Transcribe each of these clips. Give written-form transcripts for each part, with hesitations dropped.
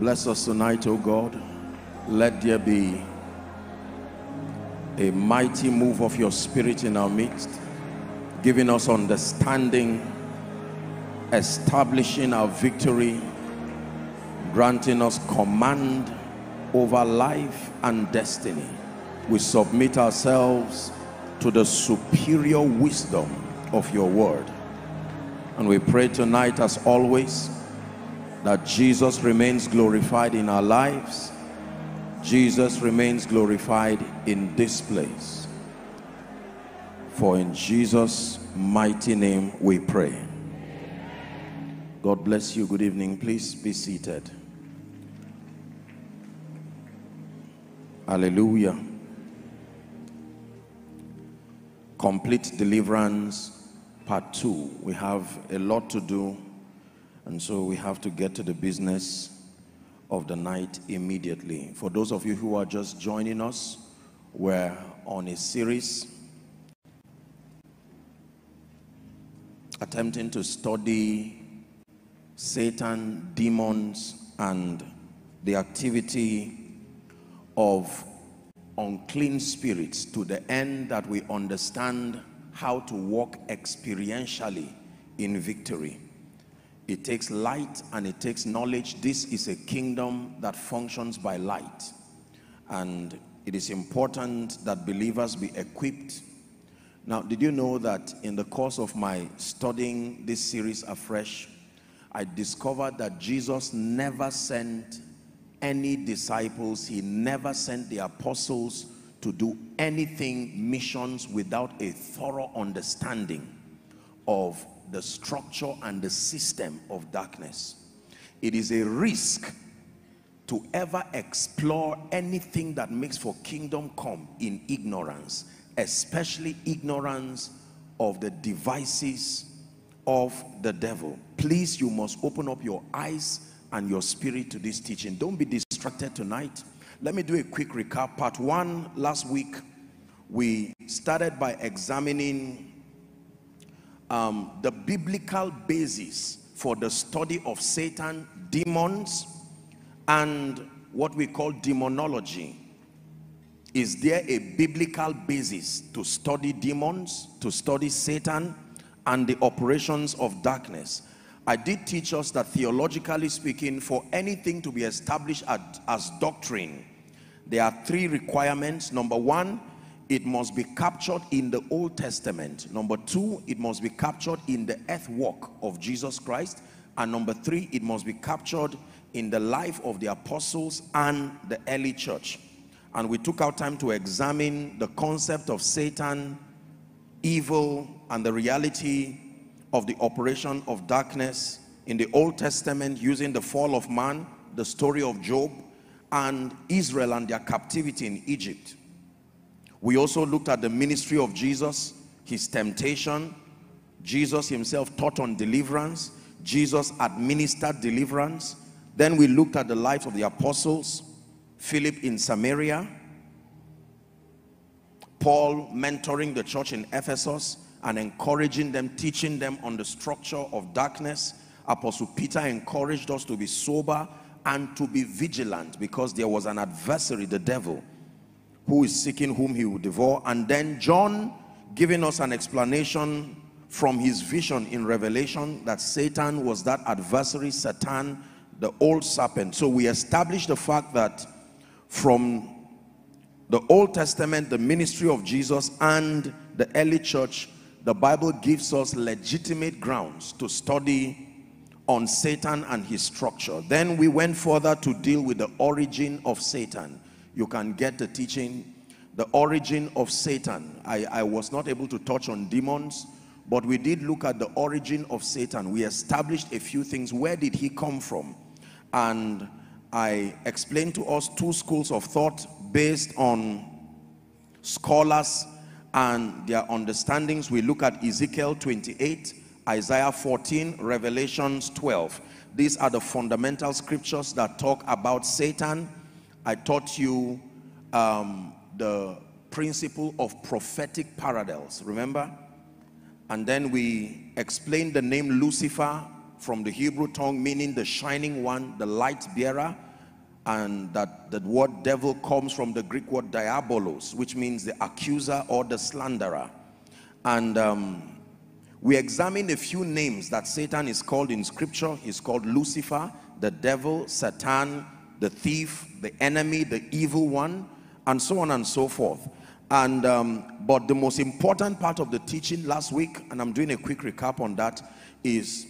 Bless us tonight, O God. Let there be a mighty move of your Spirit in our midst, giving us understanding, establishing our victory, granting us command over life and destiny. We submit ourselves to the superior wisdom of your word. And we pray tonight, as always, that Jesus remains glorified in our lives. Jesus remains glorified in this place. For in Jesus' mighty name we pray. God bless you. Good evening. Please be seated. Hallelujah. Complete deliverance part 2. We have a lot to do, and so we have to get to the business of the night immediately. For those of you who are just joining us, we're on a series attempting to study Satan, demons, and the activity of unclean spirits, to the end that we understand how to walk experientially in victory. It takes light and it takes knowledge. This is a kingdom that functions by light. And it is important that believers be equipped. Now, did you know that in the course of my studying this series afresh, I discovered that Jesus never sent any disciples, he never sent the apostles to do anything missions without a thorough understanding of the structure and the system of darkness. It is a risk to ever explore anything that makes for kingdom come in ignorance, especially ignorance of the devices of the devil. Please, you must open up your eyes and your spirit to this teaching. Don't be distracted tonight. Let me do a quick recap. Part 1, last week, we started by examining the biblical basis for the study of Satan, demons, and what we call demonology. Is there a biblical basis to study demons, to study Satan, and the operations of darkness? I did teach us that, theologically speaking, for anything to be established as doctrine, there are 3 requirements. Number 1, it must be captured in the Old Testament. Number 2, it must be captured in the earth walk of Jesus Christ. And number 3, it must be captured in the life of the apostles and the early church. And we took our time to examine the concept of Satan, evil, and the reality of the operation of darkness in the Old Testament, using the fall of man, the story of Job, and Israel and their captivity in Egypt. We also looked at the ministry of Jesus, his temptation. Jesus himself taught on deliverance. Jesus administered deliverance. Then we looked at the lives of the apostles, Philip in Samaria, Paul mentoring the church in Ephesus and encouraging them, teaching them on the structure of darkness. Apostle Peter encouraged us to be sober and to be vigilant, because there was an adversary, the devil, who is seeking whom he will devour. And then John giving us an explanation from his vision in Revelation that Satan was that adversary, Satan, the old serpent. So we established the fact that from the Old Testament, the ministry of Jesus, and the early church, the Bible gives us legitimate grounds to study on Satan and his structure. Then we went further to deal with the origin of Satan. You can get the teaching, the origin of Satan. I was not able to touch on demons, but we did look at the origin of Satan. We established a few things. Where did he come from? And I explained to us 2 schools of thought based on scholars and their understandings. We look at Ezekiel 28, Isaiah 14, Revelations 12. These are the fundamental scriptures that talk about Satan. I taught you the principle of prophetic parallels, remember? And then we explained the name Lucifer from the Hebrew tongue, meaning the shining one, the light bearer. and that the word devil comes from the Greek word diabolos, which means the accuser or the slanderer. And we examined a few names that Satan is called in scripture. He's called Lucifer, the devil, Satan, the thief, the enemy, the evil one, and so on and so forth. And but the most important part of the teaching last week, and I'm doing a quick recap on that, is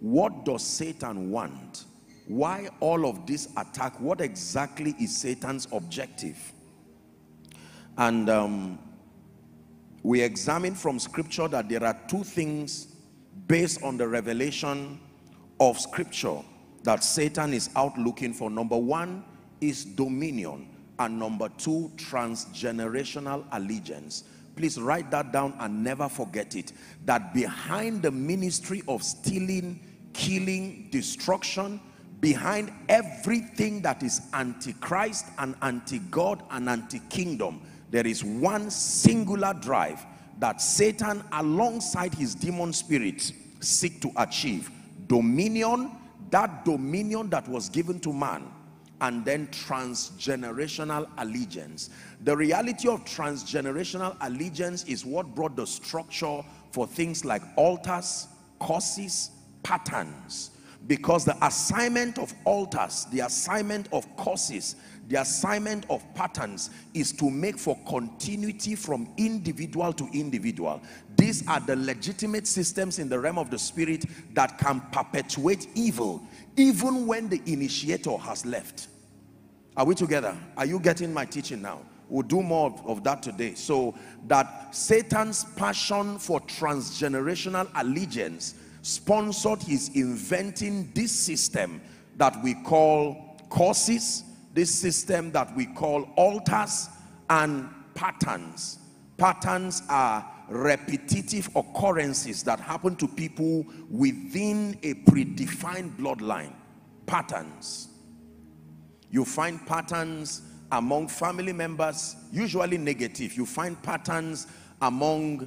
what does Satan want? Why all of this attack? What exactly is Satan's objective? And we examined from scripture that there are two things based on the revelation of scripture that Satan is out looking for. Number one is dominion, and number two, transgenerational allegiance. Please write that down and never forget it, that behind the ministry of stealing, killing, destruction, behind everything that is anti-Christ and anti-God and anti-kingdom, there is one singular drive that Satan, alongside his demon spirits, seek to achieve: dominion, that dominion that was given to man, and then transgenerational allegiance. The reality of transgenerational allegiance is what brought the structure for things like altars, curses, patterns. Because the assignment of altars, the assignment of curses, the assignment of patterns is to make for continuity from individual to individual. These are the legitimate systems in the realm of the spirit that can perpetuate evil, even when the initiator has left. Are we together? Are you getting my teaching now? We'll do more of that today. So that Satan's passion for transgenerational allegiance sponsored his inventing this system that we call curses, this system that we call altars, and patterns. Patterns are repetitive occurrences that happen to people within a predefined bloodline. Patterns. You find patterns among family members, usually negative. You find patterns among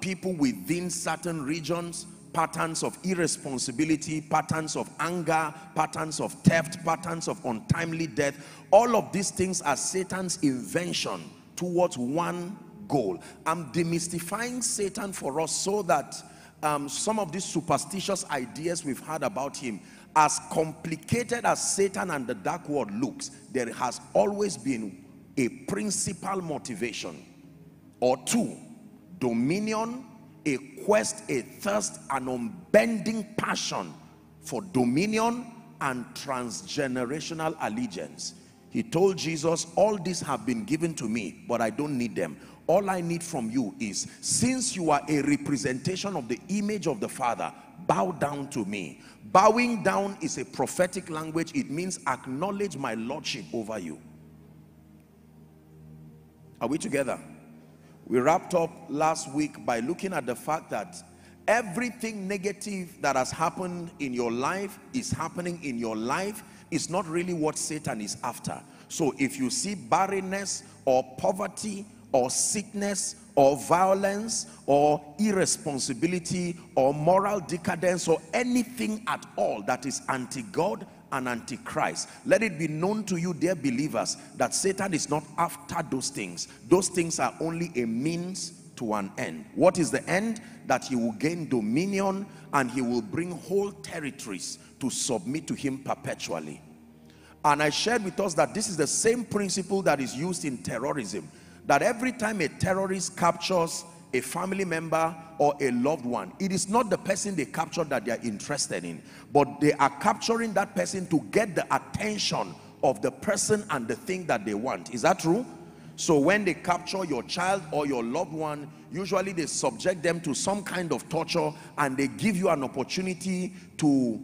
people within certain regions. Patterns of irresponsibility, patterns of anger, patterns of theft, patterns of untimely death. All of these things are Satan's invention towards one goal. I'm demystifying Satan for us so that some of these superstitious ideas we've had about him, as complicated as Satan and the dark world looks, there has always been a principal motivation or two: dominion, a quest, a thirst, an unbending passion for dominion, and transgenerational allegiance. He told Jesus, all these have been given to me, but I don't need them. All I need from you is, since you are a representation of the image of the Father, bow down to me. Bowing down is a prophetic language. It means acknowledge my lordship over you. Are we together? We wrapped up last week by looking at the fact that everything negative that has happened in your life is happening in your life. It's not really what Satan is after. So if you see barrenness or poverty or sickness or violence or irresponsibility or moral decadence or anything at all that is anti-God and anti-Christ, let it be known to you, dear believers, that Satan is not after those things. Those things are only a means to an end. What is the end? That he will gain dominion, and he will bring whole territories to submit to him perpetually. And I shared with us that this is the same principle that is used in terrorism, that every time a terrorist captures a family member or a loved one, it is not the person they captured that they are interested in, but they are capturing that person to get the attention of the person and the thing that they want. Is that true? So when they capture your child or your loved one, usually they subject them to some kind of torture, and they give you an opportunity to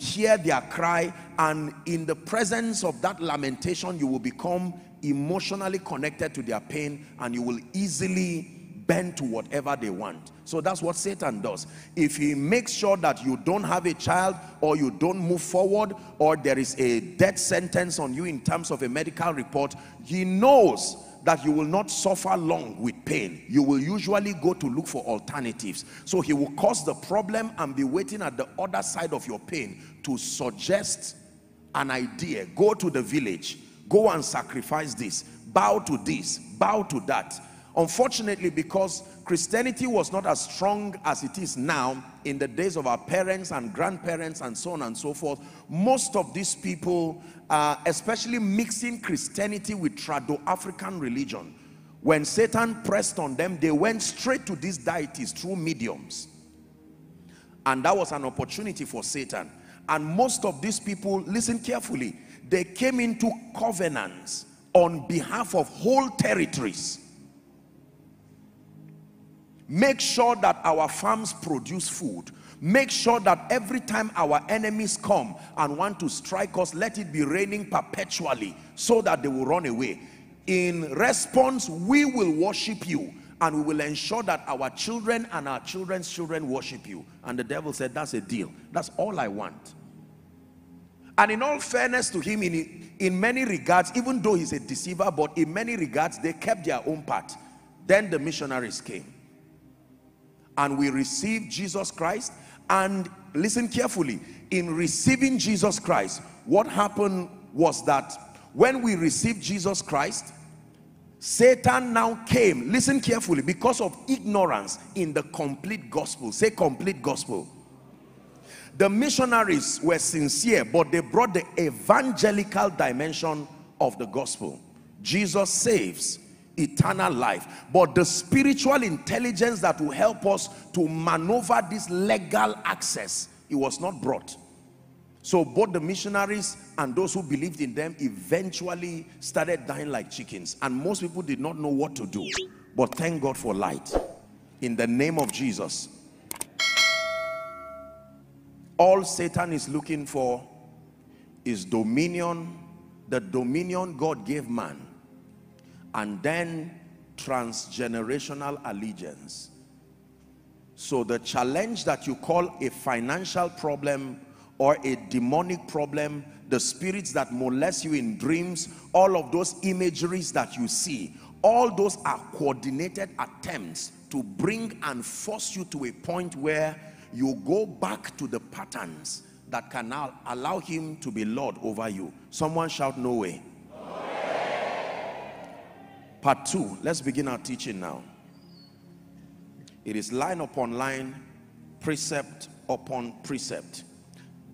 hear their cry, and in the presence of that lamentation, you will become emotionally connected to their pain, and you will easily bend to whatever they want. So that's what Satan does. If he makes sure that you don't have a child, or you don't move forward, or there is a death sentence on you in terms of a medical report, he knows that you will not suffer long with pain. You will usually go to look for alternatives. So he will cause the problem and be waiting at the other side of your pain to suggest an idea, go to the village, go and sacrifice this, bow to that. Unfortunately, because Christianity was not as strong as it is now in the days of our parents and grandparents and so on and so forth, most of these people, especially mixing Christianity with Trado-African religion, when Satan pressed on them, they went straight to these deities through mediums. And that was an opportunity for Satan. And most of these people, listen carefully, they came into covenants on behalf of whole territories. Make sure that our farms produce food. Make sure that every time our enemies come and want to strike us, let it be raining perpetually so that they will run away. In response, we will worship you, and we will ensure that our children and our children's children worship you. And the devil said, that's a deal. That's all I want. And in all fairness to him, in many regards, even though he's a deceiver, but in many regards, they kept their own part. Then the missionaries came. And we received Jesus Christ. And listen carefully, in receiving Jesus Christ, what happened was that when we received Jesus Christ, Satan now came, listen carefully, because of ignorance in the complete gospel. Say complete gospel. The missionaries were sincere, but they brought the evangelical dimension of the gospel. Jesus saves, eternal life. But the spiritual intelligence that will help us to maneuver this legal access, it was not brought. So both the missionaries and those who believed in them eventually started dying like chickens. And most people did not know what to do. But thank God for light. In the name of Jesus. All Satan is looking for is dominion, the dominion God gave man. And then transgenerational allegiance. So the challenge that you call a financial problem or a demonic problem, the spirits that molest you in dreams, all of those imageries that you see, all those are coordinated attempts to bring and force you to a point where you go back to the patterns that can now allow him to be Lord over you. Someone shout, no way. No way. Part 2, let's begin our teaching now. It is line upon line, precept upon precept.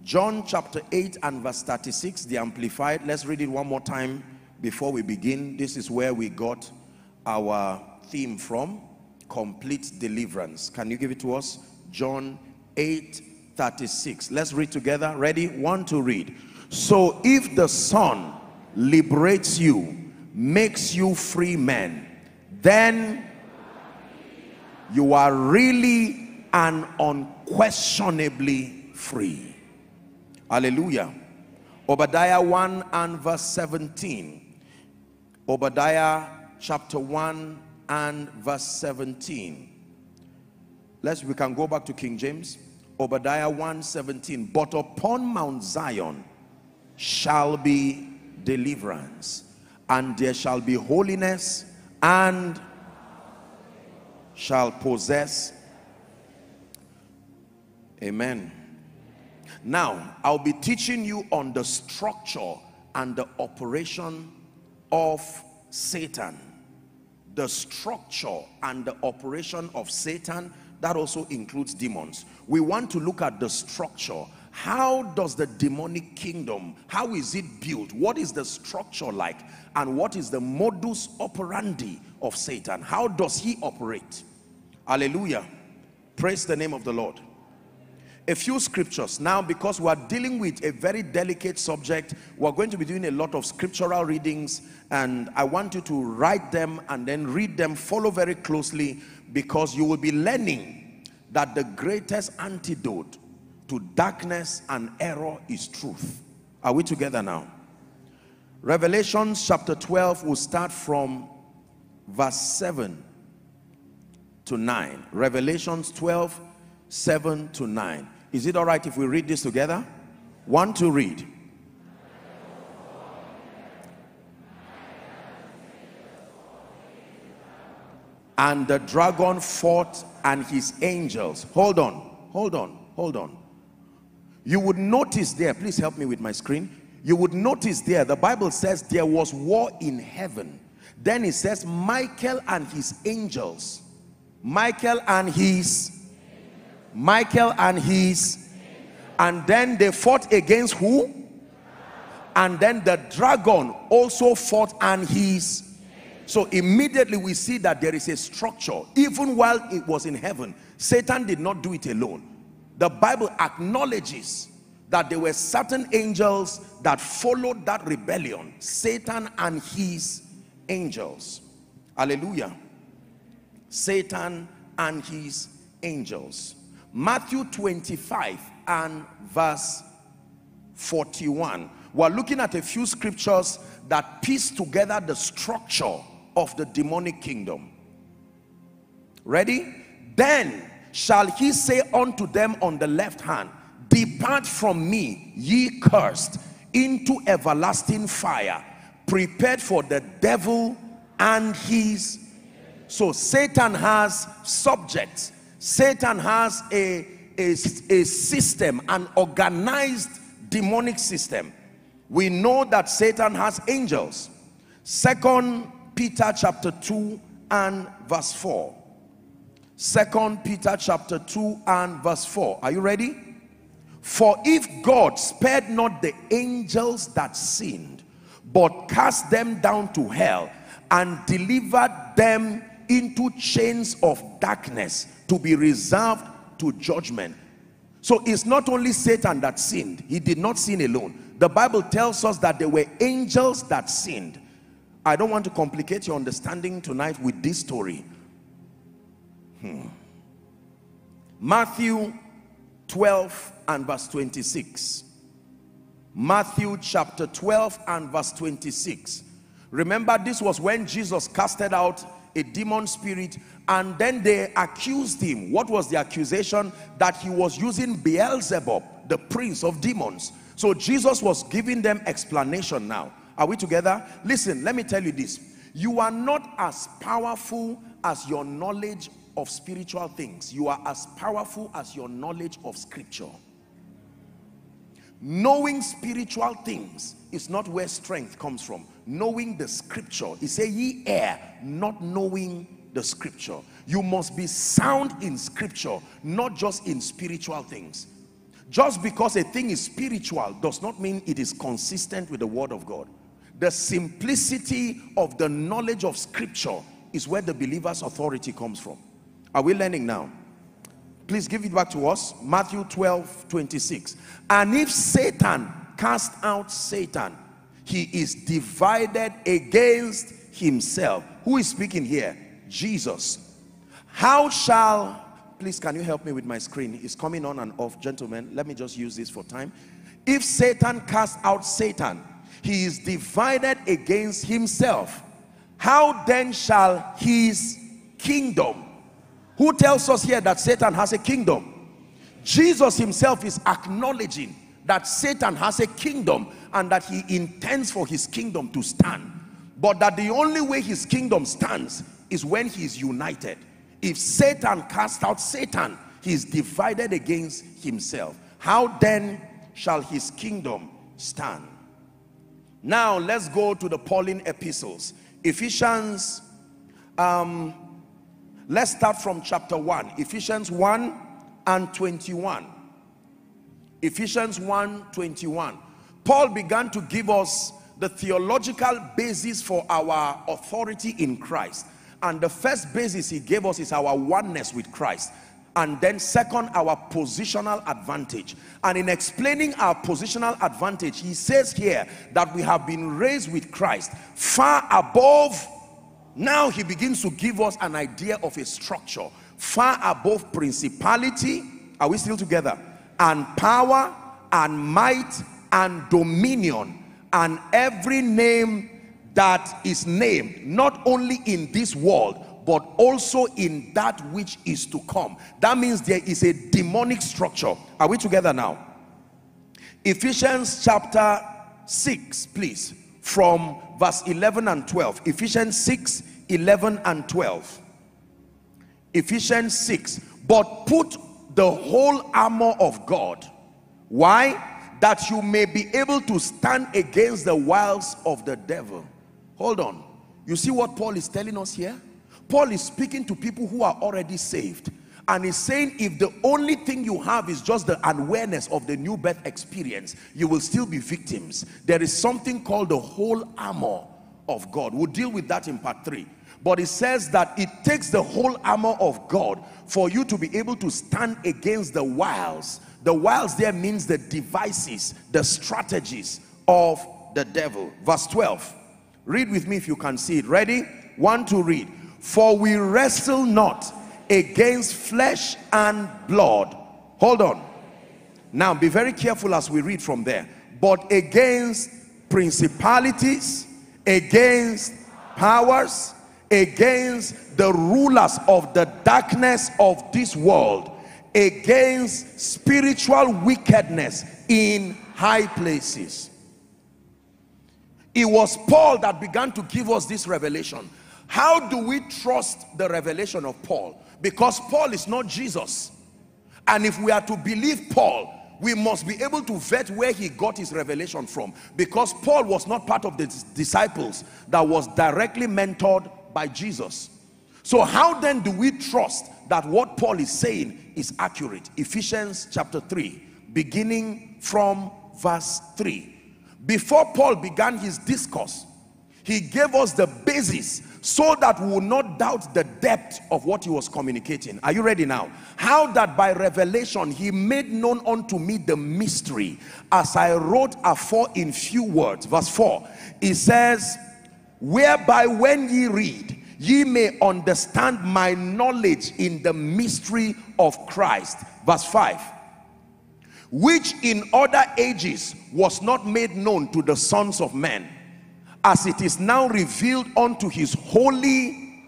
John chapter 8 and verse 36, the Amplified. Let's read it one more time before we begin. This is where we got our theme from, complete deliverance. Can you give it to us? John 8, 36. Let's read together. Ready? One to read. So if the Son liberates you, makes you free men, then you are really and unquestionably free. Hallelujah. Obadiah 1 and verse 17. Obadiah chapter 1 and verse 17. We can go back to King James. Obadiah 1:17. But upon Mount Zion shall be deliverance, and there shall be holiness, and shall possess. Amen. Now, I'll be teaching you on the structure and the operation of Satan. The structure and the operation of Satan, that also includes demons. We want to look at the structure. How does the demonic kingdom, how is it built? What is the structure like? And what is the modus operandi of Satan? How does he operate? Hallelujah. Praise the name of the Lord. A few scriptures now, because we are dealing with a very delicate subject. We're going to be doing a lot of scriptural readings, and I want you to write them and then read them. Follow very closely, because you will be learning that the greatest antidote to darkness and error is truth. Are we together now? Revelation chapter 12 will start from verse 7 to 9. Revelations 12, 7 to 9. Is it all right if we read this together? One to read. And the dragon fought and his angels. Hold on, hold on, hold on. You would notice there, please help me with my screen. You would notice there, the Bible says there was war in heaven. Then it says Michael and his angels. Michael and his. And then they fought against who? And then the dragon also fought and his. So immediately we see that there is a structure. Even while it was in heaven, Satan did not do it alone. The Bible acknowledges that there were certain angels that followed that rebellion, Satan and his angels. Hallelujah. Satan and his angels. Matthew 25 and verse 41. We're looking at a few scriptures that piece together the structure of the demonic kingdom. Ready? Then shall he say unto them on the left hand, depart from me, ye cursed, into everlasting fire, prepared for the devil and his. So Satan has subjects. Satan has a system, an organized demonic system. We know that Satan has angels. 2 Peter chapter 2 and verse 4. 2 Peter chapter 2 and verse 4. Are you ready? For if God spared not the angels that sinned, but cast them down to hell and delivered them into chains of darkness to be reserved to judgment. So it's not only Satan that sinned. He did not sin alone. The Bible tells us that there were angels that sinned. I don't want to complicate your understanding tonight with this story. Matthew 12 and verse 26. Matthew chapter 12 and verse 26. Remember, this was when Jesus casted out a demon spirit, and then they accused him. What was the accusation? That he was using Beelzebub, the prince of demons. So Jesus was giving them explanation now. Are we together? Listen, let me tell you this. You are not as powerful as your knowledge of spiritual things. You are as powerful as your knowledge of scripture. Knowing spiritual things is not where strength comes from. Knowing the scripture. He said, ye err, not knowing the scripture. You must be sound in scripture, not just in spiritual things. Just because a thing is spiritual does not mean it is consistent with the word of God. The simplicity of the knowledge of scripture is where the believer's authority comes from. Are we learning now? Please give it back to us. Matthew 12, 26. And if Satan cast out Satan, he is divided against himself. Who is speaking here? Jesus. How shall... Please, can you help me with my screen? It's coming on and off. Gentlemen, let me just use this for time. If Satan cast out Satan, he is divided against himself. How then shall his kingdom... Who tells us here that Satan has a kingdom? Jesus himself is acknowledging that Satan has a kingdom and that he intends for his kingdom to stand. But that the only way his kingdom stands is when he is united. If Satan cast out Satan, he is divided against himself. How then shall his kingdom stand? Now let's go to the Pauline epistles. Ephesians... Let's start from chapter 1, Ephesians 1 and 21. Ephesians 1, 21. Paul began to give us the theological basis for our authority in Christ. And the first basis he gave us is our oneness with Christ. And then second, our positional advantage. And in explaining our positional advantage, he says here that we have been raised with Christ far above. Now he begins to give us an idea of a structure far above principality. Are we still together? And power and might and dominion and every name that is named, not only in this world but also in that which is to come. That means there is a demonic structure. Are we together now? Ephesians chapter 6, please, from verse 11 and 12. Ephesians 6, 11 and 12. Ephesians 6, but put the whole armor of God. Why? that you may be able to stand against the wiles of the devil. Hold on. You see what Paul is telling us here? Paul is speaking to people who are already saved. And he's saying if the only thing you have is just the awareness of the new birth experience, you will still be victims. There is something called the whole armor of God. We'll deal with that in part 3. But it says that it takes the whole armor of God for you to be able to stand against the wiles. The wiles there means the devices, the strategies of the devil. Verse 12. Read with me if you can see it. Ready? 1, 2, read. For we wrestle not against flesh and blood. Hold on. Now be very careful as we read from there. But against principalities, against powers, against the rulers of the darkness of this world, against spiritual wickedness in high places. It was Paul that began to give us this revelation. How do we trust the revelation of Paul? Because Paul is not Jesus. And if we are to believe Paul, we must be able to vet where he got his revelation from. Because Paul was not part of the disciples that was directly mentored by Jesus. So how then do we trust that what Paul is saying is accurate? Ephesians chapter 3, beginning from verse 3. Before Paul began his discourse, he gave us the basis so that we will not doubt the depth of what he was communicating. Are you ready now? How that by revelation he made known unto me the mystery, as I wrote afore in few words. Verse 4, he says, whereby when ye read, ye may understand my knowledge in the mystery of Christ. Verse 5, which in other ages was not made known to the sons of men, as it is now revealed unto his holy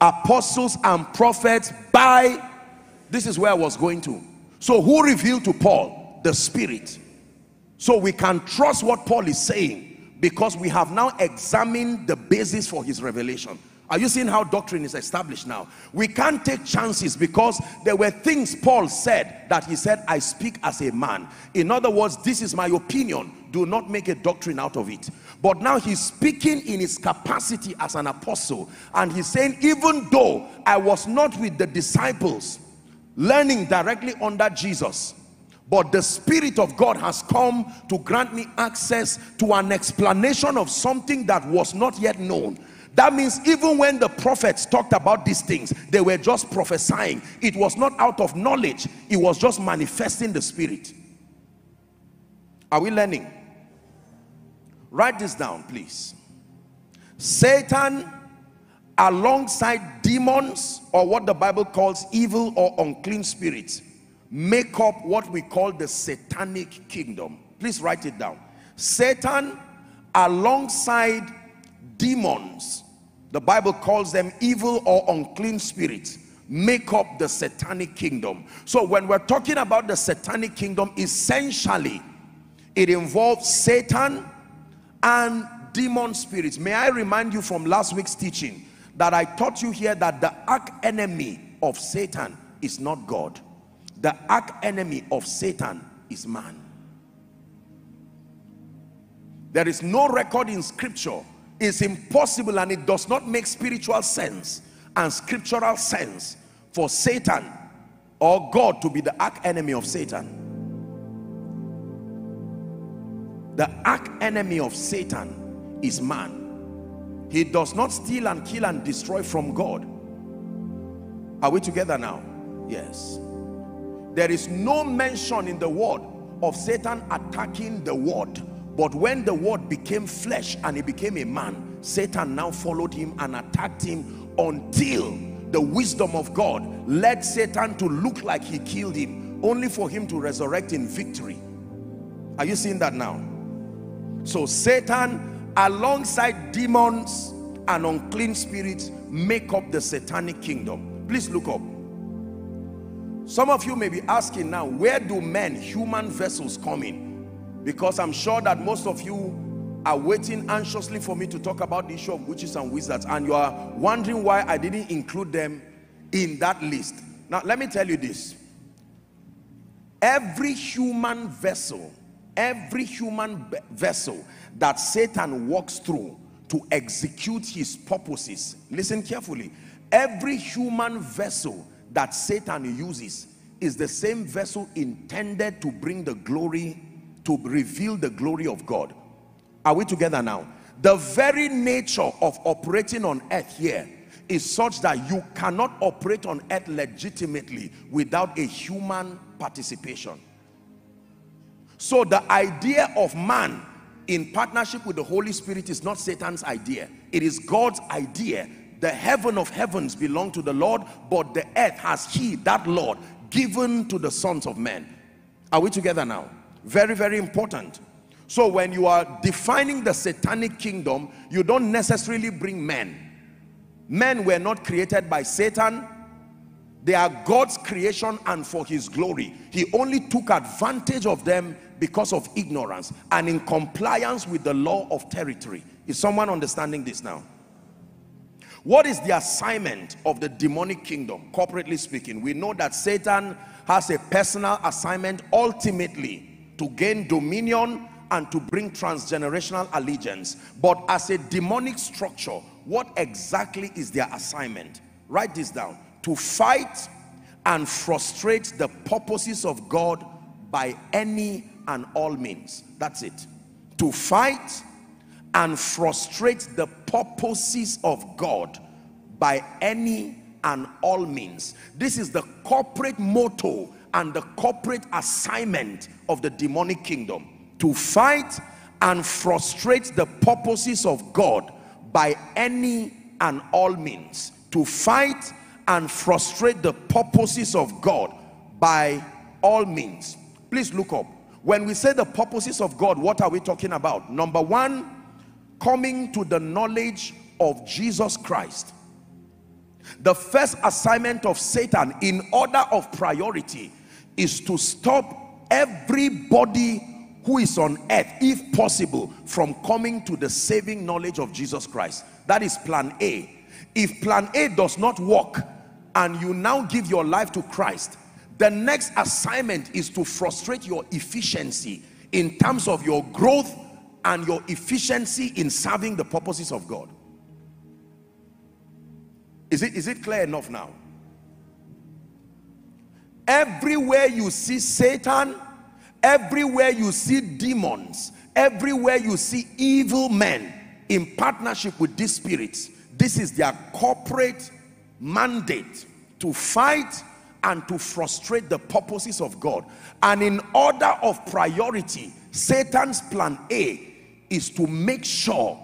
apostles and prophets by... This is where I was going to. So who revealed to Paul? The Spirit. So we can trust what Paul is saying because we have now examined the basis for his revelation. Are you seeing how doctrine is established now? We can't take chances because there were things Paul said that he said, I speak as a man. In other words, this is my opinion. Do not make a doctrine out of it. But now he's speaking in his capacity as an apostle. And he's saying, even though I was not with the disciples learning directly under Jesus, but the Spirit of God has come to grant me access to an explanation of something that was not yet known. That means even when the prophets talked about these things, they were just prophesying. It was not out of knowledge. It was just manifesting the Spirit. Are we learning? Write this down, please. Satan, alongside demons, or what the Bible calls evil or unclean spirits, make up what we call the satanic kingdom. Please write it down. Satan, alongside demons, the Bible calls them evil or unclean spirits, make up the satanic kingdom. So when we're talking about the satanic kingdom, essentially it involves Satan and demon spirits. May I remind you from last week's teaching that I taught you here that the archenemy of Satan is not God. The archenemy of Satan is man. There is no record in scripture. It's impossible and it does not make spiritual sense and scriptural sense for Satan or God to be the archenemy of Satan. The archenemy of Satan is man. He does not steal and kill and destroy from God. Are we together now? Yes. There is no mention in the word of Satan attacking the word. But when the word became flesh and he became a man, Satan now followed him and attacked him until the wisdom of God led Satan to look like he killed him, only for him to resurrect in victory. Are you seeing that now? So Satan, alongside demons and unclean spirits, make up the satanic kingdom. Please look up. Some of you may be asking now, where do men, human vessels, come in? Because I'm sure that most of you are waiting anxiously for me to talk about the issue of witches and wizards, and you are wondering why I didn't include them in that list. Now, let me tell you this. Every human vessel Every human vessel that Satan walks through to execute his purposes, listen carefully, every human vessel that Satan uses is the same vessel intended to bring the glory, to reveal the glory of God. Are we together now? The very nature of operating on earth here is such that you cannot operate on earth legitimately without a human participation. So the idea of man in partnership with the Holy Spirit is not Satan's idea. It is God's idea. The heaven of heavens belong to the Lord, but the earth has he, that Lord, given to the sons of men. Are we together now? Very, very important. So when you are defining the satanic kingdom, you don't necessarily bring men. Men were not created by Satan. They are God's creation and for his glory. He only took advantage of them because of ignorance and in compliance with the law of territory. Is someone understanding this now? What is the assignment of the demonic kingdom, corporately speaking? We know that Satan has a personal assignment ultimately to gain dominion and to bring transgenerational allegiance. But as a demonic structure, what exactly is their assignment? Write this down. To fight and frustrate the purposes of God by any and all means. That's it. To fight and frustrate the purposes of God by any and all means. This is the corporate motto and the corporate assignment of the demonic kingdom. To fight and frustrate the purposes of God by any and all means. To fight and frustrate the purposes of God by all means. Please look up. When we say the purposes of God, what are we talking about? Number one, coming to the knowledge of Jesus Christ. The first assignment of Satan in order of priority is to stop everybody who is on earth, if possible, from coming to the saving knowledge of Jesus Christ. That is plan A. If plan A does not work and you now give your life to Christ, the next assignment is to frustrate your efficiency in terms of your growth and your efficiency in serving the purposes of God. Is it clear enough now? Everywhere you see Satan, everywhere you see demons, everywhere you see evil men in partnership with these spirits, this is their corporate mandate, to fight and to frustrate the purposes of God. And in order of priority, Satan's plan A is to make sure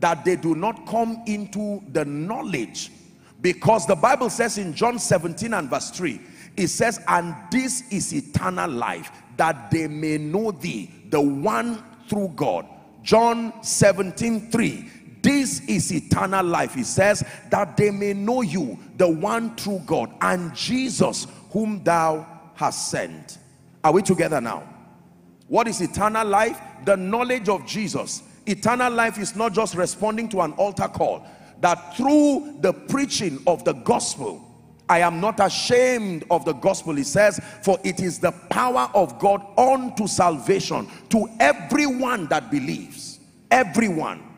that they do not come into the knowledge. Because the Bible says in John 17 and verse 3, it says, and this is eternal life, that they may know thee, the one true God. John 17, 3, this is eternal life, he says, that they may know you, the one true God, and Jesus whom thou hast sent. Are we together now? What is eternal life? The knowledge of Jesus. Eternal life is not just responding to an altar call. That through the preaching of the gospel, I am not ashamed of the gospel, he says, for it is the power of God unto salvation to everyone that believes. Everyone.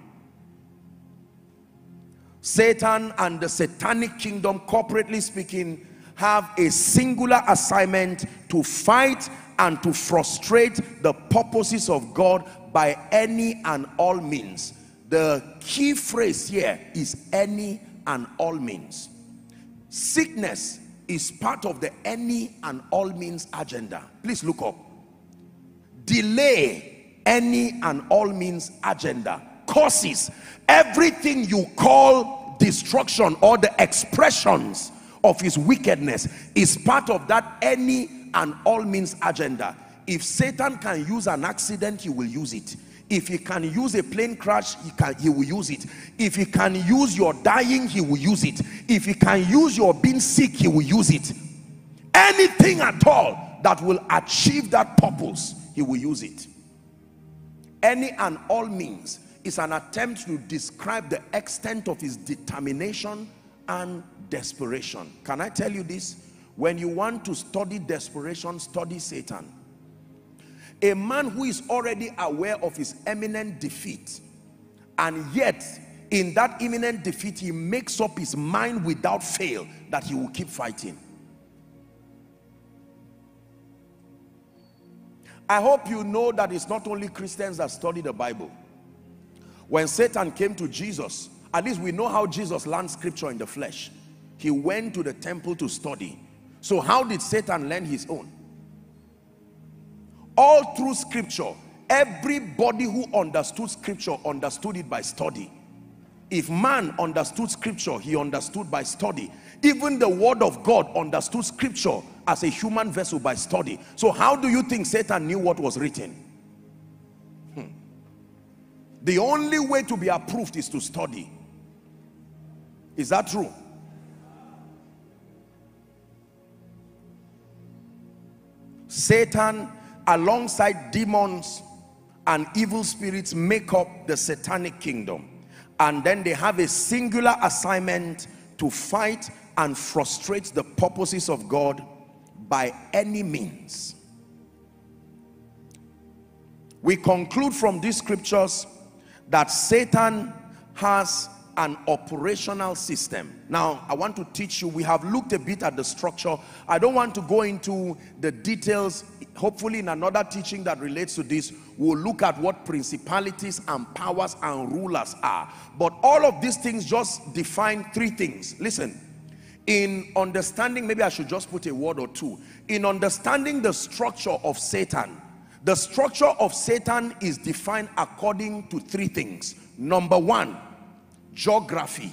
Satan and the satanic kingdom, corporately speaking, have a singular assignment to fight and to frustrate the purposes of God by any and all means. The key phrase here is any and all means. Sickness is part of the any and all means agenda. Please look up. Delay, any and all means agenda. Causes, everything you call destruction or the expressions of his wickedness is part of that any and all means agenda. If Satan can use an accident, he will use it. If he can use a plane crash, he will use it. If he can use your dying, he will use it. If he can use your being sick, he will use it. Anything at all that will achieve that purpose, he will use it. Any and all means is an attempt to describe the extent of his determination and desperation. Can I tell you this? When you want to study desperation, study Satan. A man who is already aware of his imminent defeat, and yet in that imminent defeat he makes up his mind without fail that he will keep fighting. I hope you know that it's not only Christians that study the Bible. When Satan came to Jesus, at least we know how Jesus learned scripture in the flesh. He went to the temple to study. So how did Satan learn his own? All through scripture, everybody who understood scripture understood it by study. If man understood scripture, he understood by study. Even the word of God understood scripture as a human vessel by study. So how do you think Satan knew what was written? The only way to be approved is to study. Is that true? Satan, alongside demons and evil spirits, make up the satanic kingdom. And then they have a singular assignment to fight and frustrate the purposes of God by any means. We conclude from these scriptures that Satan has an operational system. Now, I want to teach you, we have looked a bit at the structure. I don't want to go into the details. Hopefully in another teaching that relates to this, we'll look at what principalities and powers and rulers are. But all of these things just define three things. Listen, in understanding, maybe I should just put a word or two. In understanding the structure of Satan, the structure of Satan is defined according to three things. Number one, geography.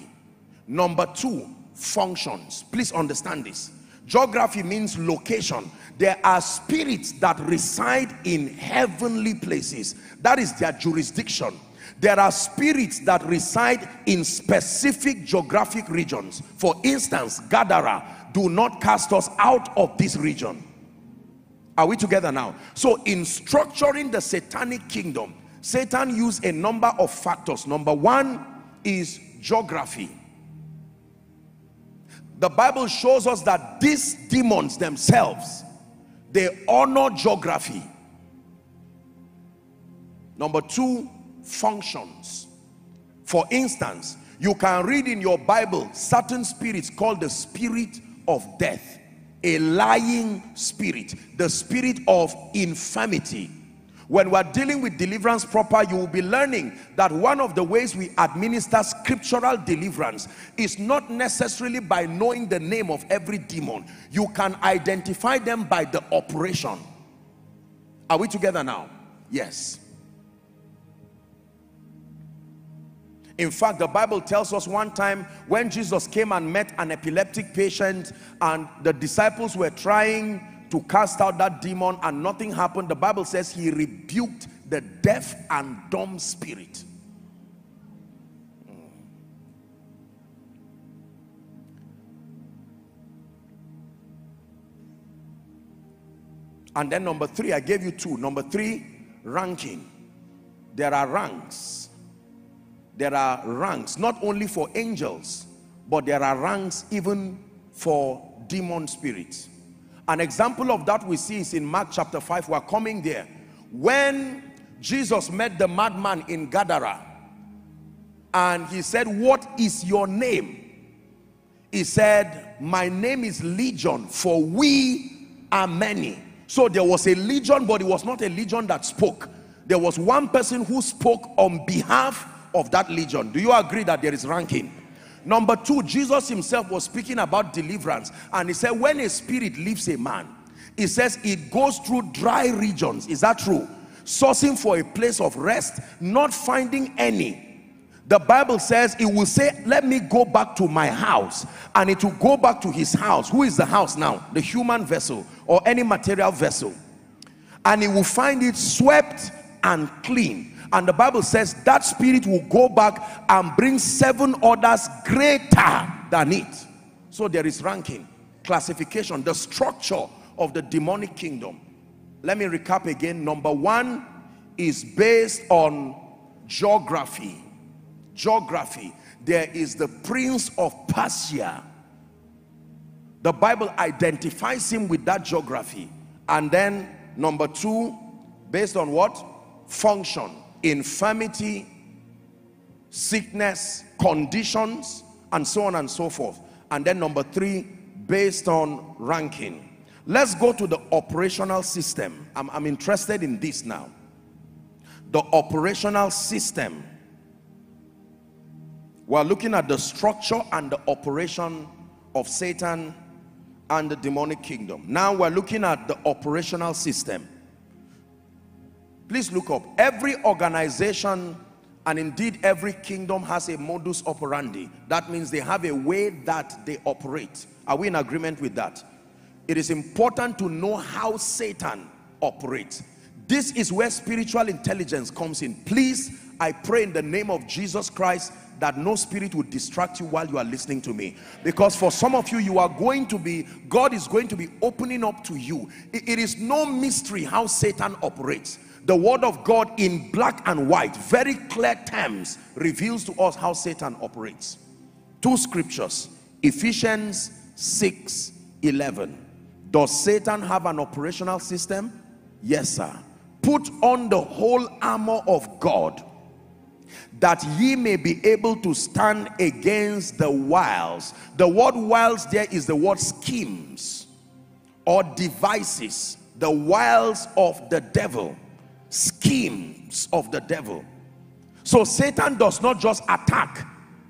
Number two, functions. Please understand this. Geography means location. There are spirits that reside in heavenly places. That is their jurisdiction. There are spirits that reside in specific geographic regions. For instance, Gadara, do not cast us out of this region. Are we together now? So in structuring the satanic kingdom, Satan used a number of factors. Number one is geography. The Bible shows us that these demons themselves, they honor geography. Number two, functions. For instance, you can read in your Bible certain spirits called the spirit of death, a lying spirit, the spirit of infirmity. When we're dealing with deliverance proper, you will be learning that one of the ways we administer scriptural deliverance is not necessarily by knowing the name of every demon. You can identify them by the operation. Are we together now? Yes. In fact, the Bible tells us one time when Jesus came and met an epileptic patient and the disciples were trying to cast out that demon and nothing happened, the Bible says he rebuked the deaf and dumb spirit. And then number three, I gave you two. Number three, ranking. There are ranks. There are ranks not only for angels, but there are ranks even for demon spirits. An example of that we see is in Mark chapter 5. We're coming there. When Jesus met the madman in Gadara and he said, "What is your name?" He said, "My name is Legion, for we are many." So there was a legion, but it was not a legion that spoke. There was one person who spoke on behalf of that legion. Do you agree that there is ranking? Number two, Jesus himself was speaking about deliverance and he said when a spirit leaves a man, he says it goes through dry regions. Is that true? Sourcing for a place of rest, not finding any. The Bible says it will say, "Let me go back to my house," and it will go back to his house. Who is the house now? The human vessel or any material vessel. And he will find it swept and clean. And the Bible says that spirit will go back and bring seven others greater than it. So there is ranking, classification, the structure of the demonic kingdom. Let me recap again. Number one is based on geography. Geography. There is the prince of Persia. The Bible identifies him with that geography. And then number two, based on what? Function, infirmity, sickness, conditions, and so on and so forth. And then number three, based on ranking. Let's go to the operational system. I'm interested in this now. The operational system. We're looking at the structure and the operation of Satan and the demonic kingdom. Now we're looking at the operational system. Please look up. Every organization and indeed every kingdom has a modus operandi. That means they have a way that they operate. Are we in agreement with that? It is important to know how Satan operates. This is where spiritual intelligence comes in. Please, I pray in the name of Jesus Christ that no spirit would distract you while you are listening to me. Because for some of you, you are going to be, God is going to be opening up to you. It is no mystery how Satan operates. The word of God in black and white, very clear terms, reveals to us how Satan operates. Two scriptures, Ephesians 6:11. Does Satan have an operational system? Yes, sir. Put on the whole armor of God, that ye may be able to stand against the wiles. The word wiles there is the word schemes or devices. The wiles of the devil, schemes of the devil. So Satan does not just attack.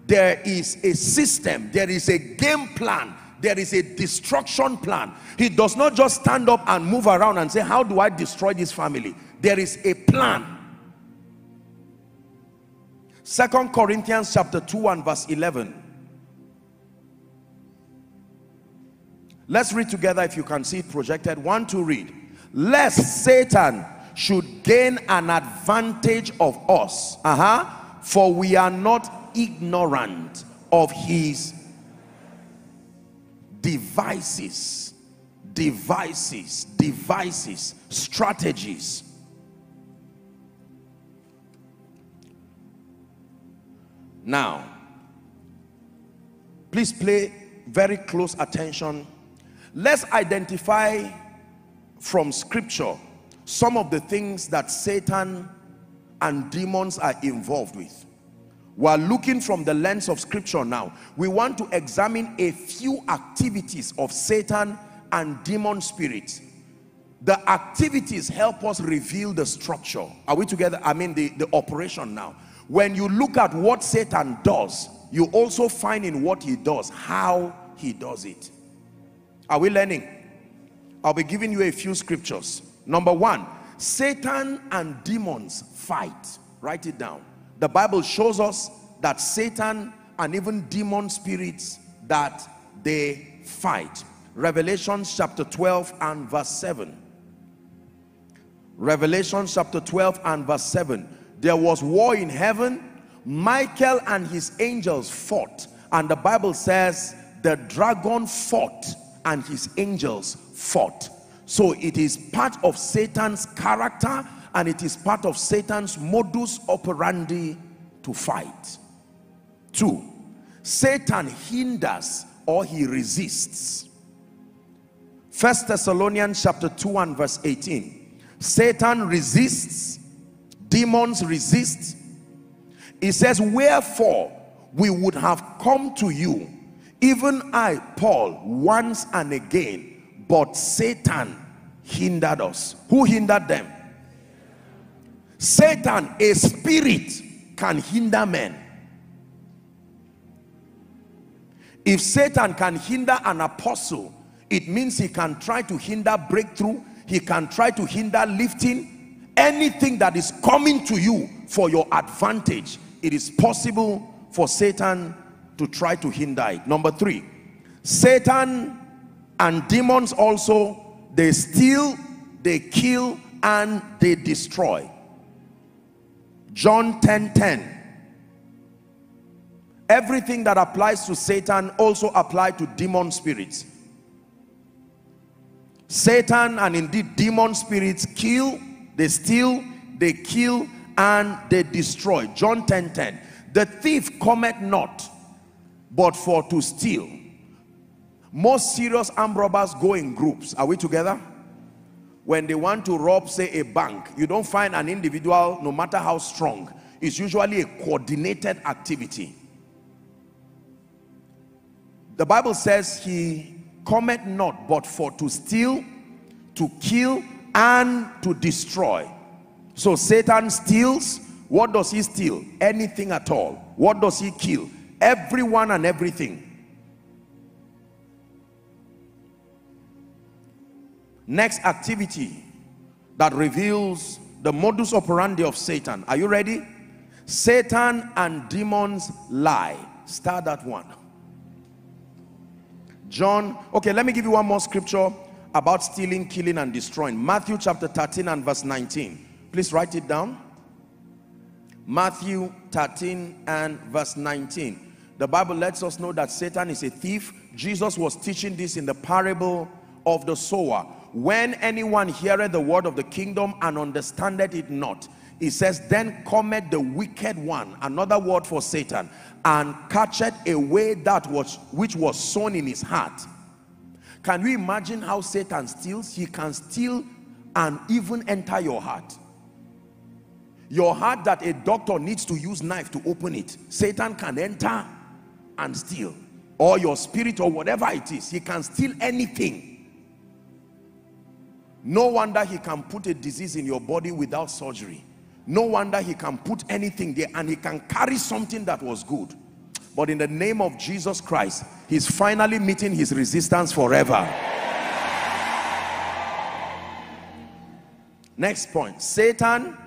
There is a system, there is a game plan, there is a destruction plan. He does not just stand up and move around and say, how do I destroy this family? There is a plan. 2 Corinthians chapter 2 and verse 11. Let's read together if you can see it projected. One, two, read. Lest Satan should gain an advantage of us, for we are not ignorant of his devices, strategies. Now, please pay very close attention. Let's identify from scripture some of the things that Satan and demons are involved with. We are looking from the lens of scripture now. We want to examine a few activities of Satan and demon spirits. The activities help us reveal the structure. Are we together? I mean the operation now. When you look at what Satan does, you also find in what he does, how he does it. Are we learning? I'll be giving you a few scriptures. Number one, Satan and demons fight. Write it down. The Bible shows us that Satan and even demon spirits, that they fight. Revelation chapter 12 and verse 7. Revelation chapter 12 and verse 7. There was war in heaven. Michael and his angels fought. And the Bible says the dragon fought and his angels fought. So it is part of Satan's character and it is part of Satan's modus operandi to fight. Two, Satan hinders or he resists. 1 Thessalonians chapter 2 and verse 18. Satan resists. Demons resist. It says, wherefore we would have come to you, even I, Paul, once and again, but Satan hindered us. Who hindered them? Satan, a spirit, can hinder men. If Satan can hinder an apostle, it means he can try to hinder breakthrough, he can try to hinder lifting. Anything that is coming to you for your advantage, it is possible for Satan to try to hinder it. Number three, Satan and demons also, they steal, they kill, and they destroy. John 10:10. Everything that applies to Satan also applies to demon spirits. Satan and indeed demon spirits kill, they steal, they kill, and they destroy. John 10:10. The thief cometh not, but for to steal. Most serious armed robbers go in groups. Are we together? when they want to rob, say, a bank, you don't find an individual, no matter how strong. It's usually a coordinated activity. The Bible says he cometh not but for to steal, to kill, and to destroy. So Satan steals. What does he steal? Anything at all. What does he kill? Everyone and everything. Next activity that reveals the modus operandi of Satan. Are you ready? Satan and demons lie. Start that one. John. Okay, let me give you one more scripture about stealing, killing, and destroying. Matthew chapter 13 and verse 19. Please write it down. Matthew 13 and verse 19. The Bible lets us know that Satan is a thief. Jesus was teaching this in the parable of the sower. When anyone heareth the word of the kingdom and understandeth it not, he says, then cometh the wicked one, another word for Satan, and catcheth away that which was sown in his heart. Can you imagine how Satan steals? He can steal and even enter your heart. Your heart that a doctor needs to use knife to open it. Satan can enter and steal. Or your spirit or whatever it is. He can steal anything. No wonder he can put a disease in your body without surgery. No wonder he can put anything there, and he can carry something that was good. But in the name of Jesus Christ, he's finally meeting his resistance forever. Next point, Satan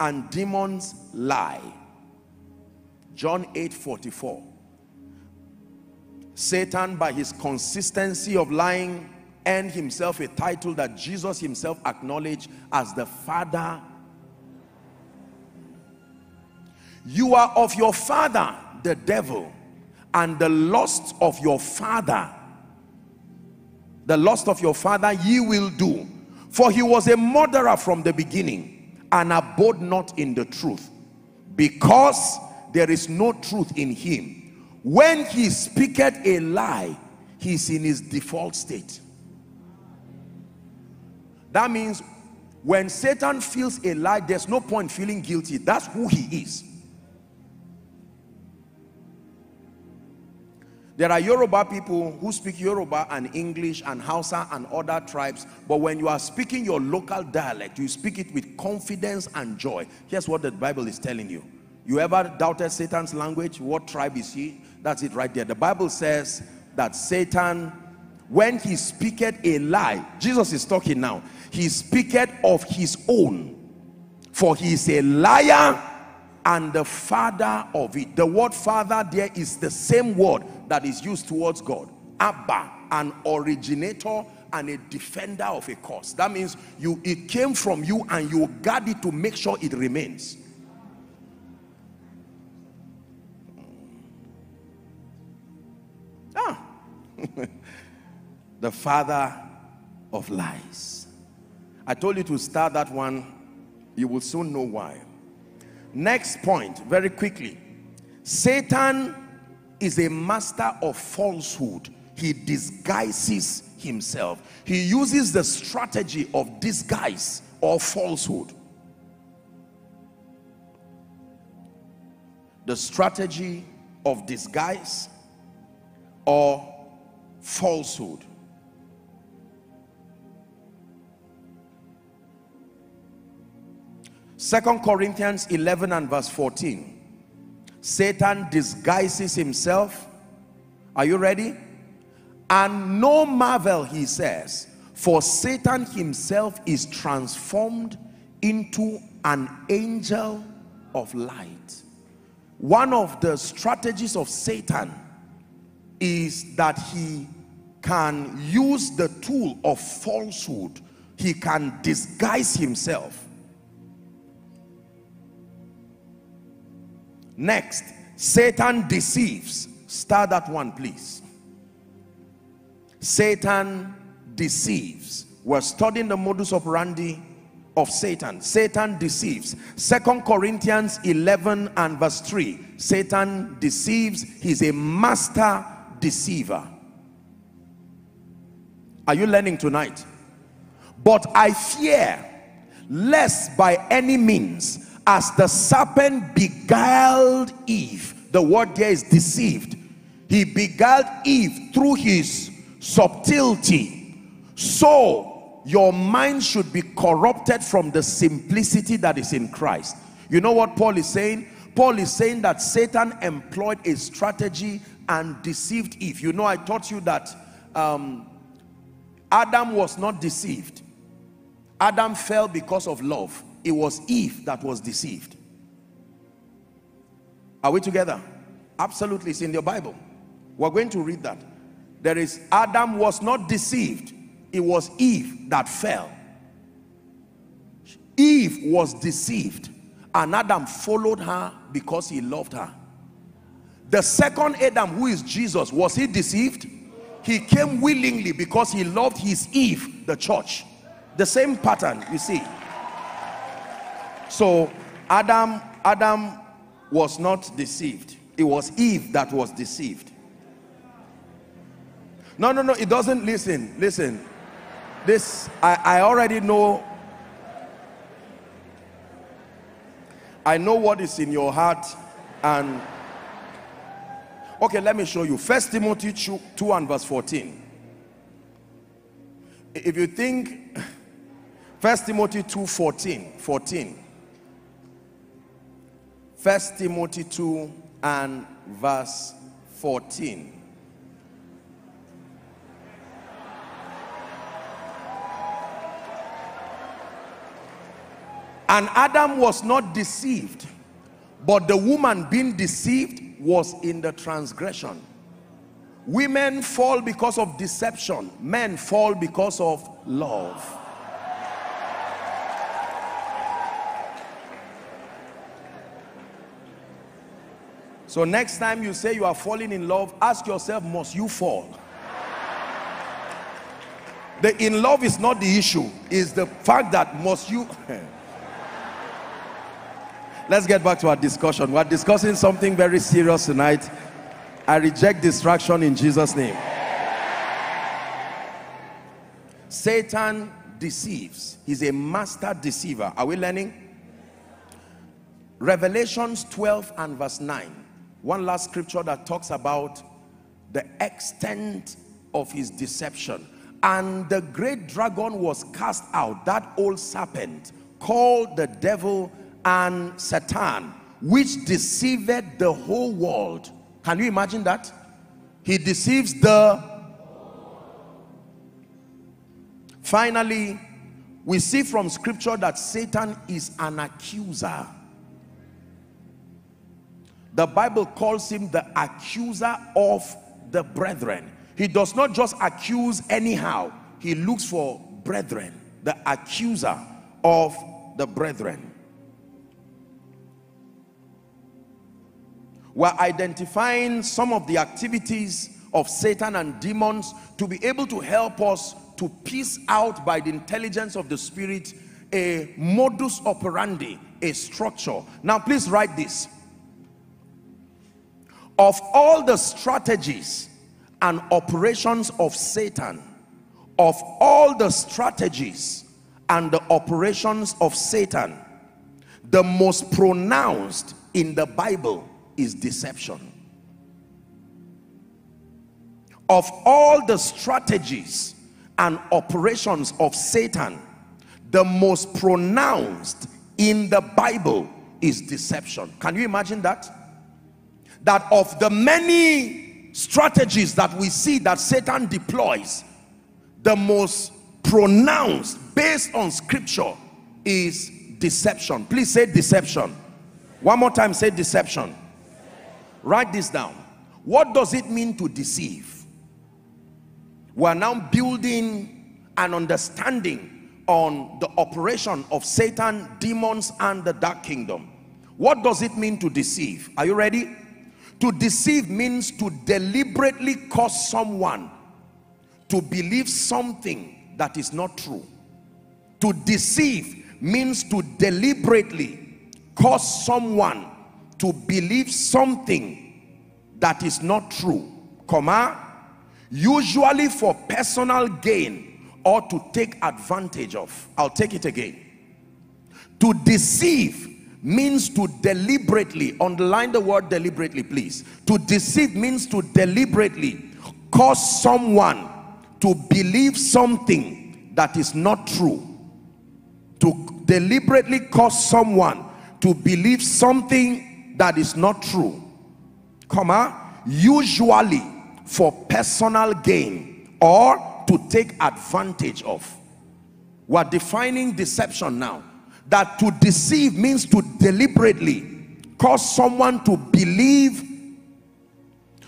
and demons lie. John 8:44. Satan, by his consistency of lying, earned himself a title that Jesus himself acknowledged as the father. You are of your father, the devil, and the lust of your father, ye will do. For he was a murderer from the beginning and abode not in the truth, because there is no truth in him. When he speaketh a lie, he is in his default state. That means when Satan feels a lie, there's no point feeling guilty. That's who he is. There are Yoruba people who speak Yoruba and English and Hausa and other tribes, but when you are speaking your local dialect, you speak it with confidence and joy. Here's what the Bible is telling you. You ever doubted Satan's language? What tribe is he? That's it right there. The Bible says that Satan, when he speaketh a lie, Jesus is talking now, he speaketh of his own, for he is a liar and the father of it. The word father there is the same word that is used towards God. Abba, an originator and a defender of a cause. That means it came from you and you guard it to make sure it remains. The father of lies. I told you to start that one. You will soon know why. Next point, very quickly. Satan is a master of falsehood. He disguises himself. He uses the strategy of disguise or falsehood. The strategy of disguise or falsehood. Second Corinthians 11 and verse 14. Satan disguises himself. Are you ready? And no marvel, he says, for Satan himself is transformed into an angel of light. One of the strategies of Satan is that he can use the tool of falsehood. He can disguise himself. Next, Satan deceives. Start that one, please. Satan deceives. We're studying the modus operandi of Satan. Satan deceives. 2 Corinthians 11 and verse 3. Satan deceives. He's a master deceiver. Are you learning tonight? But I fear lest by any means, as the serpent beguiled Eve, the word there is deceived. He beguiled Eve through his subtlety. So your mind should be corrupted from the simplicity that is in Christ. You know what Paul is saying? Paul is saying that Satan employed a strategy and deceived Eve. You know, I taught you that Adam was not deceived. Adam fell because of love. It was Eve that was deceived. Are we together? Absolutely, it's in your Bible. We're going to read that. There is, Adam was not deceived. It was Eve that fell. Eve was deceived, and Adam followed her because he loved her. The second Adam, who is Jesus, was he deceived? He came willingly because he loved his Eve, the church. The same pattern, you see. So Adam was not deceived. It was Eve that was deceived. No, it doesn't. Listen. This, I already know. I know what is in your heart. And okay, let me show you. 1 Timothy 2:14. If you think 1 Timothy 2:14. 1 Timothy 2:14. And Adam was not deceived, but the woman being deceived was in the transgression. Women fall because of deception. Men fall because of love. So next time you say you are falling in love, ask yourself, must you fall? The in love is not the issue, it's the fact that must you. Let's get back to our discussion. We're discussing something very serious tonight. I reject distraction in Jesus' name. Satan deceives. He's a master deceiver. Are we learning? Revelation 12:9. One last scripture that talks about the extent of his deception. And the great dragon was cast out, that old serpent, called the devil and Satan, which deceived the whole world. Can you imagine that? He deceives the... Finally, we see from scripture that Satan is an accuser. The Bible calls him the accuser of the brethren. He does not just accuse anyhow. He looks for brethren, the accuser of the brethren. We're identifying some of the activities of Satan and demons to be able to help us to piece out by the intelligence of the Spirit a modus operandi, a structure. Now please write this. Of all the strategies and operations of Satan, of all the strategies and the operations of Satan, the most pronounced in the Bible is deception. Of all the strategies and operations of Satan, the most pronounced in the Bible is deception. Can you imagine that? That of the many strategies that we see that Satan deploys, the most pronounced, based on scripture, is deception. Please say deception. One more time, say deception. Write this down. What does it mean to deceive? We are now building an understanding on the operation of Satan, demons, and the dark kingdom. What does it mean to deceive? Are you ready? To deceive means to deliberately cause someone to believe something that is not true. To deceive means to deliberately cause someone to believe something that is not true, usually for personal gain or to take advantage of. I'll take it again. To deceive means to deliberately, underline the word deliberately please. To deceive means to deliberately cause someone to believe something that is not true. To deliberately cause someone to believe something that is not true, comma, usually for personal gain or to take advantage of. We're defining deception now. That to deceive means to deliberately cause someone to believe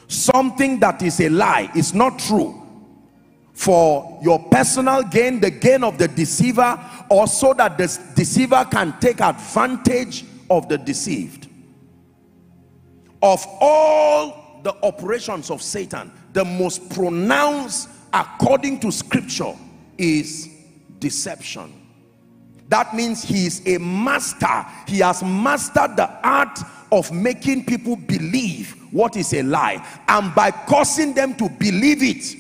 something that is a lie, it's not true, for your personal gain, the gain of the deceiver, or so that the deceiver can take advantage of the deceived. Of all the operations of Satan, the most pronounced, according to scripture, is deception. That means he is a master. He has mastered the art of making people believe what is a lie, and by causing them to believe it,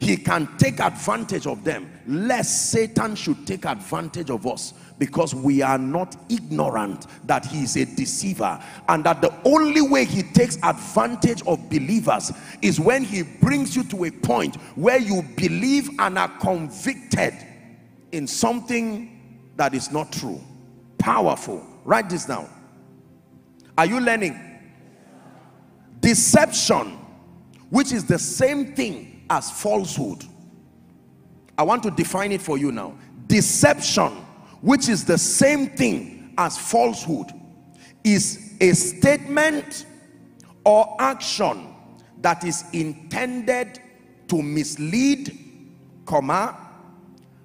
he can take advantage of them. Lest Satan should take advantage of us, because we are not ignorant that he is a deceiver, and that the only way he takes advantage of believers is when he brings you to a point where you believe and are convicted in something that is not true. Powerful. Write this down. Are you learning? Deception, which is the same thing as falsehood. I want to define it for you now. Deception, which is the same thing as falsehood, is a statement or action that is intended to mislead, comma,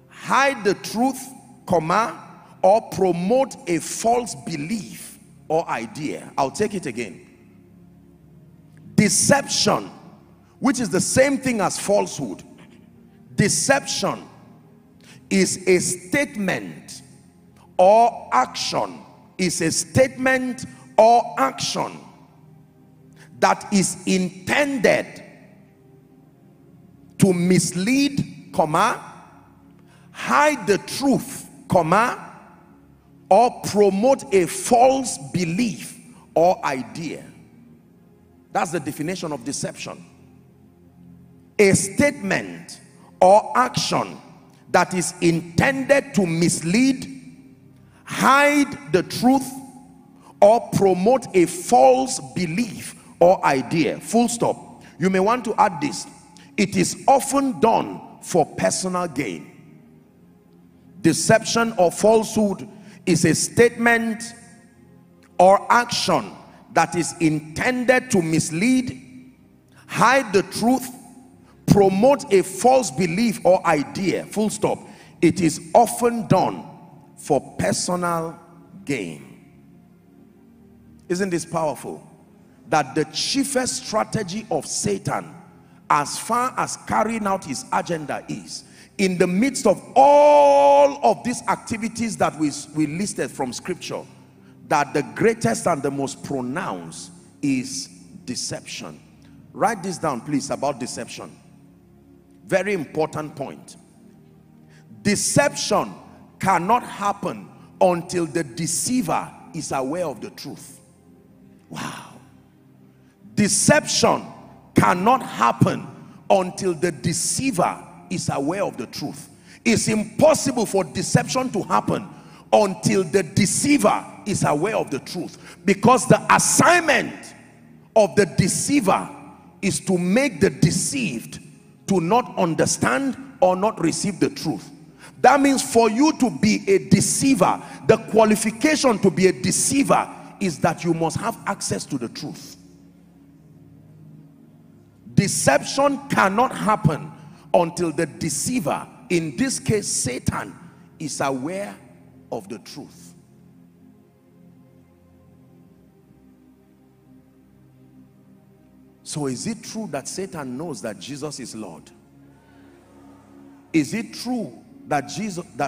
hide the truth, comma, or promote a false belief or idea. I'll take it again. Deception, which is the same thing as falsehood. Deception is a statement or action, is a statement or action that is intended to mislead, comma, hide the truth, comma, or promote a false belief or idea. That's the definition of deception. A statement or action that is intended to mislead, hide the truth, or promote a false belief or idea. Full stop. You may want to add this. It is often done for personal gain. Deception or falsehood is a statement or action that is intended to mislead, hide the truth, promote a false belief or idea, full stop. It is often done for personal gain. Isn't this powerful? That the chiefest strategy of Satan, as far as carrying out his agenda is, in the midst of all of these activities that we listed from scripture, that the greatest and the most pronounced is deception. Write this down please about deception. Very important point. Deception cannot happen until the deceiver is aware of the truth. Wow. Deception cannot happen until the deceiver is aware of the truth. It's impossible for deception to happen until the deceiver is aware of the truth, because the assignment of the deceiver is to make the deceived to not understand or not receive the truth. That means for you to be a deceiver, the qualification to be a deceiver is that you must have access to the truth. Deception cannot happen until the deceiver, in this case Satan, is aware of the truth. So is it true that Satan knows that Jesus is Lord? Is it true that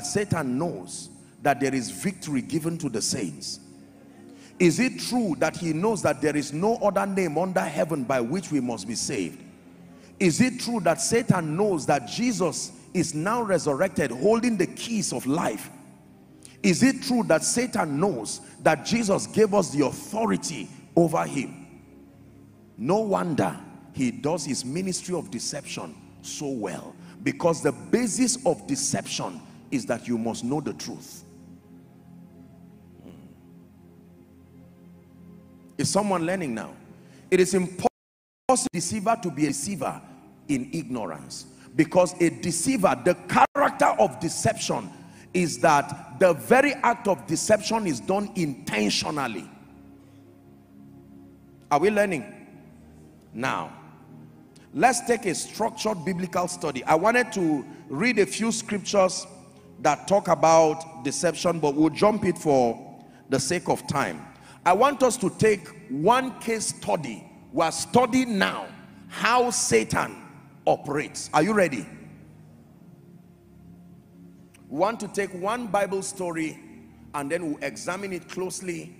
Satan knows that there is victory given to the saints? Is it true that he knows that there is no other name under heaven by which we must be saved? Is it true that Satan knows that Jesus is now resurrected holding the keys of life. Is it true that Satan knows that Jesus gave us the authority over him? No wonder he does his ministry of deception so well, because the basis of deception is that you must know the truth. Is someone learning now? It is impossible for a deceiver to be a deceiver in ignorance, because a deceiver, the character of deception is that the very act of deception is done intentionally. Are we learning? Now, let's take a structured biblical study. I wanted to read a few scriptures that talk about deception, but we'll jump it for the sake of time. I want us to take one case study. We are studying now how Satan operates. Are you ready? We want to take one Bible story and then we'll examine it closely.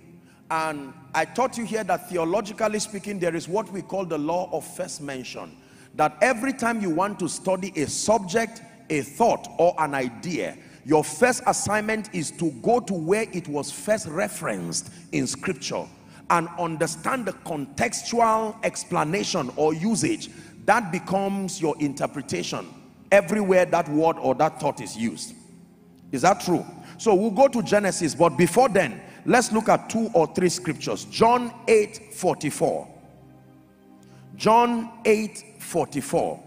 And I taught you here that theologically speaking, there is what we call the law of first mention, that every time you want to study a subject, a thought, or an idea, your first assignment is to go to where it was first referenced in scripture and understand the contextual explanation or usage. That becomes your interpretation everywhere that word or that thought is used. Is that true? So we'll go to Genesis, but before then, let's look at two or three scriptures. John 8:44. John 8:44.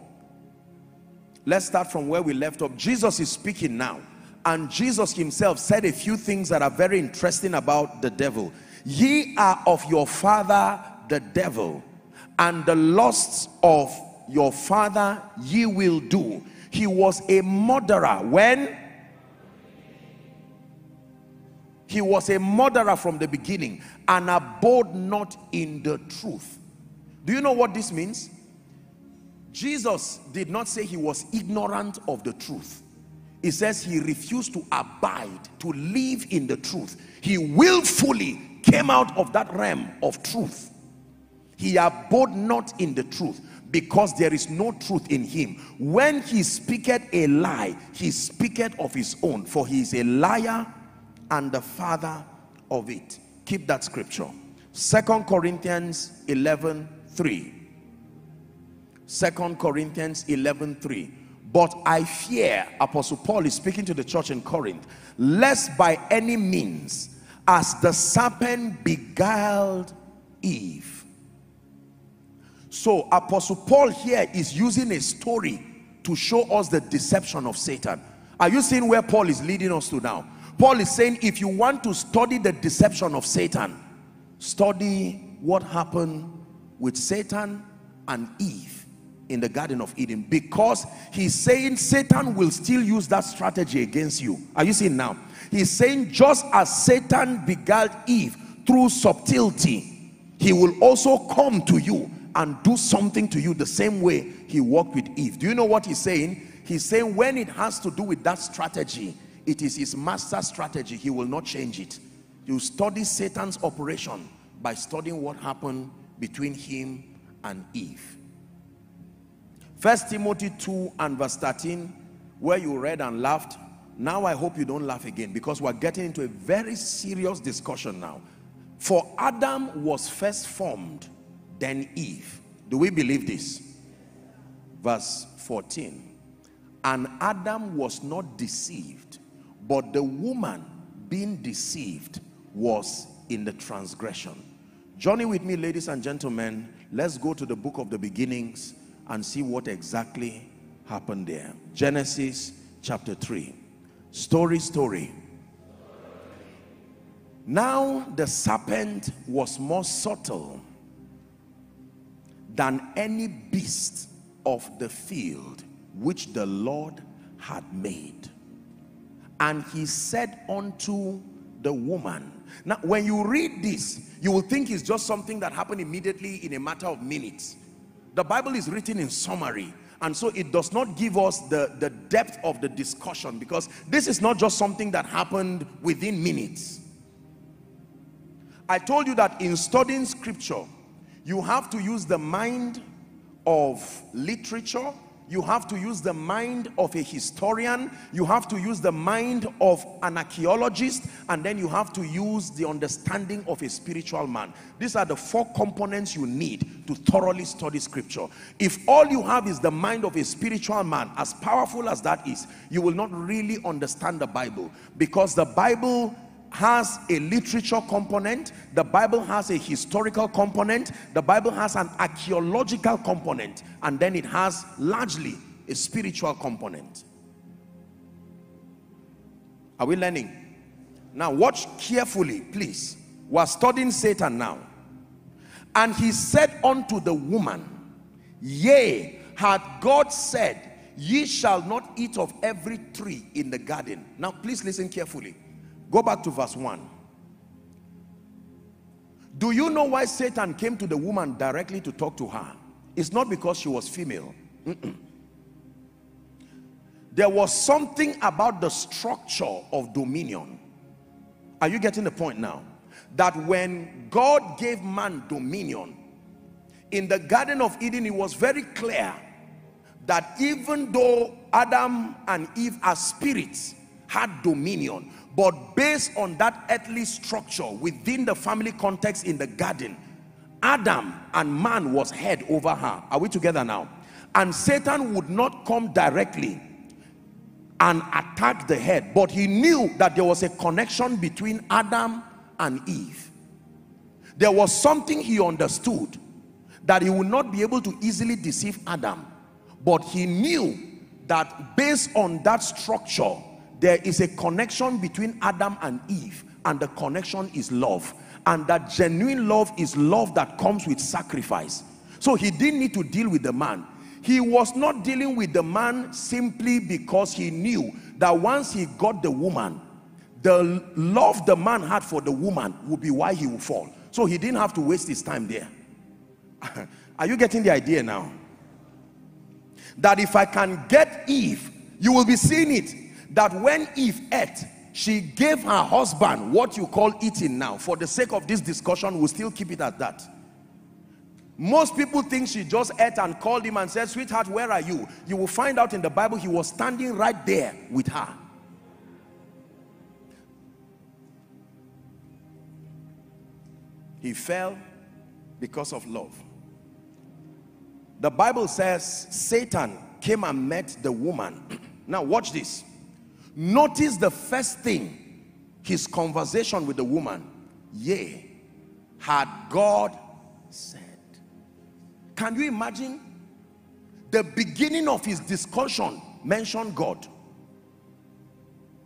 Let's start from where we left off. Jesus is speaking now, and Jesus himself said a few things that are very interesting about the devil. Ye are of your father the devil, and the lusts of your father ye will do. He was a murderer when? He was a murderer from the beginning and abode not in the truth. Do you know what this means? Jesus did not say he was ignorant of the truth. He says he refused to abide, to live in the truth. He willfully came out of that realm of truth. He abode not in the truth, because there is no truth in him. When he speaketh a lie, he speaketh of his own, for he is a liar and the father of it. Keep that scripture. 2 Corinthians 11:3. 2 Corinthians 11:3. But I fear, Apostle Paul is speaking to the church in Corinth, lest by any means, as the serpent beguiled Eve. So Apostle Paul here is using a story to show us the deception of Satan. Are you seeing where Paul is leading us to now? Paul is saying, if you want to study the deception of Satan, study what happened with Satan and Eve in the Garden of Eden, because he's saying Satan will still use that strategy against you. Are you seeing now? He's saying just as Satan beguiled Eve through subtlety, he will also come to you and do something to you the same way he worked with Eve. Do you know what he's saying? He's saying when it has to do with that strategy, it is his master strategy. He will not change it. You study Satan's operation by studying what happened between him and Eve. 1 Timothy 2:13, where you read and laughed. Now I hope you don't laugh again, because we're getting into a very serious discussion now. For Adam was first formed, then Eve. Do we believe this? Verse 14. And Adam was not deceived, but the woman being deceived was in the transgression. Journey with me, ladies and gentlemen. Let's go to the book of the beginnings and see what exactly happened there. Genesis chapter 3. Story. Now the serpent was more subtle than any beast of the field which the Lord had made. And he said unto the woman. Now, when you read this, you will think it's just something that happened immediately in a matter of minutes. The Bible is written in summary, and so it does not give us the depth of the discussion, because this is not just something that happened within minutes. I told you that in studying scripture, you have to use the mind of literature, you have to use the mind of a historian, you have to use the mind of an archaeologist, and then you have to use the understanding of a spiritual man. These are the four components you need to thoroughly study scripture. If all you have is the mind of a spiritual man, as powerful as that is, you will not really understand the Bible, because the Bible has a literature component, the Bible has a historical component, the Bible has an archaeological component, and then it has largely a spiritual component. Are we learning? Now watch carefully, please. We're studying Satan now. And he said unto the woman, yea, had God said, ye shall not eat of every tree in the garden. Now please listen carefully. Go back to verse 1. Do you know why Satan came to the woman directly to talk to her? It's not because she was female. There was something about the structure of dominion. Are you getting the point now? That when God gave man dominion, in the Garden of Eden, it was very clear that even though Adam and Eve are spirits, had dominion, but based on that earthly structure within the family context in the garden, Adam and man was head over her. Are we together now? And Satan would not come directly and attack the head, but he knew that there was a connection between Adam and Eve. There was something he understood, that he would not be able to easily deceive Adam, but he knew that based on that structure, there is a connection between Adam and Eve, and the connection is love, and that genuine love is love that comes with sacrifice. So he didn't need to deal with the man. He was not dealing with the man simply because he knew that once he got the woman, the love the man had for the woman would be why he would fall. So he didn't have to waste his time there. Are you getting the idea now? That if I can get Eve, you will be seeing it. That when Eve ate, she gave her husband what you call eating now. For the sake of this discussion, we'll still keep it at that. Most people think she just ate and called him and said, sweetheart, where are you? You will find out in the Bible he was standing right there with her. He fell because of love. The Bible says Satan came and met the woman. Now watch this. Notice the first thing, his conversation with the woman. Yea, had God said. Can you imagine? The beginning of his discussion mentioned God.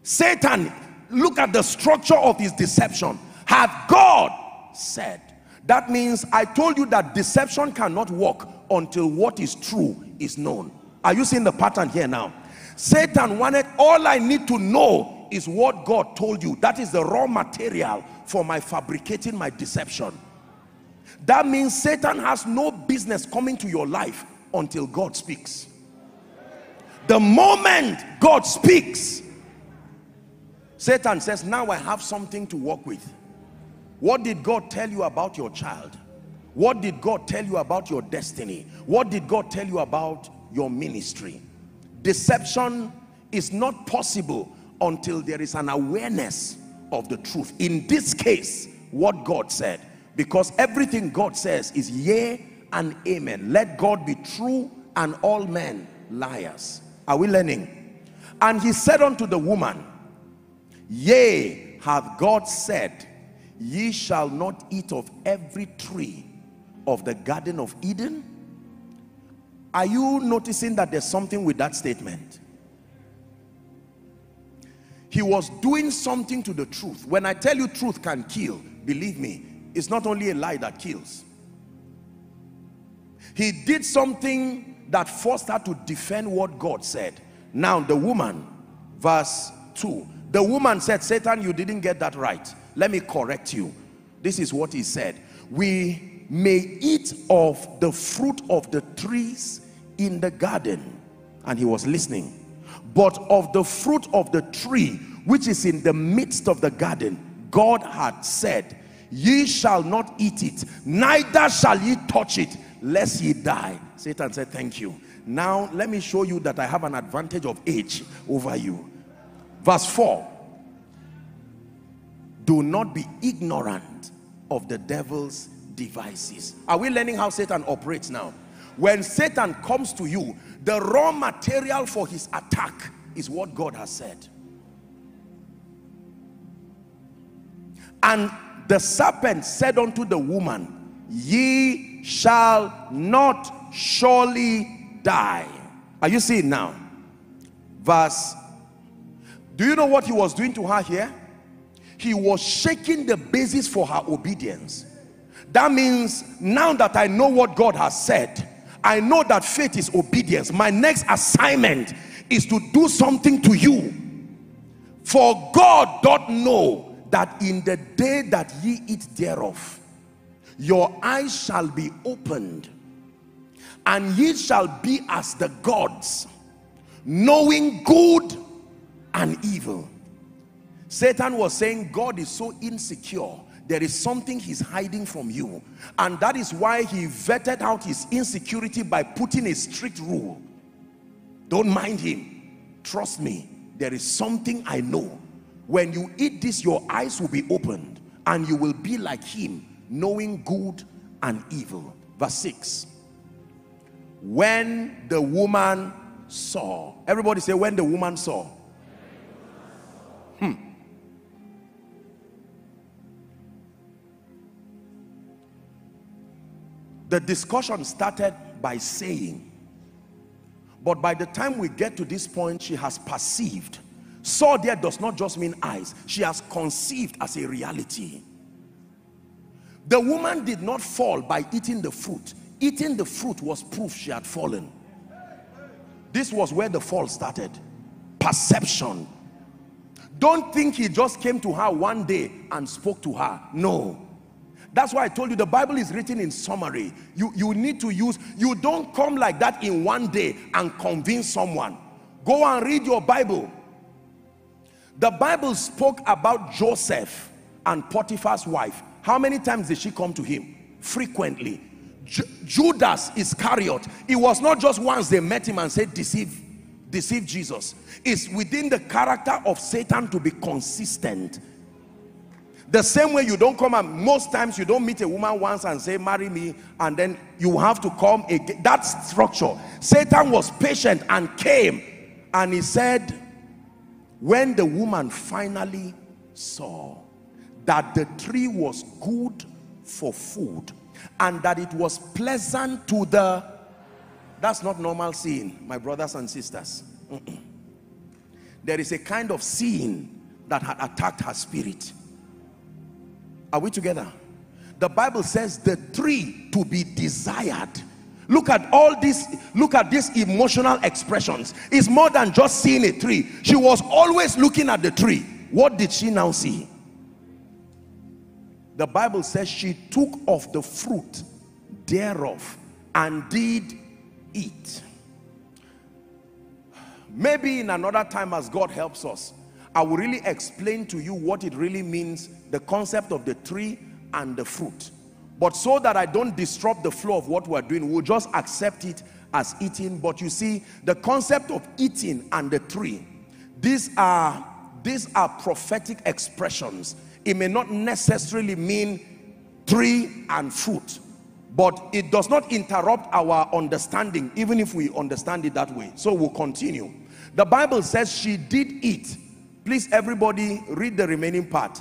Satan, look at the structure of his deception. Had God said. That means I told you that deception cannot work until what is true is known. Are you seeing the pattern here now? Satan wanted, all I need to know is what God told you. That is the raw material for my fabricating my deception. That means Satan has no business coming to your life until God speaks. The moment God speaks, Satan says, now I have something to work with. What did God tell you about your child? What did God tell you about your destiny? What did God tell you about your ministry? Deception is not possible until there is an awareness of the truth. In this case, what God said, because everything God says is yea and amen. Let God be true and all men liars. Are we learning? And he said unto the woman, yea, hath God said, ye shall not eat of every tree of the Garden of Eden? Are you noticing that there's something with that statement? He was doing something to the truth. When I tell you truth can kill, believe me, it's not only a lie that kills. He did something that forced her to defend what God said. Now the woman, verse 2, the woman said, Satan, you didn't get that right. Let me correct you. This is what he said. We may eat of the fruit of the trees in the garden, and he was listening, but of the fruit of the tree which is in the midst of the garden, God had said, ye shall not eat it, neither shall ye touch it, lest ye die. Satan said, thank you. Now let me show you that I have an advantage of age over you. Verse 4. Do not be ignorant of the devil's devices. Are we learning how Satan operates now? When Satan comes to you, the raw material for his attack is what God has said. And the serpent said unto the woman, ye shall not surely die. Are you seeing now? Verse, do you know what he was doing to her here? He was shaking the basis for her obedience. That means, now that I know what God has said, I know that faith is obedience. My next assignment is to do something to you. For God doth know that in the day that ye eat thereof, your eyes shall be opened, and ye shall be as the gods, knowing good and evil. Satan was saying God is so insecure. There is something he's hiding from you. And that is why he vetted out his insecurity by putting a strict rule. Don't mind him. Trust me. There is something I know. When you eat this, your eyes will be opened and you will be like him, knowing good and evil. Verse 6. When the woman saw. Everybody say, when the woman saw. The discussion started by saying, but by the time we get to this point, she has perceived. Saw there does not just mean eyes. She has conceived as a reality. The woman did not fall by eating the fruit. Eating the fruit was proof she had fallen. This was where the fall started. Perception. Don't think he just came to her one day and spoke to her. No. That's why I told you the Bible is written in summary. You need to use, you don't come like that in one day and convince someone. Go and read your Bible. The Bible spoke about Joseph and Potiphar's wife. How many times did she come to him? Frequently. Judas Iscariot. It was not just once they met him and said, deceive Jesus. It's within the character of Satan to be consistent. The same way you don't come, and most times you don't meet a woman once and say, marry me, and then you have to come again. That structure. Satan was patient and came, and he said, when the woman finally saw that the tree was good for food and that it was pleasant to the... That's not normal seeing, my brothers and sisters. There is a kind of seeing that had attacked her spirit. Are we together? The Bible says the tree to be desired. Look at all this. Look at these emotional expressions. It's more than just seeing a tree. She was always looking at the tree. What did she now see? The Bible says she took of the fruit thereof and did eat. Maybe in another time, as God helps us, I will really explain to you what it really means, the concept of the tree and the fruit. But so that I don't disrupt the flow of what we're doing, we'll just accept it as eating. But you see, the concept of eating and the tree, these are prophetic expressions. It may not necessarily mean tree and fruit, but it does not interrupt our understanding, even if we understand it that way. So we'll continue. The Bible says she did eat. Please, everybody, read the remaining part.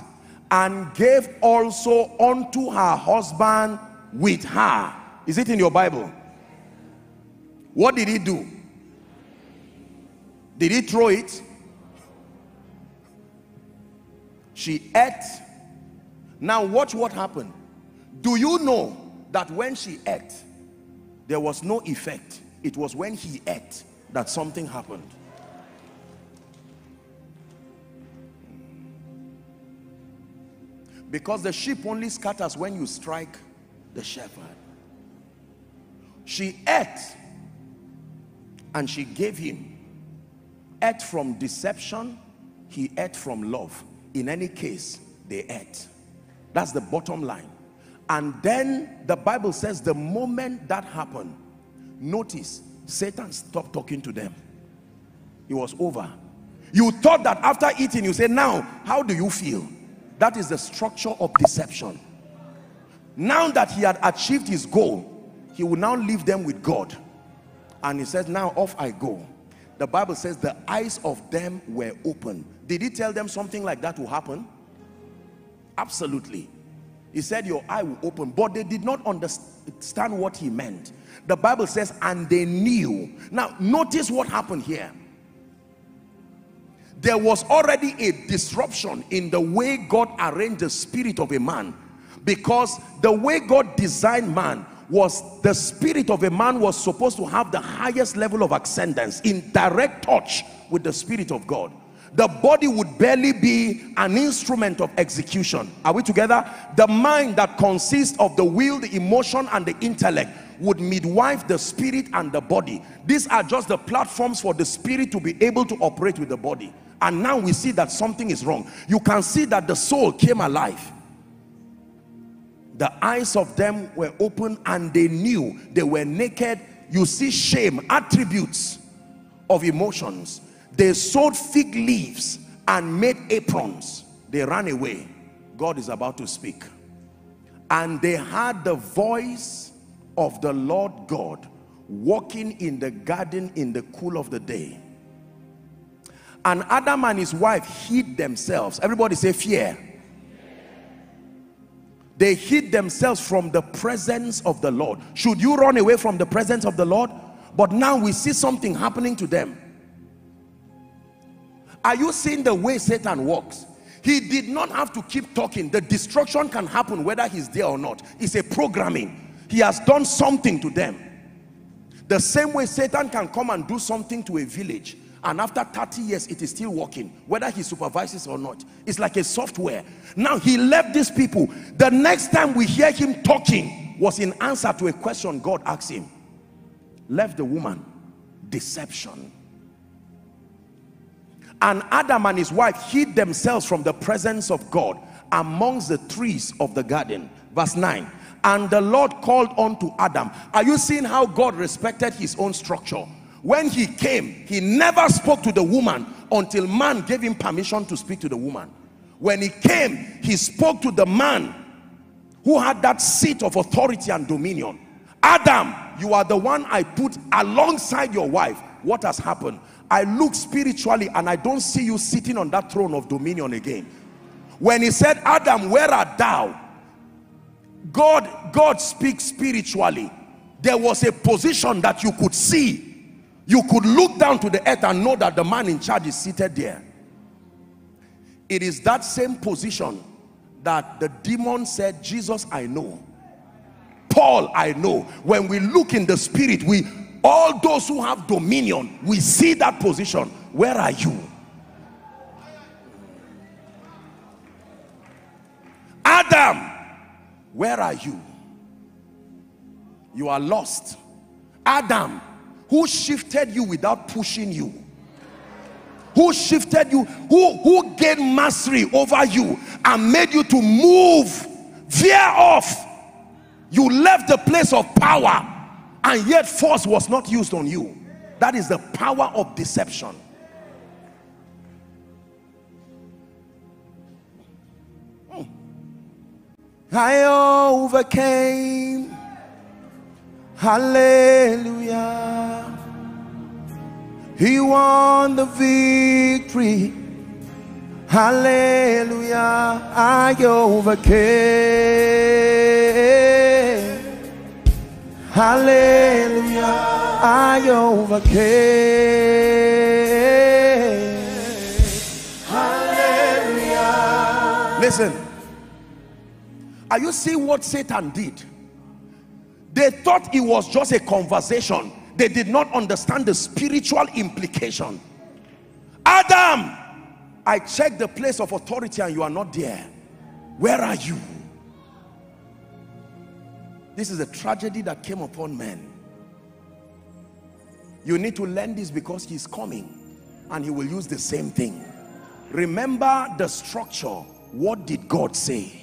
And gave also unto her husband with her. Is it in your Bible? What did he do? Did he throw it? She ate. Now watch what happened. Do you know that when she ate, there was no effect? It was when he ate that something happened. Because the sheep only scatters when you strike the shepherd. She ate and she gave him. Ate from deception, he ate from love. In any case, they ate. That's the bottom line. And then the Bible says the moment that happened, notice Satan stopped talking to them. It was over. You thought that after eating, you say, now, how do you feel? That is the structure of deception. Now that he had achieved his goal, he will now leave them with God. And he says, now off I go. The Bible says the eyes of them were open. Did he tell them something like that will happen? Absolutely. He said, your eye will open. But they did not understand what he meant. The Bible says, and they knew. Now, notice what happened here. There was already a disruption in the way God arranged the spirit of a man, because the way God designed man was the spirit of a man was supposed to have the highest level of ascendance in direct touch with the Spirit of God. The body would barely be an instrument of execution. Are we together? The mind that consists of the will, the emotion, and the intellect would midwife the spirit and the body. These are just the platforms for the spirit to be able to operate with the body. And now we see that something is wrong. You can see that the soul came alive. The eyes of them were open and they knew. They were naked. You see shame, attributes of emotions. They sewed fig leaves and made aprons. They ran away. God is about to speak. And they heard the voice of the Lord God walking in the garden in the cool of the day. And Adam and his wife hid themselves. Everybody say fear. They hid themselves from the presence of the Lord. Should you run away from the presence of the Lord? But now we see something happening to them. Are you seeing the way Satan works? He did not have to keep talking. The destruction can happen whether he's there or not. It's a programming. He has done something to them. The same way Satan can come and do something to a village, and after 30 years it is still working whether he supervises or not. It's like a software. Now he left these people. The next time we hear him talking was in answer to a question God asked him. Left the woman. Deception. And Adam and his wife hid themselves from the presence of God amongst the trees of the garden. Verse 9. And the Lord called unto Adam. Are you seeing how God respected his own structure? When he came, he never spoke to the woman until man gave him permission to speak to the woman. When he came, he spoke to the man who had that seat of authority and dominion. Adam, you are the one I put alongside your wife. What has happened? I look spiritually and I don't see you sitting on that throne of dominion again. When he said, Adam, where art thou? God speaks spiritually. There was a position that you could see. You could look down to the earth and know that the man in charge is seated there. It is that same position that the demon said, Jesus, I know. Paul, I know. When we look in the spirit, all those who have dominion, we see that position. Where are you? Adam, where are you? You are lost. Adam, who shifted you without pushing you? Who shifted you? Who gained mastery over you and made you to move, veer off? You left the place of power. And yet force was not used on you. That is the power of deception. I overcame. Hallelujah. He won the victory. Hallelujah. I overcame. Hallelujah, I overcame. Hallelujah. Listen, are you seeing what Satan did? They thought it was just a conversation. They did not understand the spiritual implication. Adam, I checked the place of authority and you are not there. Where are you? This is a tragedy that came upon man. You need to learn this because he's coming and he will use the same thing. Remember the structure. What did God say?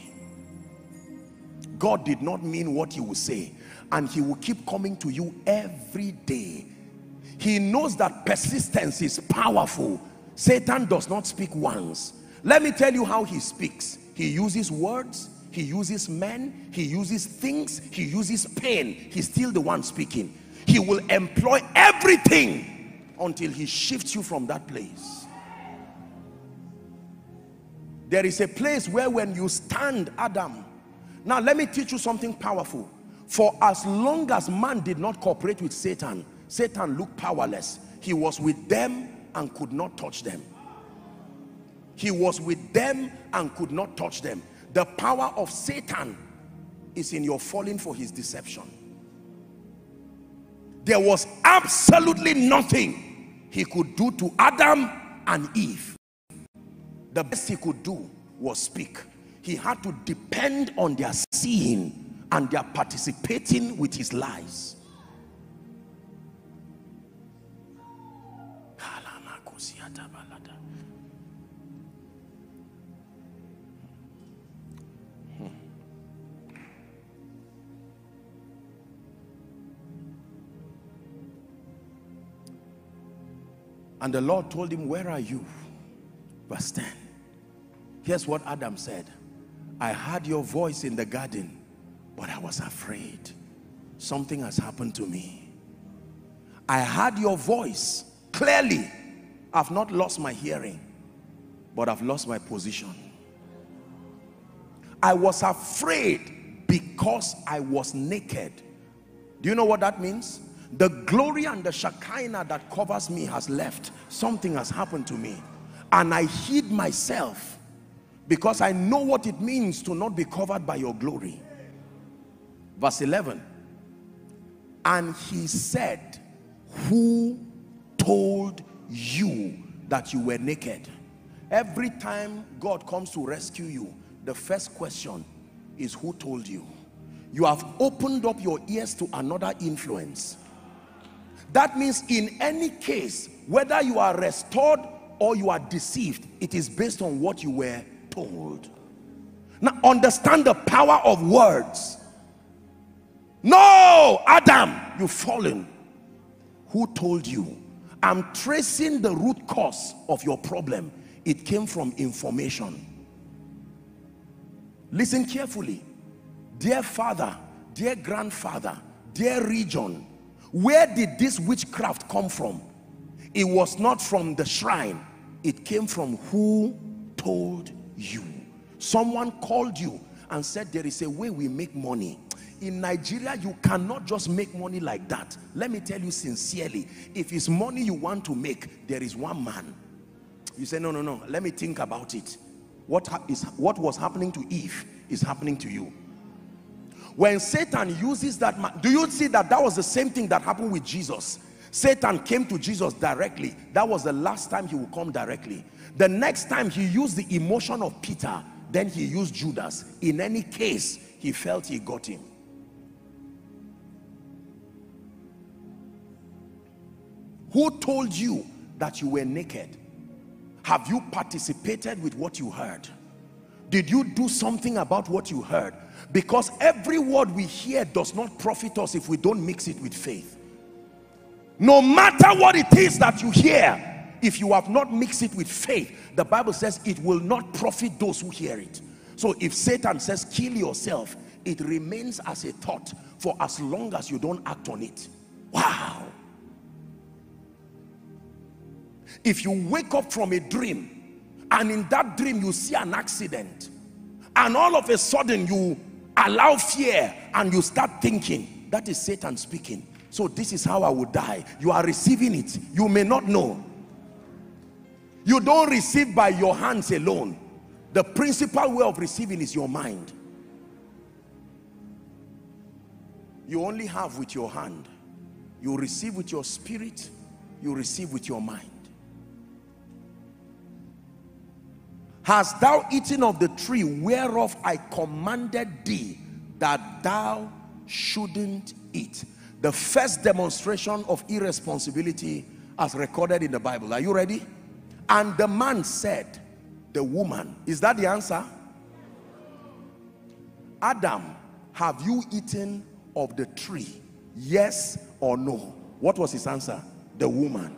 God did not mean what he will say, and he will keep coming to you every day. He knows that persistence is powerful. Satan does not speak once. Let me tell you how he speaks. He uses words, he uses men, he uses things, he uses pain. He's still the one speaking. He will employ everything until he shifts you from that place. There is a place where when you stand, Adam. Now let me teach you something powerful. For as long as man did not cooperate with Satan, Satan looked powerless. He was with them and could not touch them. He was with them and could not touch them. The power of Satan is in your falling for his deception. There was absolutely nothing he could do to Adam and Eve. The best he could do was speak. He had to depend on their seeing and their participating with his lies. And the Lord told him, where are you? Verse 10. Here's what Adam said. I heard your voice in the garden, but I was afraid. Something has happened to me. I heard your voice clearly. I've not lost my hearing, but I've lost my position. I was afraid because I was naked. Do you know what that means? The glory and the Shekinah that covers me has left. Something has happened to me. And I hid myself because I know what it means to not be covered by your glory. Verse 11. And he said, who told you that you were naked? Every time God comes to rescue you, the first question is, who told you? You have opened up your ears to another influence. That means in any case, whether you are restored or you are deceived, it is based on what you were told. Now understand the power of words. No, Adam, you've fallen. Who told you? I'm tracing the root cause of your problem. It came from information. Listen carefully. Dear father, dear grandfather, dear region, where did this witchcraft come from? It was not from the shrine. It came from who told you. Someone called you and said, there is a way we make money. In Nigeria, you cannot just make money like that. Let me tell you sincerely, if it's money you want to make, there is one man. You say, no, no, no, let me think about it. What was happening to Eve is happening to you. When Satan uses that man, do you see that that was the same thing that happened with Jesus? Satan came to Jesus directly. That was the last time he would come directly. The next time he used the emotion of Peter, then he used Judas. In any case, he felt he got him. Who told you that you were naked? Have you participated with what you heard? Did you do something about what you heard? Because every word we hear does not profit us if we don't mix it with faith. No matter what it is that you hear, if you have not mixed it with faith, the Bible says it will not profit those who hear it. So if Satan says kill yourself, it remains as a thought for as long as you don't act on it. Wow. If you wake up from a dream and in that dream you see an accident, and all of a sudden you allow fear and you start thinking, that is Satan speaking. So this is how I will die. You are receiving it. You may not know. You don't receive by your hands alone. The principal way of receiving is your mind. You only have with your hand. You receive with your spirit. You receive with your mind. Hast thou eaten of the tree whereof I commanded thee that thou shouldn't eat? The first demonstration of irresponsibility as recorded in the Bible. Are you ready? And the man said, the woman. Is that the answer? Adam, have you eaten of the tree? Yes or no? What was his answer? the woman.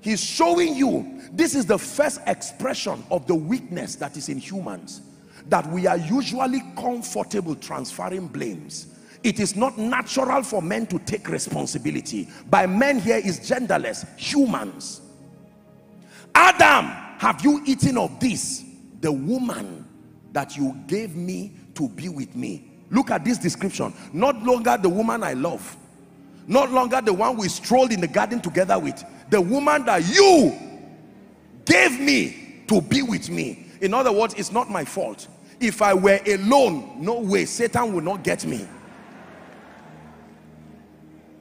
He's showing you this is the first expression of the weakness that is in humans, that we are usually comfortable transferring blames. It is not natural for men to take responsibility. By men here is genderless, humans. Adam, have you eaten of this? The woman that you gave me to be with me. Look at this description. Not longer the woman I love, not longer the one we strolled in the garden together with, the woman that you gave me to be with me. In other words, it's not my fault. If I were alone, no way, Satan would not get me.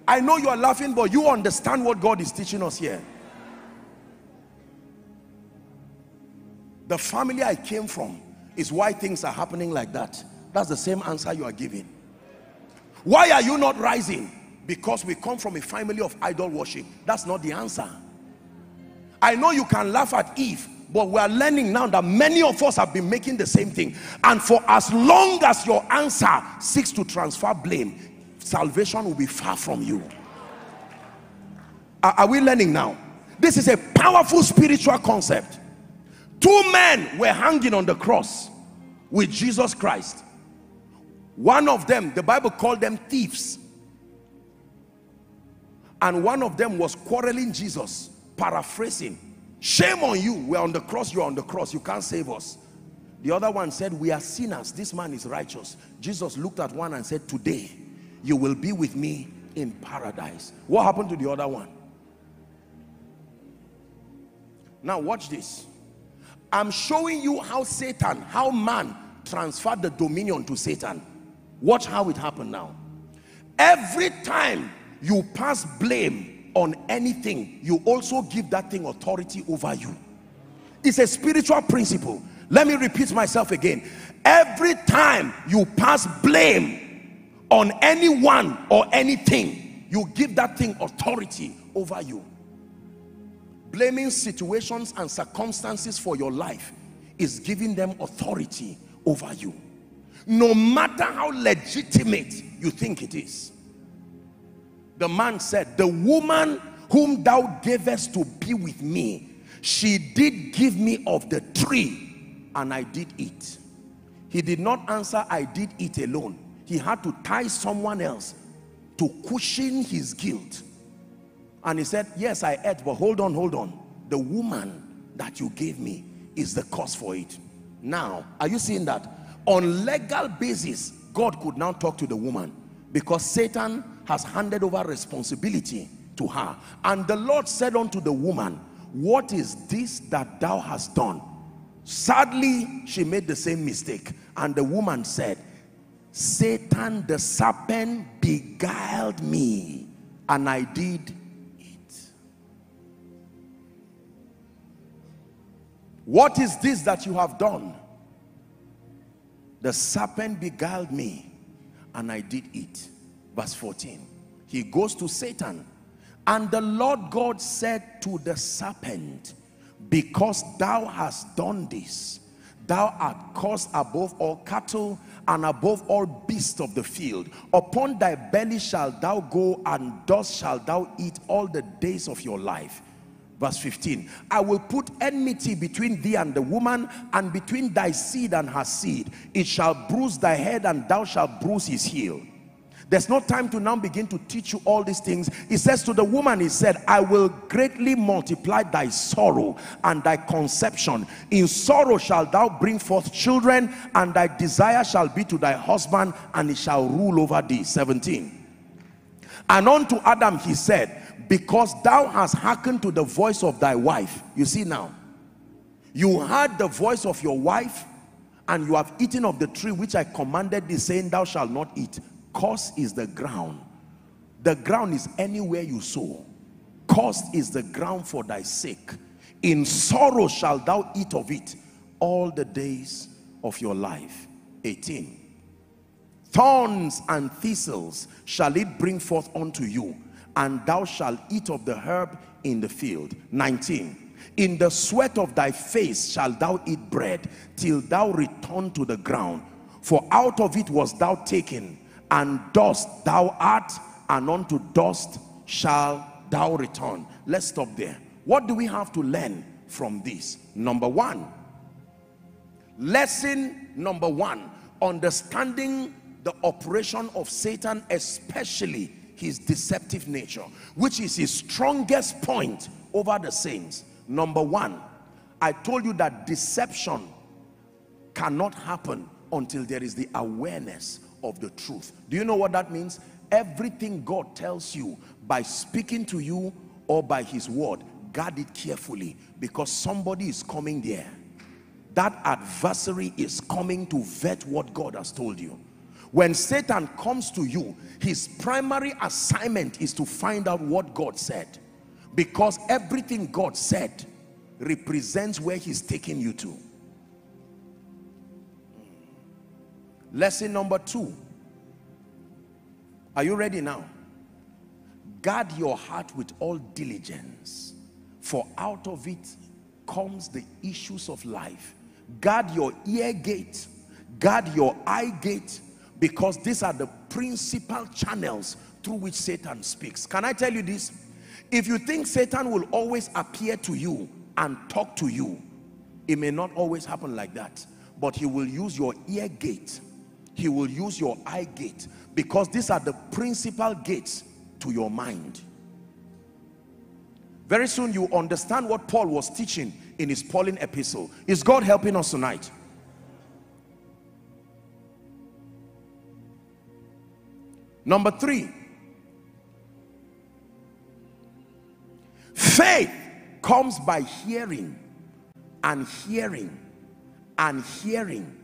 I know you are laughing, but you understand what God is teaching us here. The family I came from is why things are happening like that. That's the same answer you are giving. Why are you not rising? Because we come from a family of idol worship. That's not the answer. I know you can laugh at Eve, but we are learning now that many of us have been making the same thing. And for as long as your answer seeks to transfer blame, salvation will be far from you. Are we learning now? This is a powerful spiritual concept. Two men were hanging on the cross with Jesus Christ. One of them, the Bible called them thieves. And one of them was quarreling Jesus, paraphrasing, "Shame on you, we're on the cross, you're on the cross, you can't save us." The other one said, "We are sinners, this man is righteous." Jesus looked at one and said, "Today you will be with me in paradise." What happened to the other one? Now watch this. I'm showing you how Satan, how man transferred the dominion to Satan. Watch how it happened now. Every time you pass blame on anything, you also give that thing authority over you. It's a spiritual principle. Let me repeat myself again. Every time you pass blame on anyone or anything, you give that thing authority over you. Blaming situations and circumstances for your life is giving them authority over you, no matter how legitimate you think it is. The man said, "The woman whom thou gavest to be with me, she did give me of the tree, and I did eat." He did not answer, "I did eat" alone. He had to tie someone else to cushion his guilt. And he said, "Yes, I ate, but hold on. The woman that you gave me is the cause for it." Now, are you seeing that? On legal basis, God could now talk to the woman, because Satan has handed over responsibility to her. And the Lord said unto the woman, "What is this that thou hast done?" Sadly, she made the same mistake. And the woman said, "Satan the serpent beguiled me, and I did eat." "What is this that you have done?" "The serpent beguiled me, and I did eat." Verse 14, he goes to Satan. "And the Lord God said to the serpent, because thou hast done this, thou art cursed above all cattle and above all beasts of the field. Upon thy belly shalt thou go, and dust shalt thou eat all the days of your life." Verse 15, "I will put enmity between thee and the woman, and between thy seed and her seed. It shall bruise thy head, and thou shalt bruise his heel." There's no time to now begin to teach you all these things. He says to the woman, he said, "I will greatly multiply thy sorrow and thy conception. In sorrow shalt thou bring forth children, and thy desire shall be to thy husband, and he shall rule over thee." 17. "And unto Adam he said, because thou hast hearkened to the voice of thy wife." You see now, you heard the voice of your wife, and you have eaten of the tree which I commanded thee, saying, thou shalt not eat. Cursed is the ground." The ground is anywhere you sow. "Cursed is the ground for thy sake. In sorrow shalt thou eat of it all the days of your life." 18. "Thorns and thistles shall it bring forth unto you, and thou shalt eat of the herb in the field." 19. "In the sweat of thy face shalt thou eat bread, till thou return to the ground. For out of it wast thou taken, and dust thou art, and unto dust shall thou return. Let's stop there. What do we have to learn from this? Number one, lesson number one, understanding the operation of Satan, especially his deceptive nature, which is his strongest point over the saints. Number one, I told you that deception cannot happen until there is the awareness of the truth. Do you know what that means? Everything God tells you by speaking to you or by his word, guard it carefully, because somebody is coming there. That adversary is coming to vet what God has told you. When Satan comes to you, his primary assignment is to find out what God said, because everything God said represents where he's taking you to. Lesson number two. Are you ready now? Guard your heart with all diligence, for out of it comes the issues of life. Guard your ear gate, guard your eye gate, because these are the principal channels through which Satan speaks. Can I tell you this? If you think Satan will always appear to you and talk to you, it may not always happen like that, but he will use your ear gate, he will use your eye gate, because these are the principal gates to your mind. Very soon you understand what Paul was teaching in his Pauline epistle. Is God helping us tonight? Number three, faith comes by hearing, and hearing, and hearing,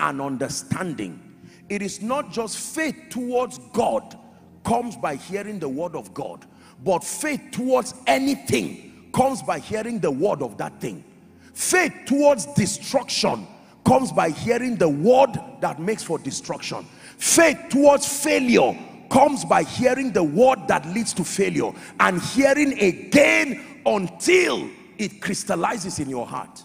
and understanding. It is not just faith towards God comes by hearing the word of God, but faith towards anything comes by hearing the word of that thing. Faith towards destruction comes by hearing the word that makes for destruction. Faith towards failure comes by hearing the word that leads to failure, and hearing again until it crystallizes in your heart.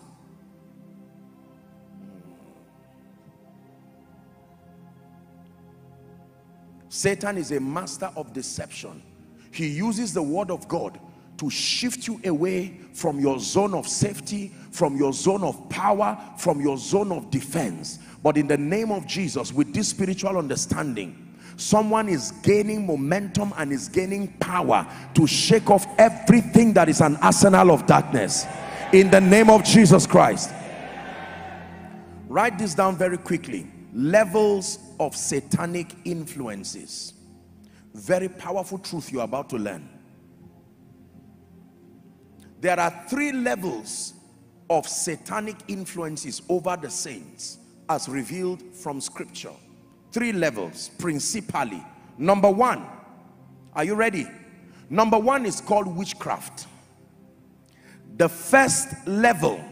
Satan is a master of deception. He uses the word of God to shift you away from your zone of safety, from your zone of power, from your zone of defense. But in the name of Jesus, with this spiritual understanding, someone is gaining momentum and is gaining power to shake off everything that is an arsenal of darkness. In the name of Jesus Christ. Write this down very quickly. Levels of satanic influences. Very powerful truth you are about to learn. There are three levels of satanic influences over the saints as revealed from scripture. Three levels principally. Number one, are you ready? Number one is called witchcraft. The first level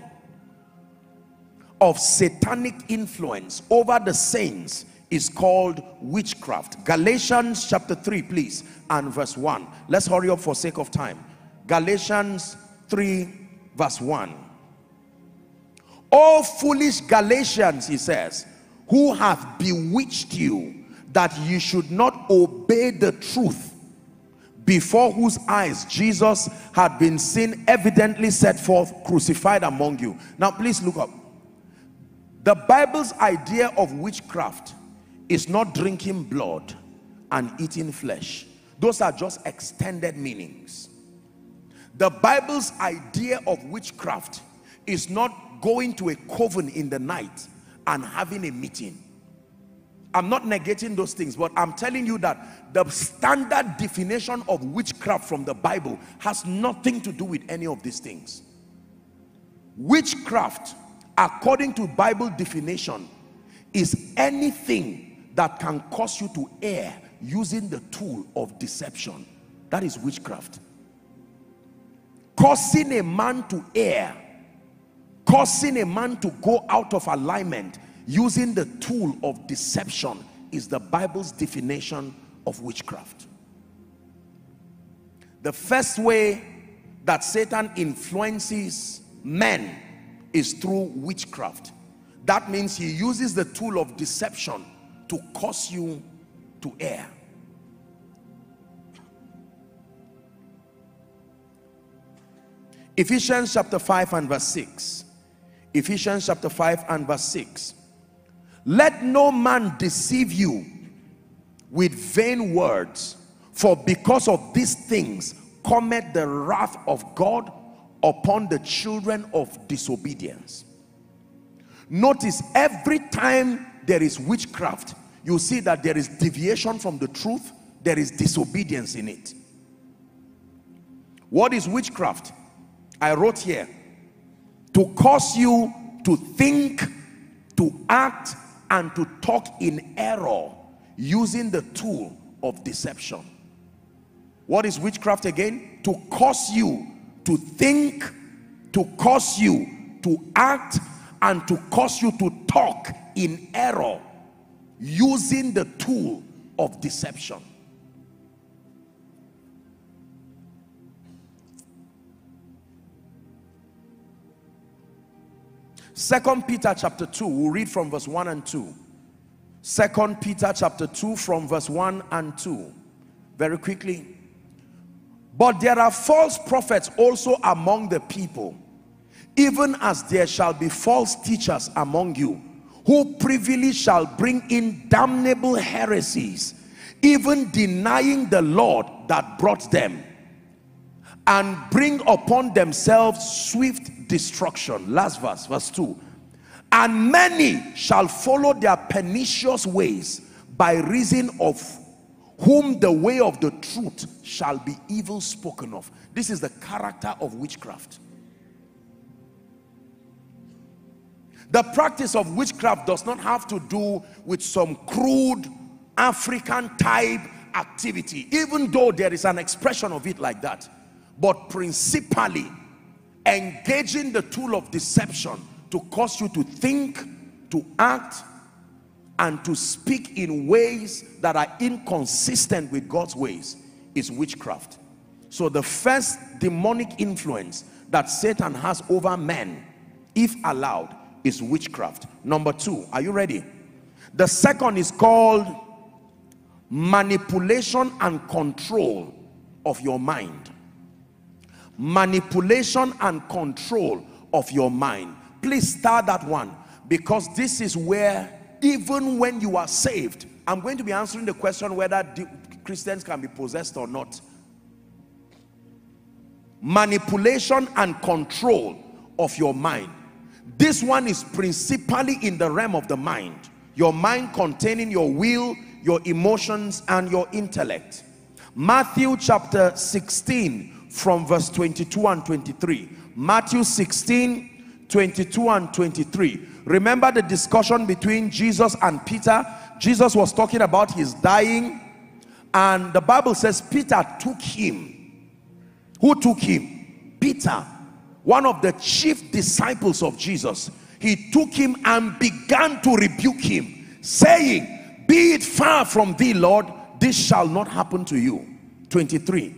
of satanic influence over the saints is called witchcraft. Galatians chapter 3 please, and verse 1. Let's hurry up for sake of time. Galatians 3 verse 1. O foolish Galatians, he says, who hath bewitched you that you should not obey the truth, before whose eyes Jesus had been seen evidently set forth crucified among you. Now please look up. The Bible's idea of witchcraft is not drinking blood and eating flesh. Those are just extended meanings. The Bible's idea of witchcraft is not going to a coven in the night and having a meeting. I'm not negating those things, but I'm telling you that the standard definition of witchcraft from the Bible has nothing to do with any of these things. Witchcraft, according to Bible definition, is anything that can cause you to err using the tool of deception. That is witchcraft. Causing a man to err, causing a man to go out of alignment using the tool of deception is the Bible's definition of witchcraft. The first way that Satan influences men is through witchcraft. That means he uses the tool of deception to cause you to err. Ephesians chapter 5 and verse 6. Ephesians chapter 5 and verse 6. Let no man deceive you with vain words, for because of these things cometh the wrath of God upon the children of disobedience. Notice, every time there is witchcraft, you see that there is deviation from the truth, there is disobedience in it. What is witchcraft? I wrote here, to cause you to think, to act, and to talk in error using the tool of deception. What is witchcraft again? To cause you to think, to cause you to act, and to cause you to talk in error using the tool of deception. Second Peter chapter 2, we'll read from verse 1 and 2. Second Peter chapter 2 from verse 1 and 2. Very quickly. But there are false prophets also among the people, even as there shall be false teachers among you, who privily shall bring in damnable heresies, even denying the Lord that brought them, and bring upon themselves swift destruction. Last verse, verse 2. And many shall follow their pernicious ways, by reason of whom the way of the truth shall be evil spoken of. This is the character of witchcraft. The practice of witchcraft does not have to do with some crude African type activity, even though there is an expression of it like that, but principally engaging the tool of deception to cause you to think, to act, and to speak in ways that are inconsistent with God's ways is witchcraft. So the first demonic influence that Satan has over men, if allowed, is witchcraft. Number two, are you ready? The second is called manipulation and control of your mind. Manipulation and control of your mind. Please start that one, because this is where, even when you are saved, I'm going to be answering the question whether Christians can be possessed or not. Manipulation and control of your mind. This one is principally in the realm of the mind. Your mind containing your will, your emotions, and your intellect. Matthew chapter 16 from verse 22 and 23. Matthew 16, 22 and 23. Remember the discussion between Jesus and Peter. Jesus was talking about his dying, and the Bible says Peter took him. Who took him? Peter. One of the chief disciples of Jesus, he took him and began to rebuke him, saying, "Be it far from thee, Lord, this shall not happen to you." 23.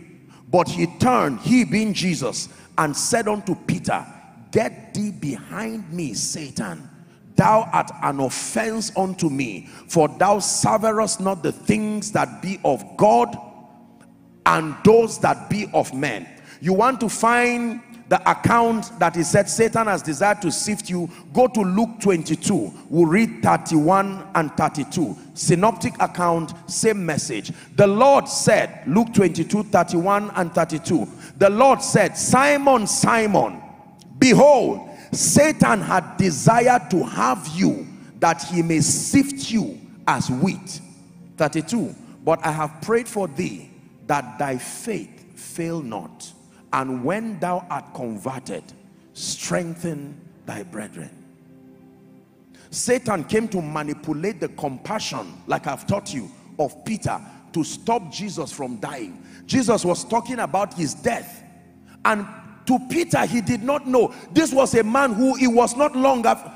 But he turned, he being Jesus, and said unto Peter, "Get thee behind me, Satan. Thou art an offense unto me, for thou savourest not the things that be of God, and those that be of men." You want to find the account that he said Satan has desired to sift you, go to Luke 22. We'll read 31 and 32. Synoptic account, same message. The Lord said, Luke 22, 31 and 32. The Lord said, "Simon, Simon, behold, Satan had desired to have you, that he may sift you as wheat." 32. "But I have prayed for thee, that thy faith fail not. And when thou art converted, strengthen thy brethren." Satan came to manipulate the compassion, like I've taught you, of Peter to stop Jesus from dying. Jesus was talking about his death, and to Peter, he did not know. This was a man who, it was not long after,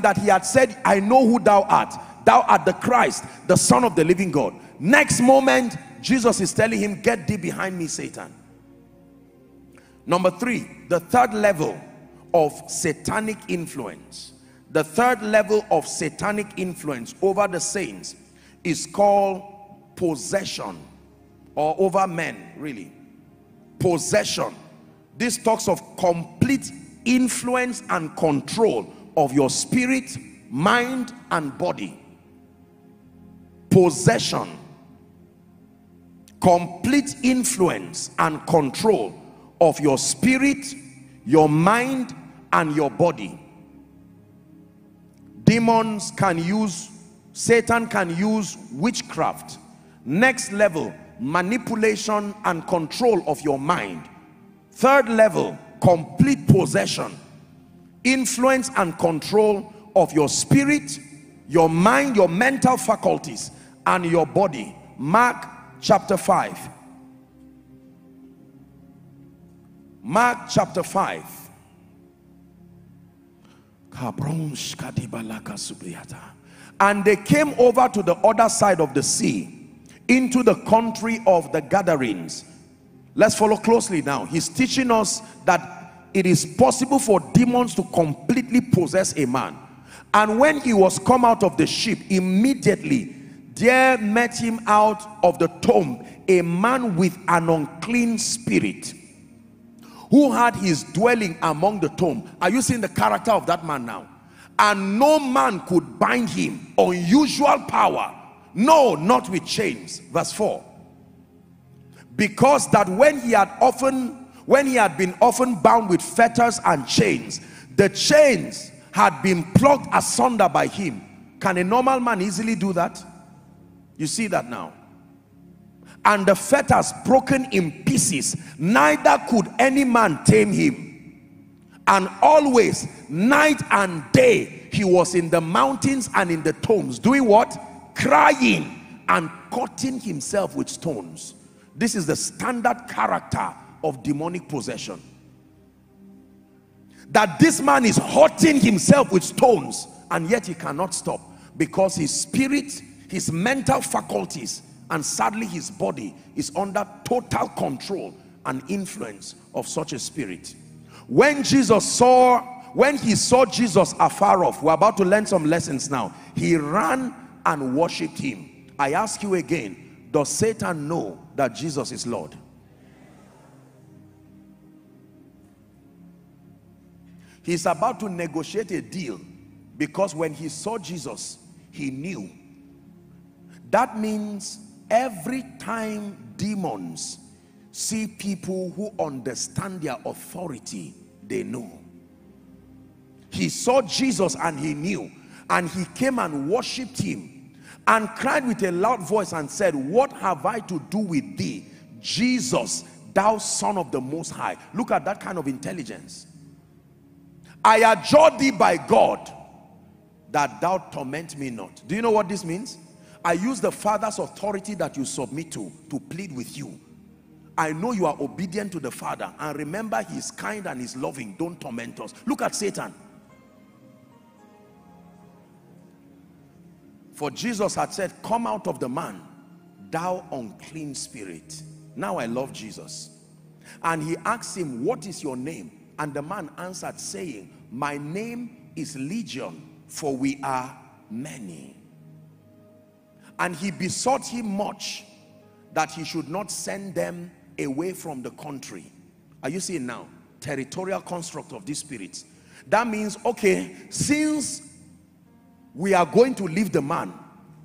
that he had said, "I know who thou art. Thou art the Christ, the Son of the living God." Next moment, Jesus is telling him, "Get thee behind me, Satan." Number three, the third level of satanic influence. The third level of satanic influence over the saints is called possession, or over men, really. Possession. This talks of complete influence and control of your spirit, mind, and body. Possession, complete influence and control of your spirit, your mind, and your body. Demons can use, Satan can use witchcraft. Next level, manipulation and control of your mind. Third level, complete possession, influence and control of your spirit, your mind, your mental faculties, and your body. Mark chapter 5. Mark chapter 5. And they came over to the other side of the sea, into the country of the Gadarenes. Let's follow closely now. He's teaching us that it is possible for demons to completely possess a man. And when he was come out of the ship, immediately there met him out of the tomb a man with an unclean spirit, who had his dwelling among the tomb. Are you seeing the character of that man now? And no man could bind him. Unusual power. No, not with chains. Verse 4. Because that when he had been often bound with fetters and chains, the chains had been plucked asunder by him. Can a normal man easily do that? You see that now. And the fetters broken in pieces, neither could any man tame him. And always, night and day, he was in the mountains and in the tombs, doing what? Crying and cutting himself with stones. This is the standard character of demonic possession. That this man is hurting himself with stones, and yet he cannot stop, because his spirit, his mental faculties, and sadly his body is under total control and influence of such a spirit. When he saw Jesus afar off, we're about to learn some lessons now, he ran and worshipped him. I ask you again, does Satan know that Jesus is Lord? He's about to negotiate a deal, because when he saw Jesus, he knew. That means every time demons see people who understand their authority, they know. He saw Jesus and he knew, and he came and worshipped him and cried with a loud voice and said, "What have I to do with thee, Jesus, thou Son of the Most High?" Look at that kind of intelligence. "I adjure thee by God that thou torment me not." Do you know what this means? I use the Father's authority that you submit to plead with you. I know you are obedient to the Father, and remember, he is kind and he's loving. Don't torment us. Look at Satan. For Jesus had said, "Come out of the man, thou unclean spirit." Now I love Jesus. And he asked him, "What is your name?" And the man answered, saying, "My name is Legion, for we are many." And he besought him much that he should not send them away from the country. Are you seeing now? Territorial construct of these spirits. That means, okay, since we are going to leave the man,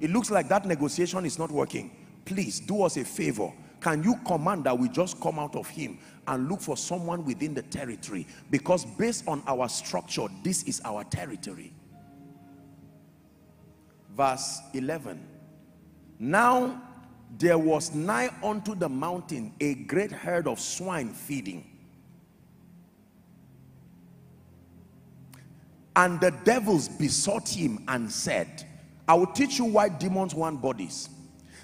it looks like that negotiation is not working. Please do us a favor. Can you command that we just come out of him and look for someone within the territory? Because based on our structure, this is our territory. Verse 11. Now there was nigh unto the mountain a great herd of swine feeding. And the devils besought him and said, "I will teach you why demons want bodies.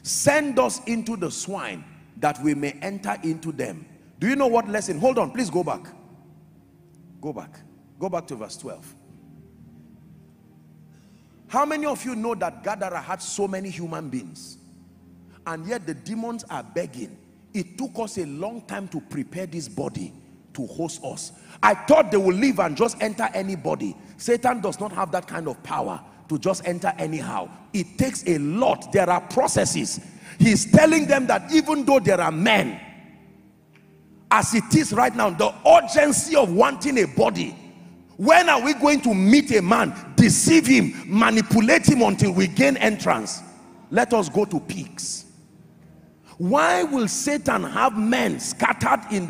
Send us into the swine that we may enter into them." Do you know what lesson? Hold on, please go back. Go back. Go back to verse 12. How many of you know that Gadara had so many human beings? And yet the demons are begging. It took us a long time to prepare this body to host us. I thought they would leave and just enter anybody. Satan does not have that kind of power to just enter anyhow. It takes a lot. There are processes. He's telling them that even though there are men as it is right now, the urgency of wanting a body. When are we going to meet a man, deceive him, manipulate him until we gain entrance? Let us go to peaks. Why will Satan have men scattered in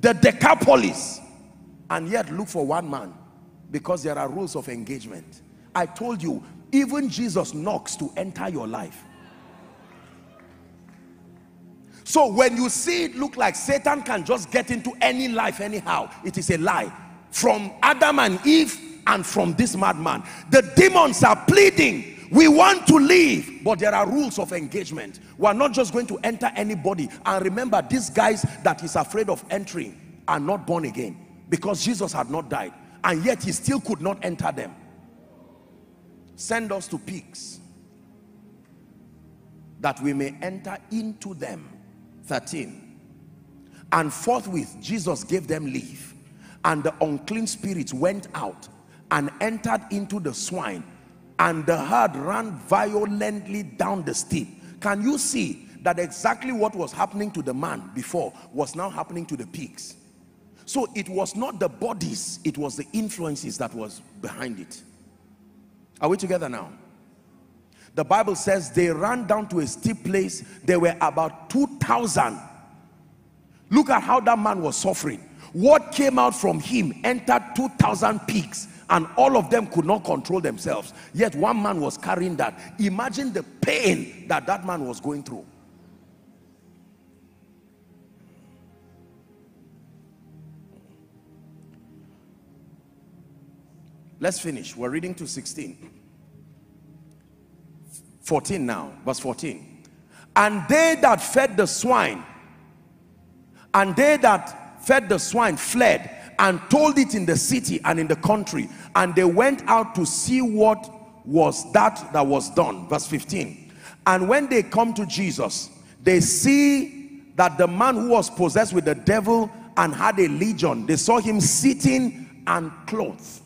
the Decapolis and yet look for one man? Because there are rules of engagement. I told you, even Jesus knocks to enter your life. So when you see it look like Satan can just get into any life anyhow, it is a lie. From Adam and Eve and from this madman, the demons are pleading, we want to leave, but there are rules of engagement. We are not just going to enter anybody. And remember, these guys that is afraid of entering are not born again, because Jesus had not died, and yet he still could not enter them. Send us to peaks that we may enter into them. 13. And forthwith Jesus gave them leave, and the unclean spirits went out and entered into the swine, and the herd ran violently down the steep. Can you see that exactly what was happening to the man before was now happening to the pigs? So it was not the bodies, it was the influences that was behind it. Are we together now? The Bible says they ran down to a steep place. There were about 2,000. Look at how that man was suffering. What came out from him entered 2,000 pigs, and all of them could not control themselves. Yet one man was carrying that. Imagine the pain that that man was going through. Let's finish. We're reading to 16. 14 now, verse 14. And they that fed the swine, fled and told it in the city and in the country, and they went out to see what was that was done. Verse 15. And when they come to Jesus, they see that the man who was possessed with the devil and had a legion, they saw him sitting and clothed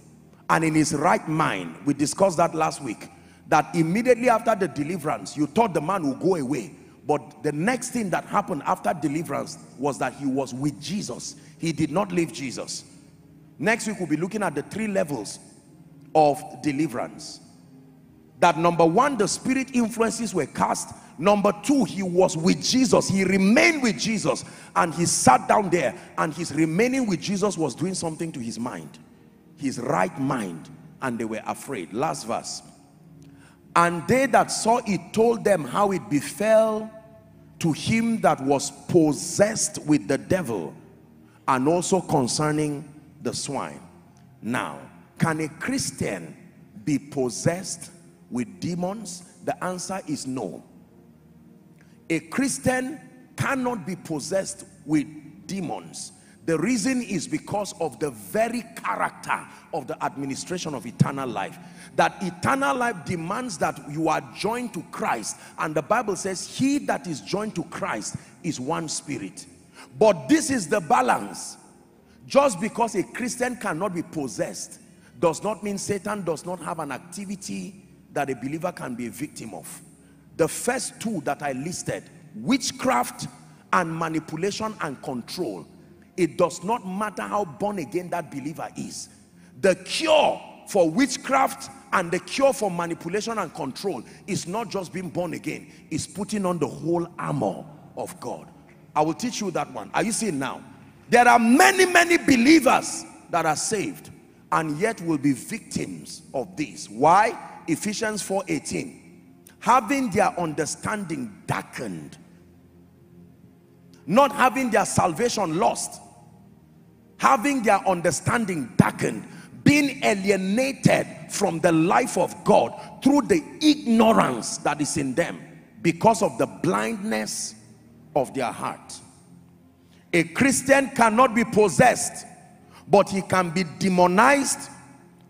and in his right mind. We discussed that last week, that immediately after the deliverance, you thought the man would go away. But the next thing that happened after deliverance was that he was with Jesus. He did not leave Jesus. Next week, we'll be looking at the 3 levels of deliverance. That number 1, the spirit influences were cast. Number 2, he was with Jesus. He remained with Jesus. And he sat down there. And his remaining with Jesus was doing something to his mind. His right mind. And they were afraid. Last verse. And they that saw it told them how it befell to him that was possessed with the devil, and also concerning the swine. Now, can a Christian be possessed with demons? The answer is no. A Christian cannot be possessed with demons. The reason is because of the very character of the administration of eternal life. That eternal life demands that you are joined to Christ. And the Bible says, he that is joined to Christ is one spirit. But this is the balance. Just because a Christian cannot be possessed does not mean Satan does not have an activity that a believer can be a victim of. The first 2 that I listed, witchcraft and manipulation and control, it does not matter how born again that believer is. The cure for witchcraft and the cure for manipulation and control is not just being born again, it's putting on the whole armor of God. I will teach you that one. Are you seeing now? There are many, many believers that are saved and yet will be victims of this. Why? Ephesians 4:18. Having their understanding darkened, not having their salvation lost, having their understanding darkened, being alienated from the life of God through the ignorance that is in them because of the blindness of their heart. A Christian cannot be possessed, but he can be demonized,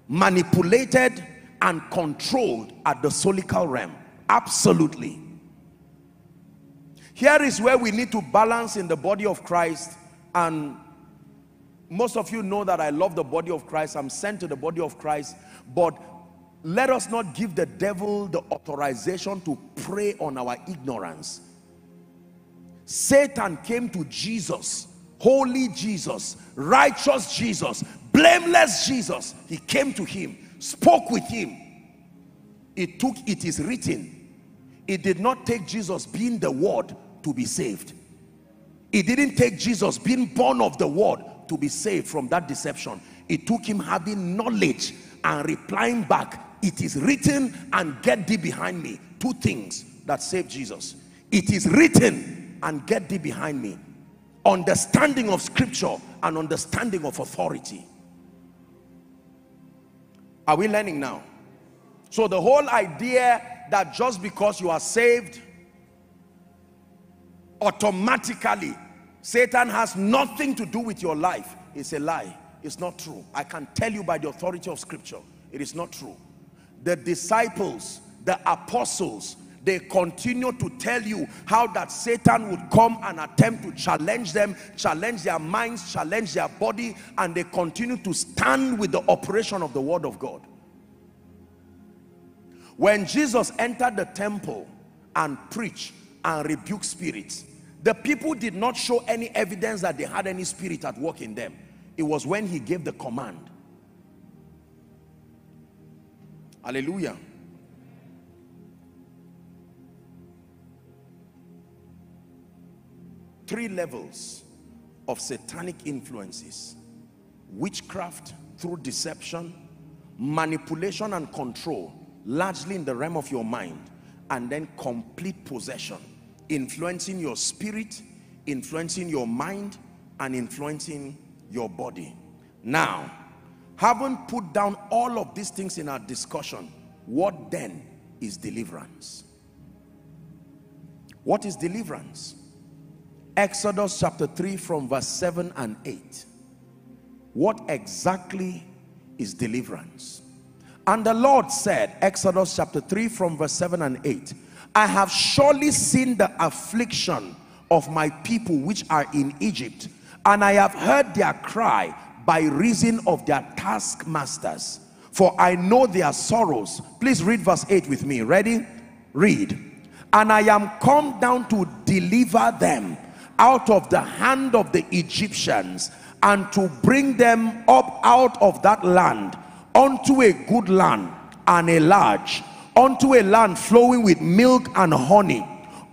manipulated, and controlled at the solical realm. Absolutely. Here is where we need to balance in the body of Christ. And most of you know that I love the body of Christ. I'm sent to the body of Christ. But let us not give the devil the authorization to prey on our ignorance. Satan came to Jesus holy Jesus, righteous Jesus, blameless Jesus. He came to him, spoke with him. It took, it is written. It did not take Jesus being the Word to be saved. It didn't take Jesus being born of the Word to be saved from that deception. It took him having knowledge and replying back, it is written, and get thee behind me. Two things that saved Jesus. It is written and get thee behind me. Understanding of scripture and understanding of authority. Are we learning now? So the whole idea that just because you are saved, automatically Satan has nothing to do with your life, it's a lie. It's not true. I can tell you by the authority of scripture, it is not true. The disciples, the apostles, they continue to tell you how that Satan would come and attempt to challenge them, challenge their minds, challenge their body, and they continue to stand with the operation of the word of God. When Jesus entered the temple and preached and rebuked spirits, the people did not show any evidence that they had any spirit at work in them. It was when he gave the command. Hallelujah. Three levels of satanic influences: witchcraft through deception, manipulation and control, largely in the realm of your mind, and then complete possession, influencing your spirit, influencing your mind, and influencing your body. Now, having put down all of these things in our discussion, what then is deliverance? What is deliverance? Exodus chapter 3 from verse 7 and 8. What exactly is deliverance? And the Lord said, Exodus chapter 3 from verse 7 and 8, I have surely seen the affliction of my people which are in Egypt, and I have heard their cry by reason of their taskmasters, for I know their sorrows. Please read verse 8 with me. Ready? Read. And I am come down to deliver them out of the hand of the Egyptians, and to bring them up out of that land unto a good land and a large, unto a land flowing with milk and honey,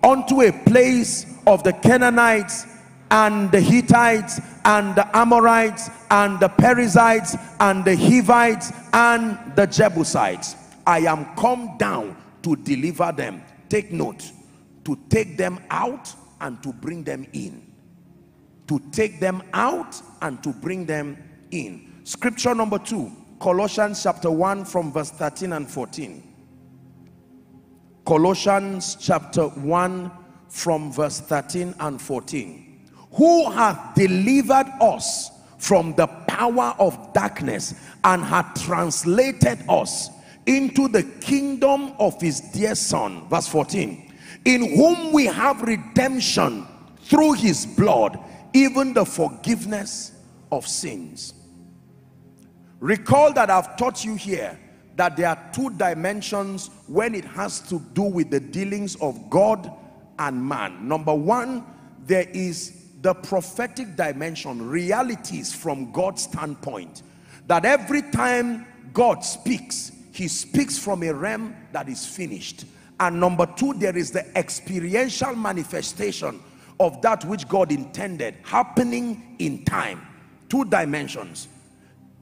unto a place of the Canaanites and the Hittites and the Amorites and the Perizzites and the Hivites and the Jebusites. I am come down to deliver them. Take note, to take them out and to bring them in. To take them out and to bring them in. Scripture number 2, Colossians chapter 1 from verse 13 and 14. Colossians chapter 1 from verse 13 and 14. Who hath delivered us from the power of darkness and hath translated us into the kingdom of his dear son. Verse 14. In whom we have redemption through his blood, even the forgiveness of sins. Recall that I've taught you here that there are two dimensions when it has to do with the dealings of God and man. Number one, there is the prophetic dimension, realities from God's standpoint, that every time God speaks, he speaks from a realm that is finished. And number two, there is the experiential manifestation of that which God intended happening in time. Two dimensions.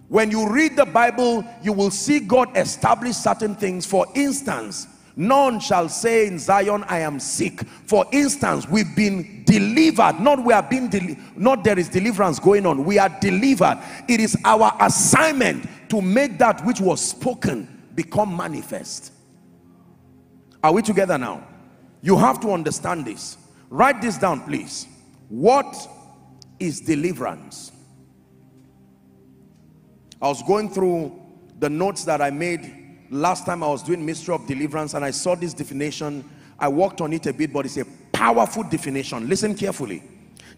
When you read the Bible, you will see God establish certain things. For instance, none shall say in Zion, I am sick. For instance, we've been delivered. Not we have been not there is deliverance going on. We are delivered. It is our assignment to make that which was spoken become manifest. Are we together now? You have to understand this. Write this down, please. What is deliverance? I was going through the notes that I made last time I was doing mystery of deliverance, and I saw this definition. I worked on it a bit, but it's a powerful definition. Listen carefully.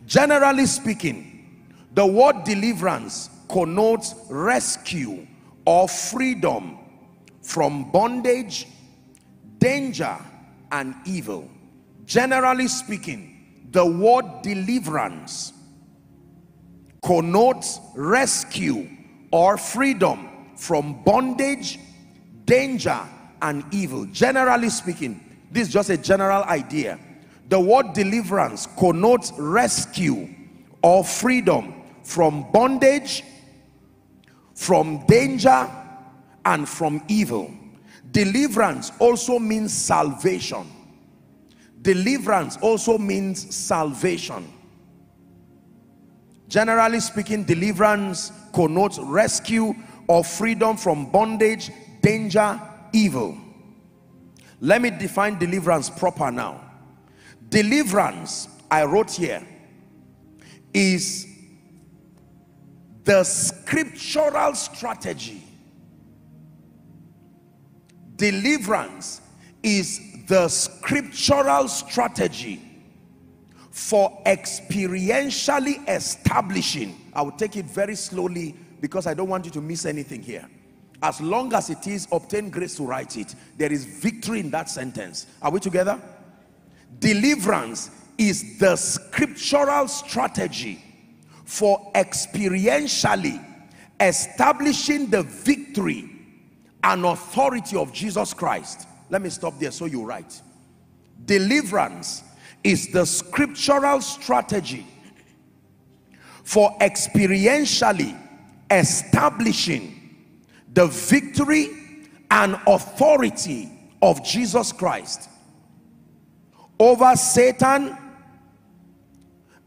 Generally speaking, the word deliverance connotes rescue or freedom from bondage, danger, and evil. Generally speaking, the word deliverance connotes rescue or freedom from bondage, danger, and evil. Generally speaking, this is just a general idea. The word deliverance connotes rescue or freedom from bondage, from danger, and from evil. Deliverance also means salvation. Deliverance also means salvation. Generally speaking, deliverance connotes rescue or freedom from bondage, danger, evil. Let me define deliverance proper now. Deliverance, I wrote here, is the scriptural strategy. Deliverance is the scriptural strategy for experientially establishing. I will take it very slowly because I don't want you to miss anything here. As long as it is, obtain grace to write it. There is victory in that sentence. Are we together? Deliverance is the scriptural strategy for experientially establishing the victory and authority of Jesus Christ. Let me stop there so you write. Deliverance is the scriptural strategy for experientially establishing the victory and authority of Jesus Christ over Satan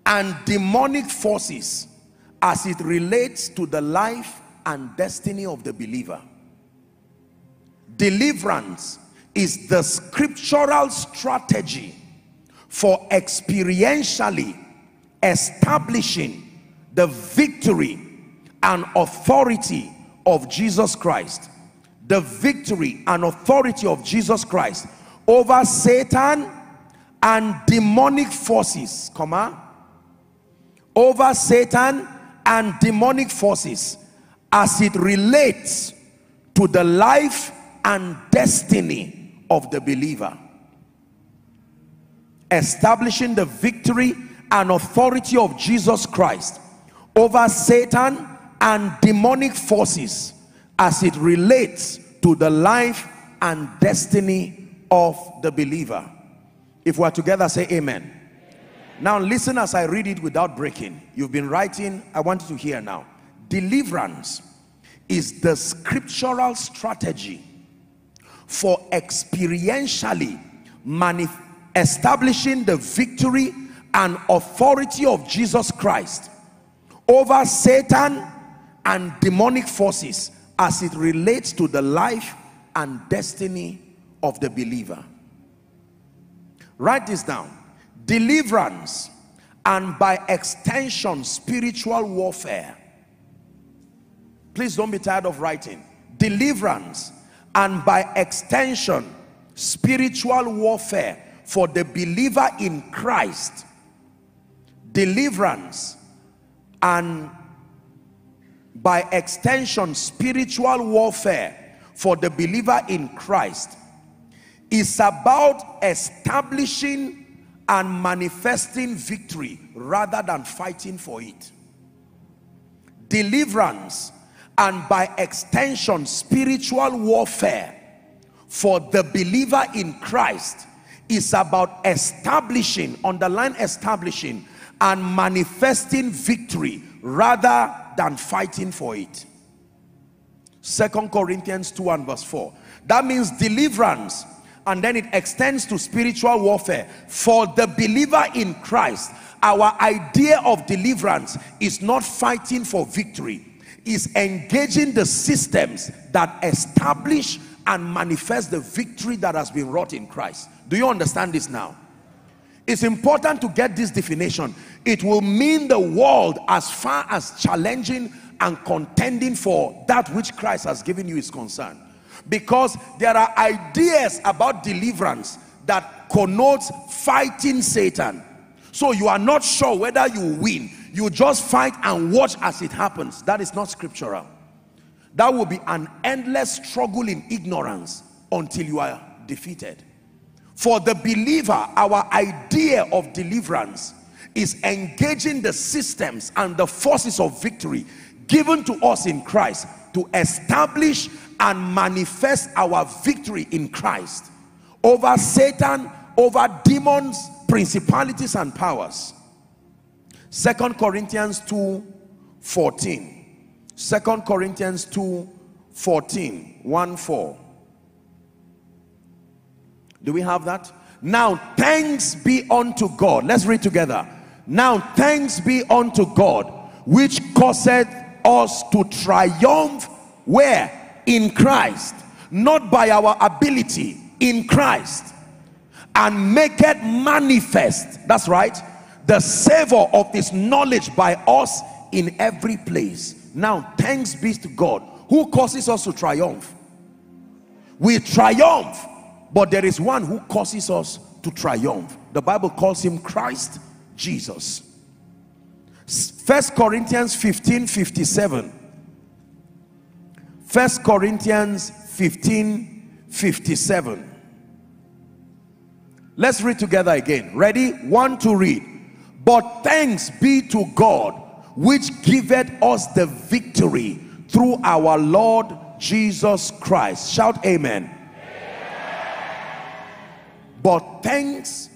and demonic forces as it relates to the life and destiny of the believer. Deliverance is the scriptural strategy for experientially establishing the victory and authority of Jesus Christ. The victory and authority of Jesus Christ over Satan and demonic forces, over Satan and demonic forces as it relates to the life and destiny of the believer. Establishing the victory and authority of Jesus Christ over Satan and demonic forces as it relates to the life and destiny of the believer. If we are together, say amen. Now listen as I read it without breaking. You've been writing, I want you to hear now. Deliverance is the scriptural strategy for experientially establishing the victory and authority of Jesus Christ over Satan and demonic forces as it relates to the life and destiny of the believer. Write this down. Deliverance, and by extension spiritual warfare. Please don't be tired of writing. Deliverance, and by extension spiritual warfare for the believer in Christ. Deliverance, and by extension spiritual warfare for the believer in Christ is about establishing and manifesting victory rather than fighting for it. Deliverance, and by extension spiritual warfare for the believer in Christ is about establishing, underline establishing, and manifesting victory rather than fighting for it. 2 Corinthians 2 and verse 4. That means deliverance, and then it extends to spiritual warfare for the believer in Christ. Our idea of deliverance is not fighting for victory, is engaging the systems that establish and manifest the victory that has been wrought in Christ. Do you understand this now? It's important to get this definition. It will mean the world as far as challenging and contending for that which Christ has given you is concerned. Because there are ideas about deliverance that connotes fighting Satan. So you are not sure whether you win. You just fight and watch as it happens. That is not scriptural. That will be an endless struggle in ignorance until you are defeated. For the believer, our idea of deliverance is engaging the systems and the forces of victory given to us in Christ to establish and manifest our victory in Christ over Satan, over demons, principalities and powers. 2 Corinthians 2:14. 2 Corinthians 2:14. 1-4. Do we have that? Now thanks be unto God. Let's read together. Now thanks be unto God, which causeth us to triumph where? In Christ. Not by our ability, in Christ. And make it manifest. That's right. The savor of this knowledge by us in every place. Now thanks be to God, who causes us to triumph. We triumph, but there is one who causes us to triumph. The Bible calls him Christ Jesus. 1 Corinthians 15:57. 1 Corinthians 15:57. Let's read together again. Ready? One to read. But thanks be to God, which giveth us the victory through our Lord Jesus Christ. Shout amen. Amen. But thanks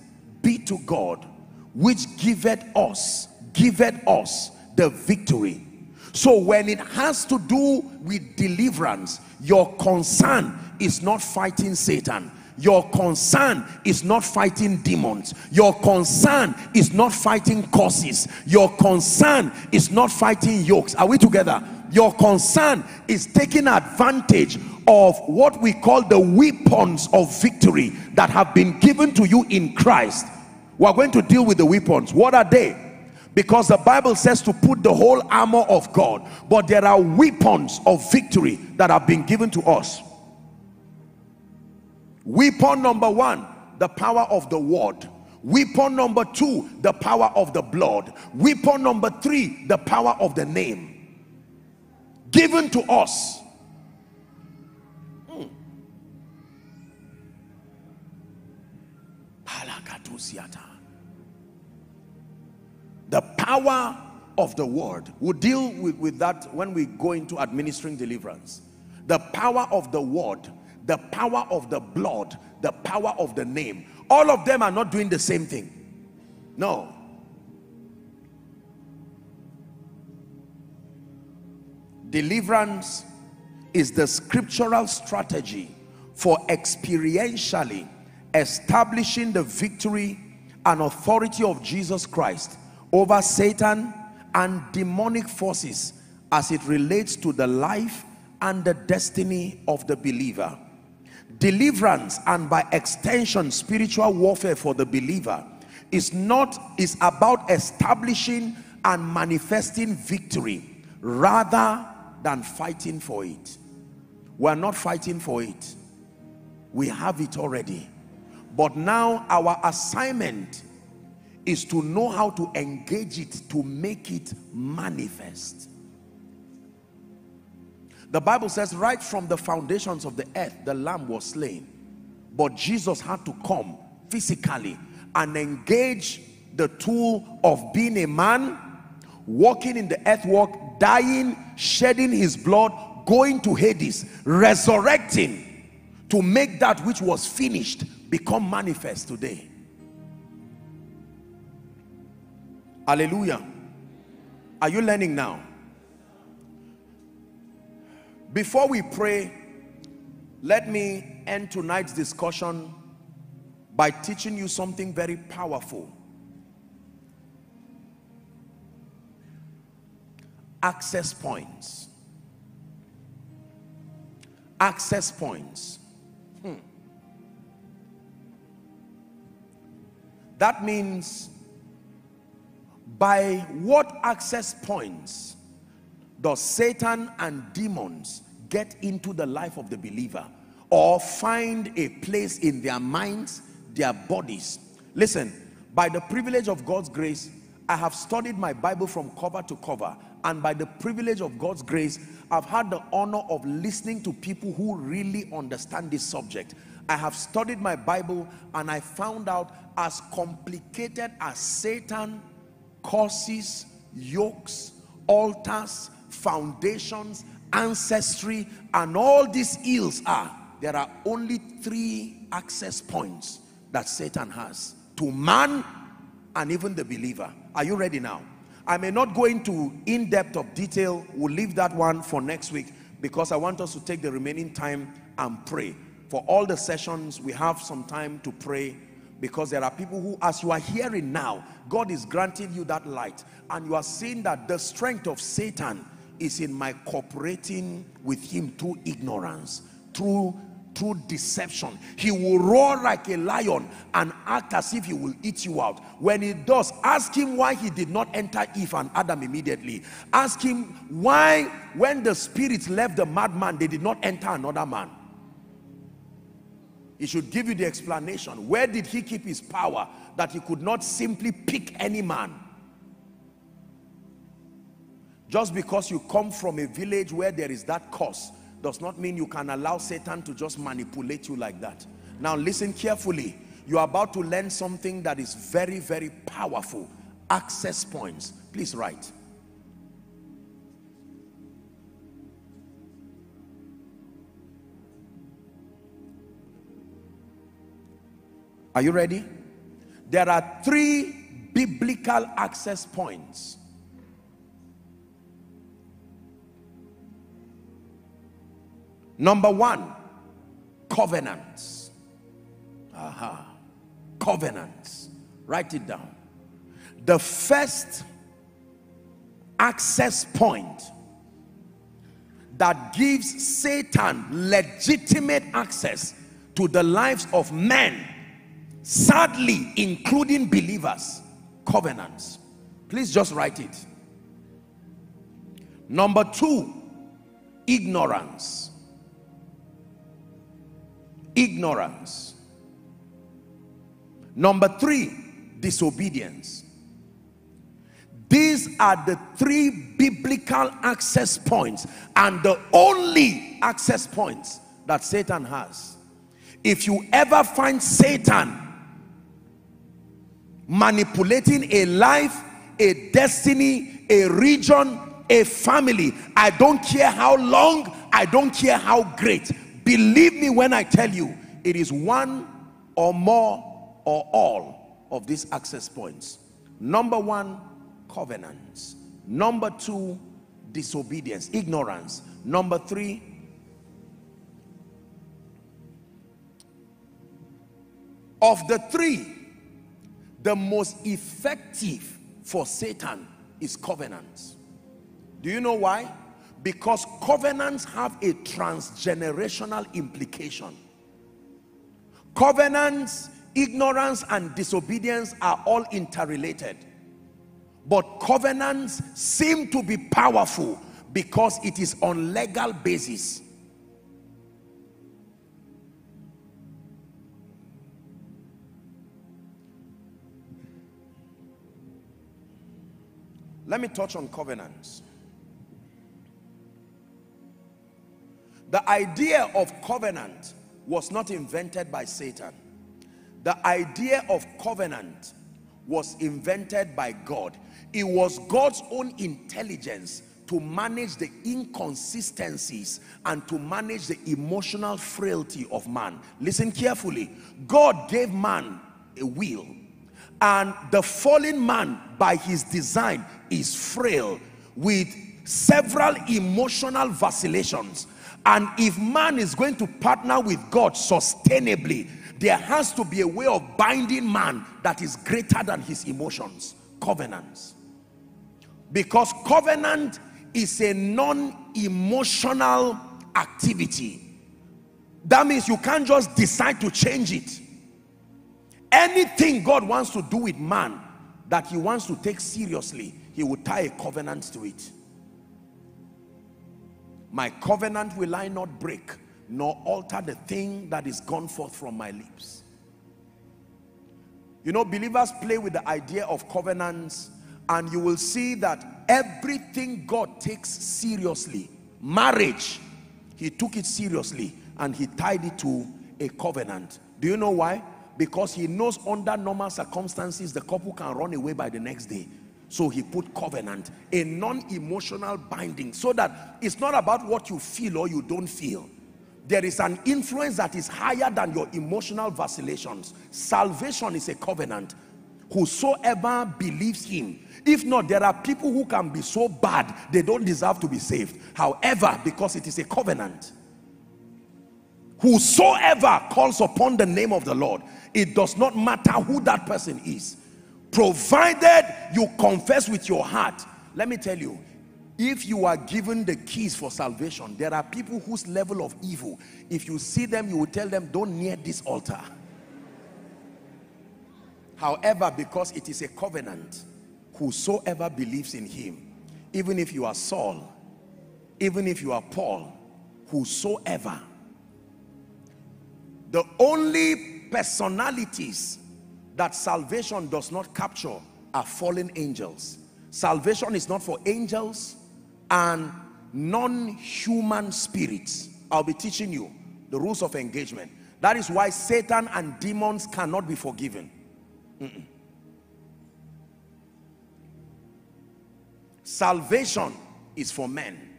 be to God, which giveth us the victory. So when it has to do with deliverance, your concern is not fighting Satan. Your concern is not fighting demons. Your concern is not fighting curses. Your concern is not fighting yokes. Are we together? Your concern is taking advantage of what we call the weapons of victory that have been given to you in Christ. We are going to deal with the weapons. What are they? Because the Bible says to put the whole armor of God, but there are weapons of victory that have been given to us. Weapon number one, the power of the word. Weapon number two, the power of the blood. Weapon number three, the power of the name. Given to us. The power of the word. We'll deal with that when we go into administering deliverance. The power of the word, the power of the blood, the power of the name. All of them are not doing the same thing. No. Deliverance is the scriptural strategy for experientially establishing the victory and authority of Jesus Christ over Satan and demonic forces as it relates to the life and the destiny of the believer. Deliverance, and by extension spiritual warfare for the believer, is about establishing and manifesting victory rather than fighting for it. We are not fighting for it. We have it already. But now our assignment is to know how to engage it to make it manifest. The Bible says right from the foundations of the earth, the Lamb was slain. But Jesus had to come physically and engage the tool of being a man, walking in the earthwork, dying, shedding his blood, going to Hades, resurrecting to make that which was finished become manifest today. Hallelujah. Are you learning now? Before we pray, let me end tonight's discussion by teaching you something very powerful. Access points. Access points. That means, by what access points does Satan and demons get into the life of the believer or find a place in their minds, their bodies? Listen, by the privilege of God's grace, I have studied my Bible from cover to cover, and by the privilege of God's grace, I've had the honor of listening to people who really understand this subject. I have studied my Bible and I found out, as complicated as Satan curses, yokes, altars, foundations, ancestry, and all these ills are, there are only three access points that Satan has to man and even the believer. Are you ready now? I may not go into in-depth of detail. We'll leave that one for next week because I want us to take the remaining time and pray. For all the sessions, we have some time to pray because there are people who, as you are hearing now, God is granting you that light and you are seeing that the strength of Satan is in my cooperating with him through ignorance, through deception. He will roar like a lion and act as if he will eat you out. When he does, ask him why he did not enter Eve and Adam immediately. Ask him why when the spirits left the madman, they did not enter another man. He should give you the explanation. Where did he keep his power that he could not simply pick any man? Just because you come from a village where there is that curse does not mean you can allow Satan to just manipulate you like that. Now listen carefully. You are about to learn something that is very, very powerful. Access points. Please write. Are you ready? There are three biblical access points. Number one, covenants. Aha. Covenants. Write it down. The first access point that gives Satan legitimate access to the lives of men, sadly, including believers, covenants. Please just write it. Number two, ignorance. Ignorance. Number three, disobedience. These are the three biblical access points and the only access points that Satan has. If you ever find Satan manipulating a life, a destiny, a region, a family, I don't care how long, I don't care how great. Believe me when I tell you, it is one or more or all of these access points. Number one, covenants. Number two, disobedience, ignorance. Number three, of the three, the most effective for Satan is covenants. Do you know why? Because covenants have a transgenerational implication. Covenants, ignorance, and disobedience are all interrelated. But covenants seem to be powerful because it is on legal basis. Let me touch on covenants. The idea of covenant was not invented by Satan. The idea of covenant was invented by God. It was God's own intelligence to manage the inconsistencies and to manage the emotional frailty of man. Listen carefully. God gave man a will. And the fallen man, by his design, is frail with several emotional vacillations. And if man is going to partner with God sustainably, there has to be a way of binding man that is greater than his emotions. Covenants. Because covenant is a non-emotional activity. That means you can't just decide to change it. Anything God wants to do with man that he wants to take seriously, he will tie a covenant to it. My covenant will I not break, nor alter the thing that is gone forth from my lips. You know, believers play with the idea of covenants, and you will see that everything God takes seriously, marriage, he took it seriously and he tied it to a covenant. Do you know why? Because he knows under normal circumstances the couple can run away by the next day. So he put covenant, a non-emotional binding, so that it's not about what you feel or you don't feel. There is an influence that is higher than your emotional vacillations. Salvation is a covenant. Whosoever believes him. If not, there are people who can be so bad, they don't deserve to be saved. However, because it is a covenant, whosoever calls upon the name of the Lord, it does not matter who that person is, provided you confess with your heart. Let me tell you, if you are given the keys for salvation, there are people whose level of evil, if you see them, you will tell them, don't near this altar. However, because it is a covenant, whosoever believes in him, even if you are Saul, even if you are Paul, whosoever. The only personalities that salvation does not capture are fallen angels. Salvation is not for angels and non-human spirits. I'll be teaching you the rules of engagement. That is why Satan and demons cannot be forgiven. Salvation is for men.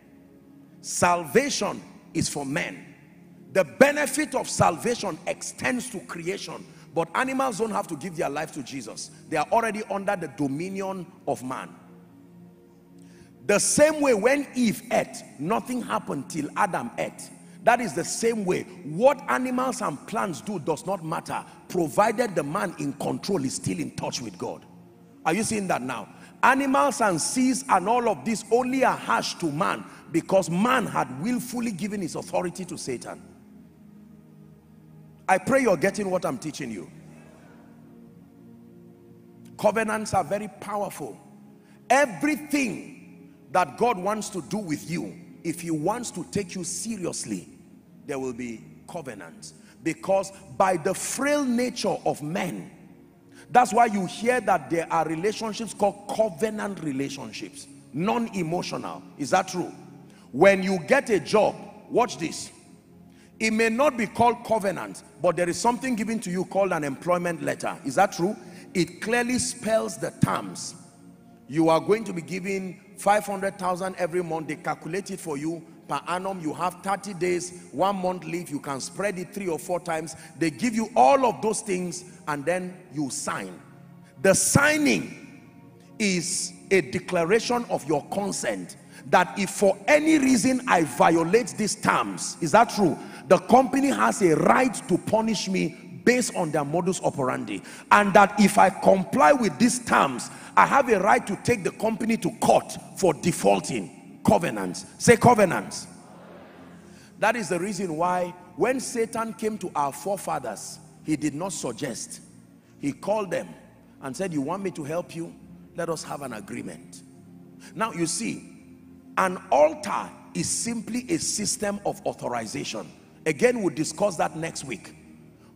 Salvation is for men. The benefit of salvation extends to creation, but animals don't have to give their life to Jesus. They are already under the dominion of man. The same way when Eve ate, nothing happened till Adam ate. That is the same way. What animals and plants do does not matter, provided the man in control is still in touch with God. Are you seeing that now? Animals and seas and all of this only are harsh to man because man had willfully given his authority to Satan. I pray you're getting what I'm teaching you. Covenants are very powerful. Everything that God wants to do with you, if he wants to take you seriously, there will be covenants. Because by the frail nature of men, that's why you hear that there are relationships called covenant relationships, non-emotional. Is that true? When you get a job, watch this. It may not be called covenant, but there is something given to you called an employment letter. Is that true? It clearly spells the terms. You are going to be given 500,000 every month. They calculate it for you per annum. You have 30 days, 1 month leave. You can spread it 3 or 4 times. They give you all of those things and then you sign. The signing is a declaration of your consent that if for any reason I violate these terms, is that true? The company has a right to punish me based on their modus operandi, and that if I comply with these terms, I have a right to take the company to court for defaulting. Covenants. Say covenants. That is the reason why when Satan came to our forefathers, he did not suggest. He called them and said, you want me to help you? Let us have an agreement. Now you see, an altar is simply a system of authorization. Again, we'll discuss that next week.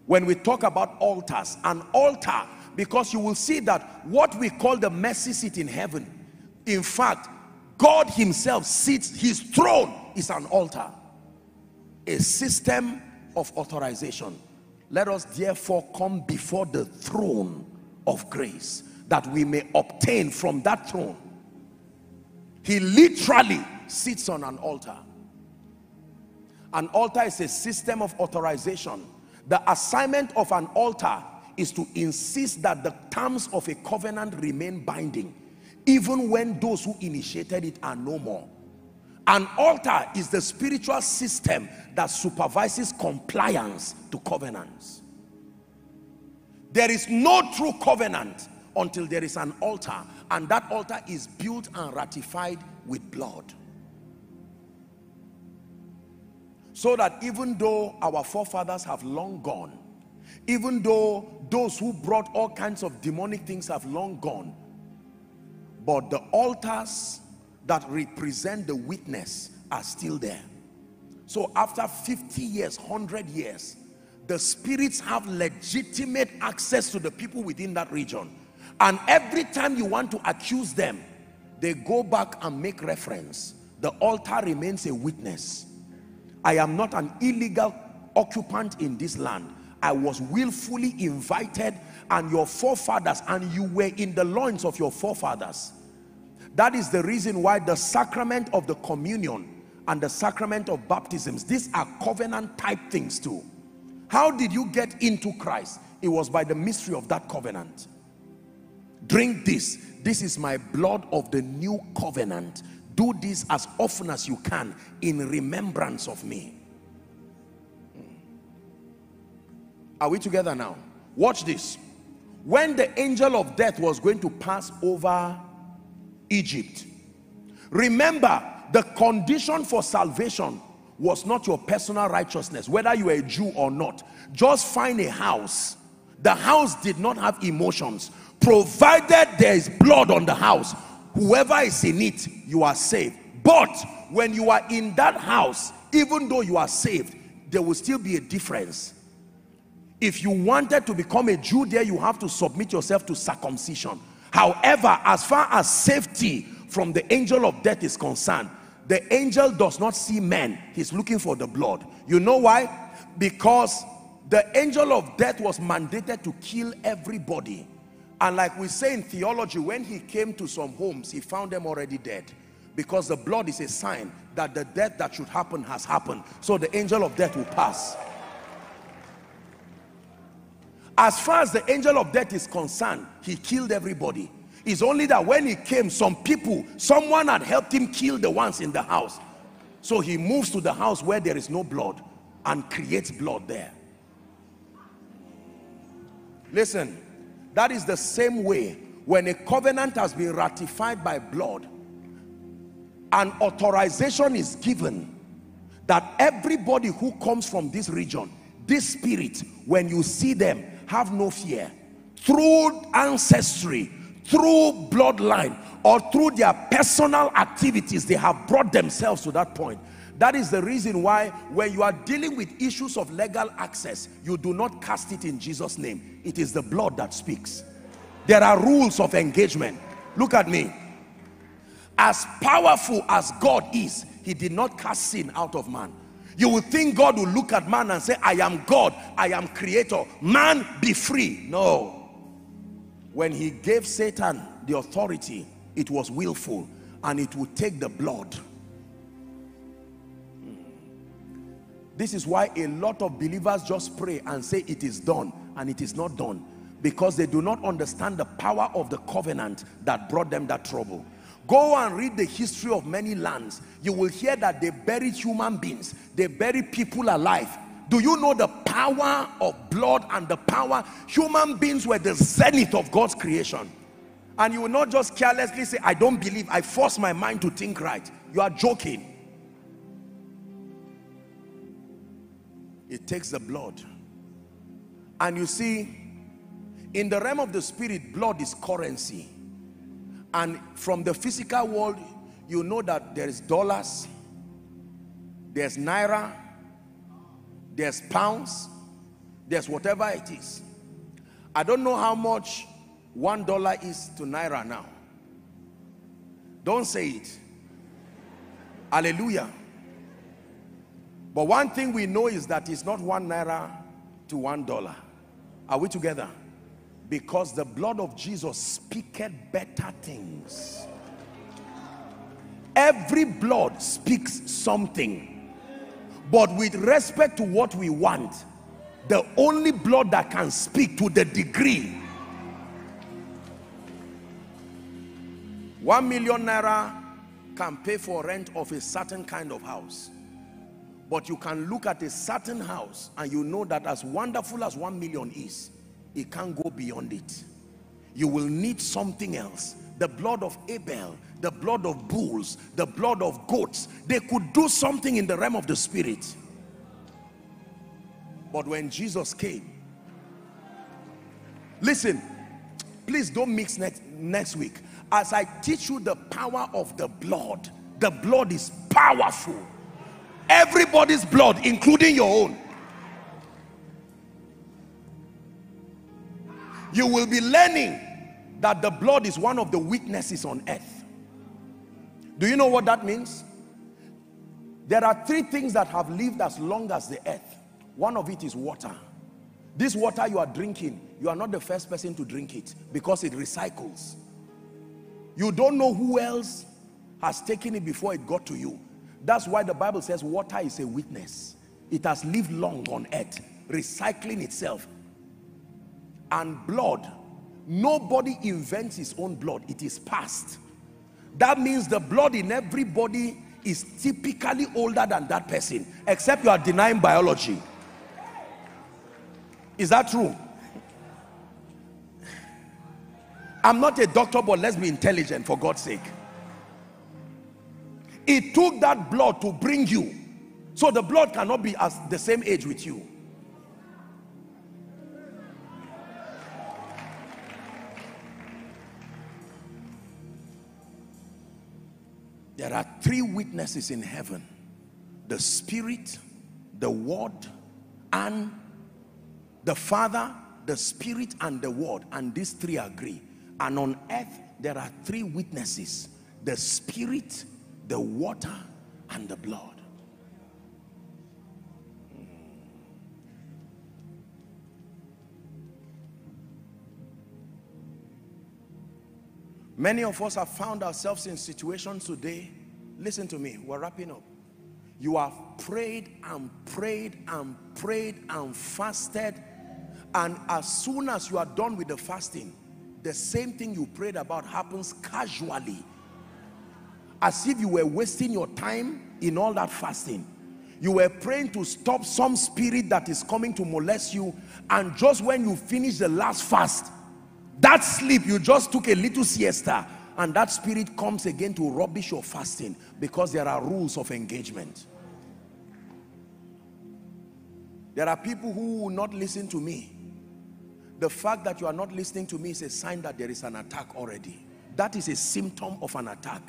When we talk about altars, an altar, because you will see that what we call the mercy seat in heaven, in fact, God himself sits, his throne is an altar, a system of authorization. Let us therefore come before the throne of grace that we may obtain from that throne. He literally sits on an altar. An altar is a system of authorization. The assignment of an altar is to insist that the terms of a covenant remain binding, even when those who initiated it are no more. An altar is the spiritual system that supervises compliance to covenants. There is no true covenant until there is an altar, and that altar is built and ratified with blood. So that even though our forefathers have long gone, even though those who brought all kinds of demonic things have long gone, but the altars that represent the witness are still there. So after 50 years, 100 years, the spirits have legitimate access to the people within that region. And every time you want to accuse them, they go back and make reference. The altar remains a witness. I am not an illegal occupant in this land. I was willfully invited, and your forefathers, and you were in the loins of your forefathers. That is the reason why the sacrament of the communion and the sacrament of baptisms, these are covenant type things too. How did you get into Christ? It was by the mystery of that covenant. Drink this. This is my blood of the new covenant. Do this as often as you can in remembrance of me. Are we together now? Watch this. When the angel of death was going to pass over Egypt, remember, the condition for salvation was not your personal righteousness, whether you are a Jew or not. Just find a house. The house did not have emotions. Provided there is blood on the house, whoever is in it, you are saved. But when you are in that house, even though you are saved, there will still be a difference. If you wanted to become a Jew there, you have to submit yourself to circumcision. However, as far as safety from the angel of death is concerned, the angel does not see men. He's looking for the blood. You know why? Because the angel of death was mandated to kill everybody. And like we say in theology, when he came to some homes, he found them already dead. Because the blood is a sign that the death that should happen has happened. So the angel of death will pass. As far as the angel of death is concerned, he killed everybody. It's only that when he came, some people, someone had helped him kill the ones in the house. So he moves to the house where there is no blood and creates blood there. Listen, that is the same way when a covenant has been ratified by blood, an authorization is given that everybody who comes from this region, this spirit, when you see them, have no fear. Through ancestry, through bloodline, or through their personal activities, they have brought themselves to that point. That is the reason why when you are dealing with issues of legal access, you do not cast it in Jesus' name. It is the blood that speaks. There are rules of engagement. Look at me. As powerful as God is, he did not cast sin out of man. You would think God will look at man and say, I am God, I am creator. Man, be free. No. When he gave Satan the authority, it was willful, and it would take the blood. This is why a lot of believers just pray and say it is done, and it is not done, because they do not understand the power of the covenant that brought them that trouble. Go and read the history of many lands. You will hear that they buried human beings. They buried people alive. Do you know the power of blood and the power? Human beings were the zenith of God's creation. And you will not just carelessly say, I don't believe. I force my mind to think right. You are joking. It takes the blood. And you see, in the realm of the spirit, blood is currency. And from the physical world, you know that there is dollars, there's naira, there's pounds, there's whatever it is. I don't know how much $1 is to naira now. Don't say it. Hallelujah. But one thing we know is that it's not $1 to $1. Are we together? Because the blood of Jesus speaketh better things. Every blood speaks something. But with respect to what we want, the only blood that can speak to the degree. 1 million naira can pay for rent of a certain kind of house. But you can look at a certain house and you know that as wonderful as 1 million is, it can't go beyond it. You will need something else. The blood of Abel, the blood of bulls, the blood of goats. They could do something in the realm of the spirit. But when Jesus came, listen, please don't mix next week. As I teach you the power of the blood is powerful. Everybody's blood, including your own. You will be learning that the blood is one of the weaknesses on earth. Do you know what that means? There are three things that have lived as long as the earth. One of it is water. This water you are drinking, you are not the first person to drink it because it recycles. You don't know who else has taken it before it got to you. That's why the Bible says water is a witness. It has lived long on earth, recycling itself. And blood, nobody invents his own blood. It is passed. That means the blood in everybody is typically older than that person, except you are denying biology. Is that true? I'm not a doctor, but let's be intelligent, for God's sake. It took that blood to bring you. So the blood cannot be as the same age with you. There are three witnesses in heaven: the Spirit, the Word, and the Father. The Spirit and the Word, and these three agree. And on earth there are three witnesses: the Spirit, the water, and the blood. Many of us have found ourselves in situations today. Listen to me, we're wrapping up. You have prayed and prayed and prayed and fasted, and as soon as you are done with the fasting, the same thing you prayed about happens casually, as if you were wasting your time in all that fasting. You were praying to stop some spirit that is coming to molest you, and just when you finish the last fast, that sleep, you just took a little siesta, and that spirit comes again to rubbish your fasting, because there are rules of engagement. There are people who will not listen to me. The fact that you are not listening to me is a sign that there is an attack already. That is a symptom of an attack.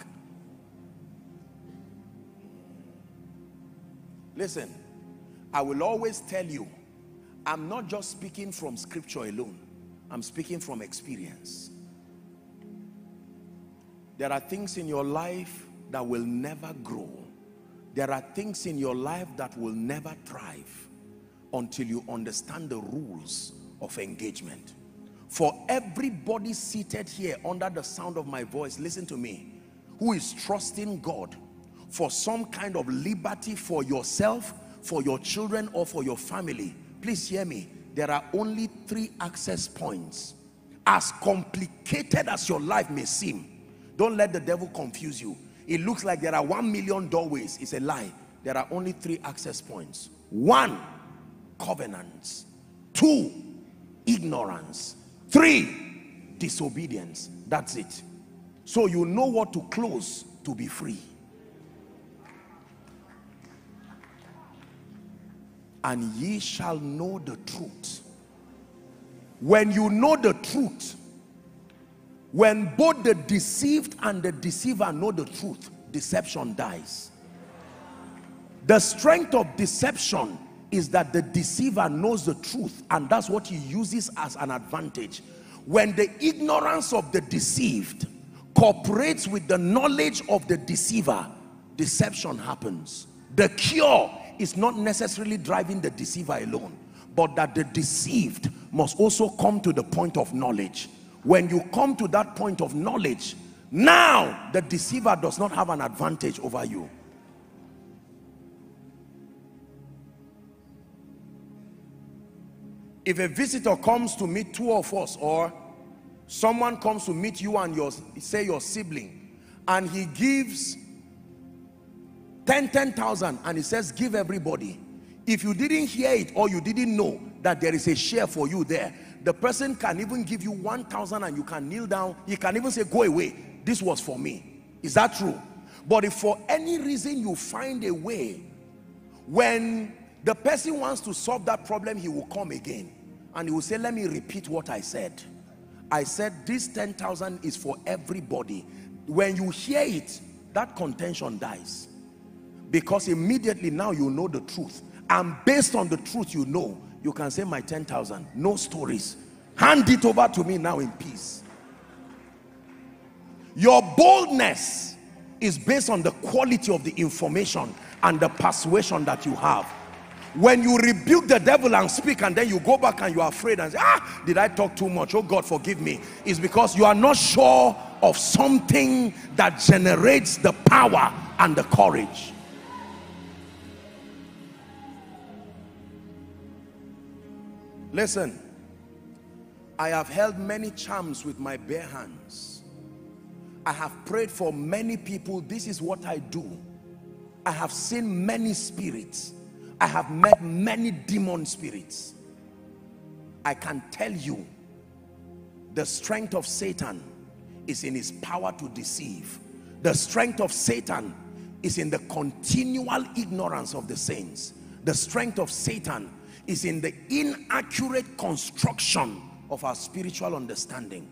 Listen, I will always tell you, I'm not just speaking from scripture alone. I'm speaking from experience. There are things in your life that will never grow. There are things in your life that will never thrive until you understand the rules of engagement. For everybody seated here under the sound of my voice, listen to me, who is trusting God for some kind of liberty for yourself, for your children, or for your family, please hear me. There are only three access points. As complicated as your life may seem, don't let the devil confuse you. It looks like there are 1,000,000 doorways. It's a lie. There are only three access points. 1, covenants. 2, ignorance. 3, disobedience. That's it. So you know what to close to be free. And ye shall know the truth. When you know the truth, when both the deceived and the deceiver know the truth, deception dies. The strength of deception is that the deceiver knows the truth, and that's what he uses as an advantage. When the ignorance of the deceived cooperates with the knowledge of the deceiver, deception happens. The cure is not necessarily driving the deceiver alone, but that the deceived must also come to the point of knowledge. When you come to that point of knowledge, now the deceiver does not have an advantage over you. If a visitor comes to meet two of us, or someone comes to meet you and your sibling, and he gives 10,000, and he says, give everybody. If you didn't hear it, or you didn't know that there is a share for you there, the person can even give you 1,000 and you can kneel down. He can even say, go away, this was for me. Is that true? But if for any reason you find a way, when the person wants to solve that problem, he will come again and he will say, let me repeat what I said. I said this 10,000 is for everybody. When you hear it, that contention dies. Because immediately now you know the truth, and based on the truth you know, you can say, my 10,000, no stories, hand it over to me now in peace. Your boldness is based on the quality of the information and the persuasion that you have. When you rebuke the devil and speak, and then you go back and you are afraid and say, ah, did I talk too much? Oh God, forgive me. It's because you are not sure of something that generates the power and the courage. Listen, I have held many charms with my bare hands. I have prayed for many people. This is what I do. I have seen many spirits. I have met many demon spirits. I can tell you, the strength of Satan is in his power to deceive. The strength of Satan is in the continual ignorance of the saints. The strength of Satan is in the inaccurate construction of our spiritual understanding.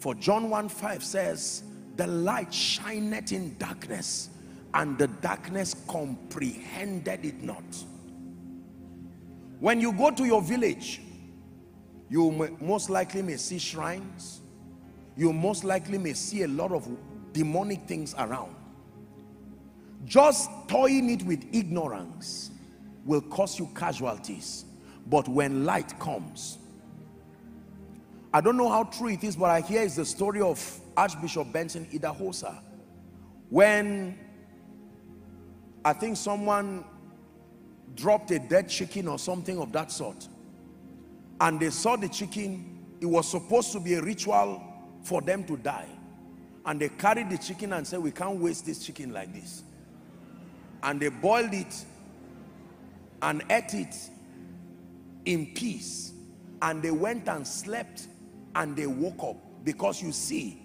For John 1:5 says, the light shineth in darkness, and the darkness comprehended it not. When you go to your village, you most likely may see shrines. You most likely may see a lot of demonic things around. Just toying it with ignorance will cause you casualties. But when light comes, I don't know how true it is, but I hear it's the story of Archbishop Benson Idahosa. When I think someone dropped a dead chicken or something of that sort, and they saw the chicken, it was supposed to be a ritual for them to die, and they carried the chicken and said, we can't waste this chicken like this, and they boiled it and ate it in peace, and they went and slept, and they woke up. Because you see,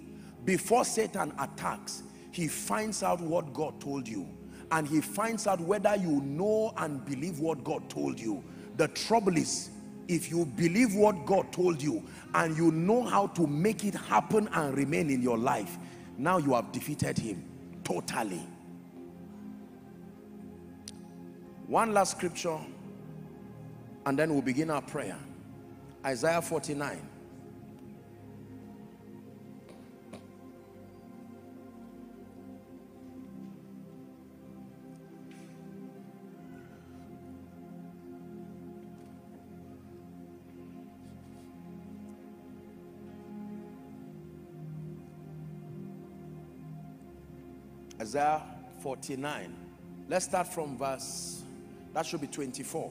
before Satan attacks, he finds out what God told you, and he finds out whether you know and believe what God told you. The trouble is, if you believe what God told you and you know how to make it happen and remain in your life, now you have defeated him totally. One last scripture and then we'll begin our prayer. Isaiah 49. Isaiah 49. Let's start from verse, that should be 24.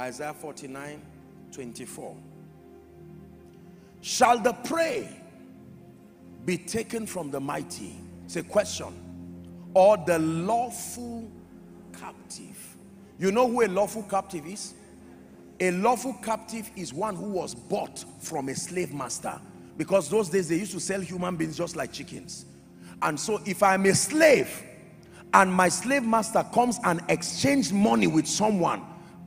Isaiah 49, 24. Shall the prey be taken from the mighty? It's a question. Or the lawful captive? You know who a lawful captive is? A lawful captive is one who was bought from a slave master. Because those days they used to sell human beings just like chickens. And so if I'm a slave and my slave master comes and exchanges money with someone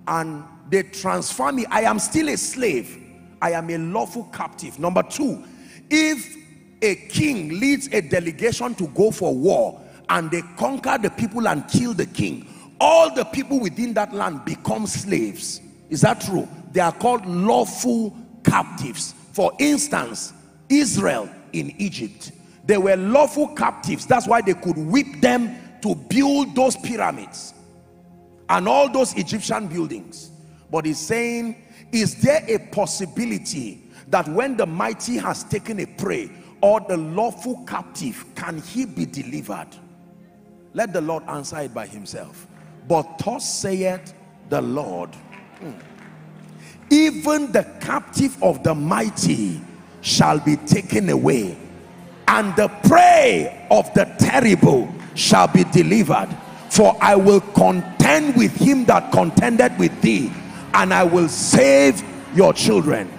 and they transfer me, I am still a slave. I am a lawful captive. Number two, if a king leads a delegation to go for war and they conquer the people and kill the king, all the people within that land become slaves. Is that true? They are called lawful captives. For instance, Israel in Egypt. They were lawful captives. That's why they could whip them to build those pyramids and all those Egyptian buildings. But he's saying, is there a possibility that when the mighty has taken a prey or the lawful captive, can he be delivered? Let the Lord answer it by himself. But thus saith the Lord, even the captive of the mighty shall be taken away, and the prey of the terrible shall be delivered. For I will contend with him that contended with thee, and I will save your children.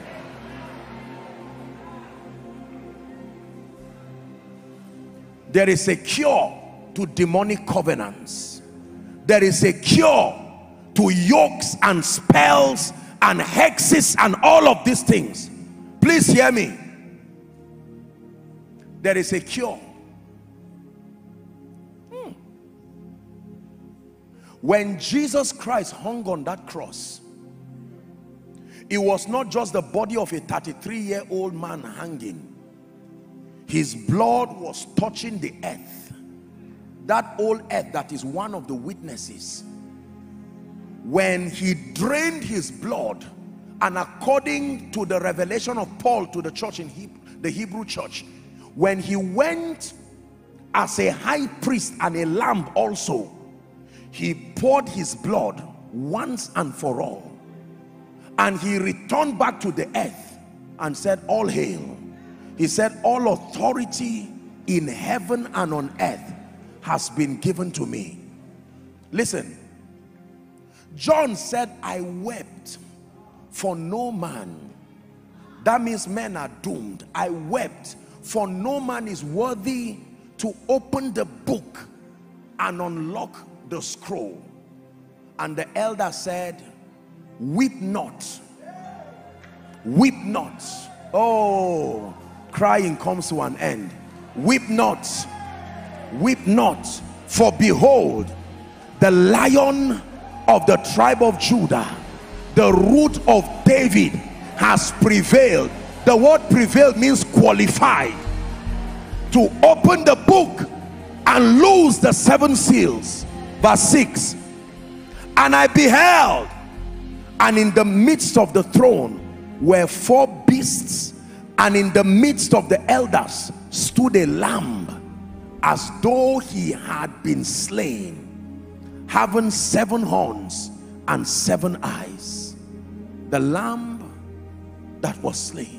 There is a cure to demonic covenants. There is a cure to yokes and spells and hexes and all of these things. Please hear me. There is a cure. When Jesus Christ hung on that cross, it was not just the body of a 33-year-old man hanging. His blood was touching the earth. That old earth that is one of the witnesses. when he drained his blood, and according to the revelation of Paul to the church in the Hebrew church, when he went as a high priest and a lamb also, he poured his blood once and for all, and he returned back to the earth and said, all hail. He said, all authority in heaven and on earth has been given to me. Listen, John said, I wept for no man. That means men are doomed. I wept for no man is worthy to open the book and unlock the scroll. And the elder said, weep not, weep not. Oh, crying comes to an end. Weep not, weep not, for behold, the Lion of the tribe of Judah, the root of David, has prevailed. The word prevailed means qualified to open the book and loose the seven seals. Verse 6, and I beheld, and in the midst of the throne were four beasts, and in the midst of the elders stood a lamb as though he had been slain, having 7 horns and 7 eyes. The lamb that was slain.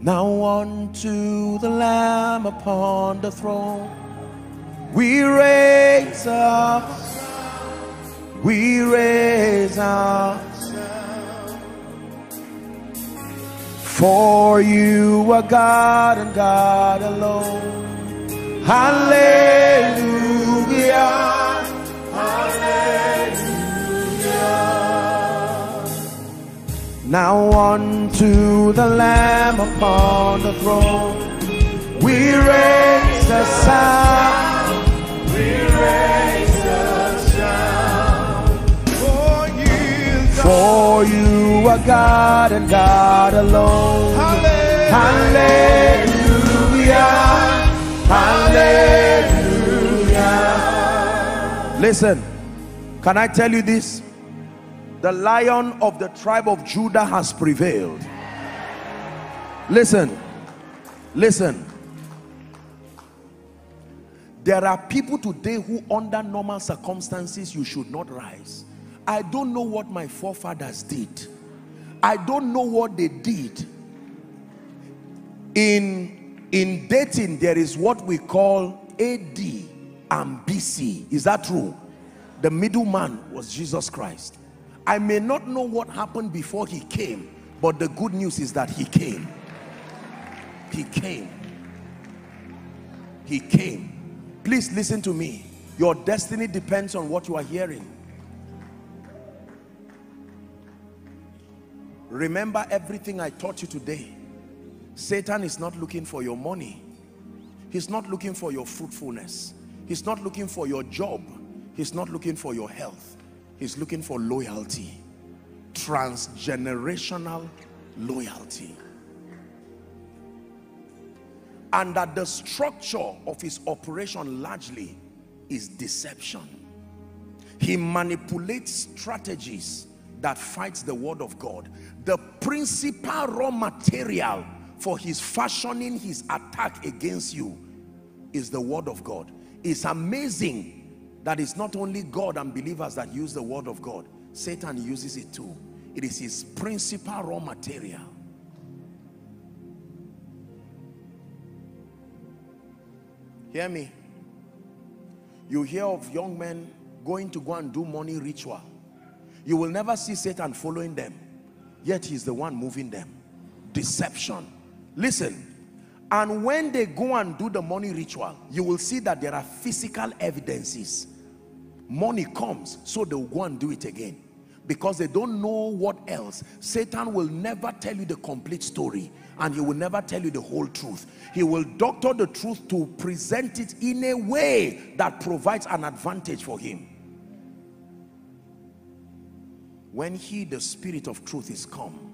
Now unto the Lamb upon the throne we raise up, we raise up. For you are God and God alone. Hallelujah, hallelujah. Now unto the Lamb upon the throne we raise a sound, we raise a sound. For you are God and God alone. Hallelujah, hallelujah. Listen, can I tell you this? The Lion of the tribe of Judah has prevailed. Listen, listen. There are people today who, under normal circumstances, you should not rise. I don't know what my forefathers did. I don't know what they did. In dating, there is what we call AD. And BC. Is that true? The middleman was Jesus Christ. I may not know what happened before he came, but the good news is that he came. He came. He came. Please listen to me. Your destiny depends on what you are hearing. Remember everything I taught you today. Satan is not looking for your money. He's not looking for your fruitfulness. He's not looking for your job. He's not looking for your health. He's looking for loyalty. Transgenerational loyalty. And that the structure of his operation largely is deception. He manipulates strategies that fights the word of God. The principal raw material for his fashioning his attack against you is the word of God. It's amazing that it's not only God and believers that use the word of God. Satan uses it too. It is his principal raw material. Hear me. You hear of young men going to go and do money ritual. You will never see Satan following them. Yet he's the one moving them. Deception. Listen. And when they go and do the money ritual, you will see that there are physical evidences. Money comes, so they'll go and do it again. Because they don't know what else. Satan will never tell you the complete story. And he will never tell you the whole truth. He will doctor the truth to present it in a way that provides an advantage for him. When he, the Spirit of truth, is come,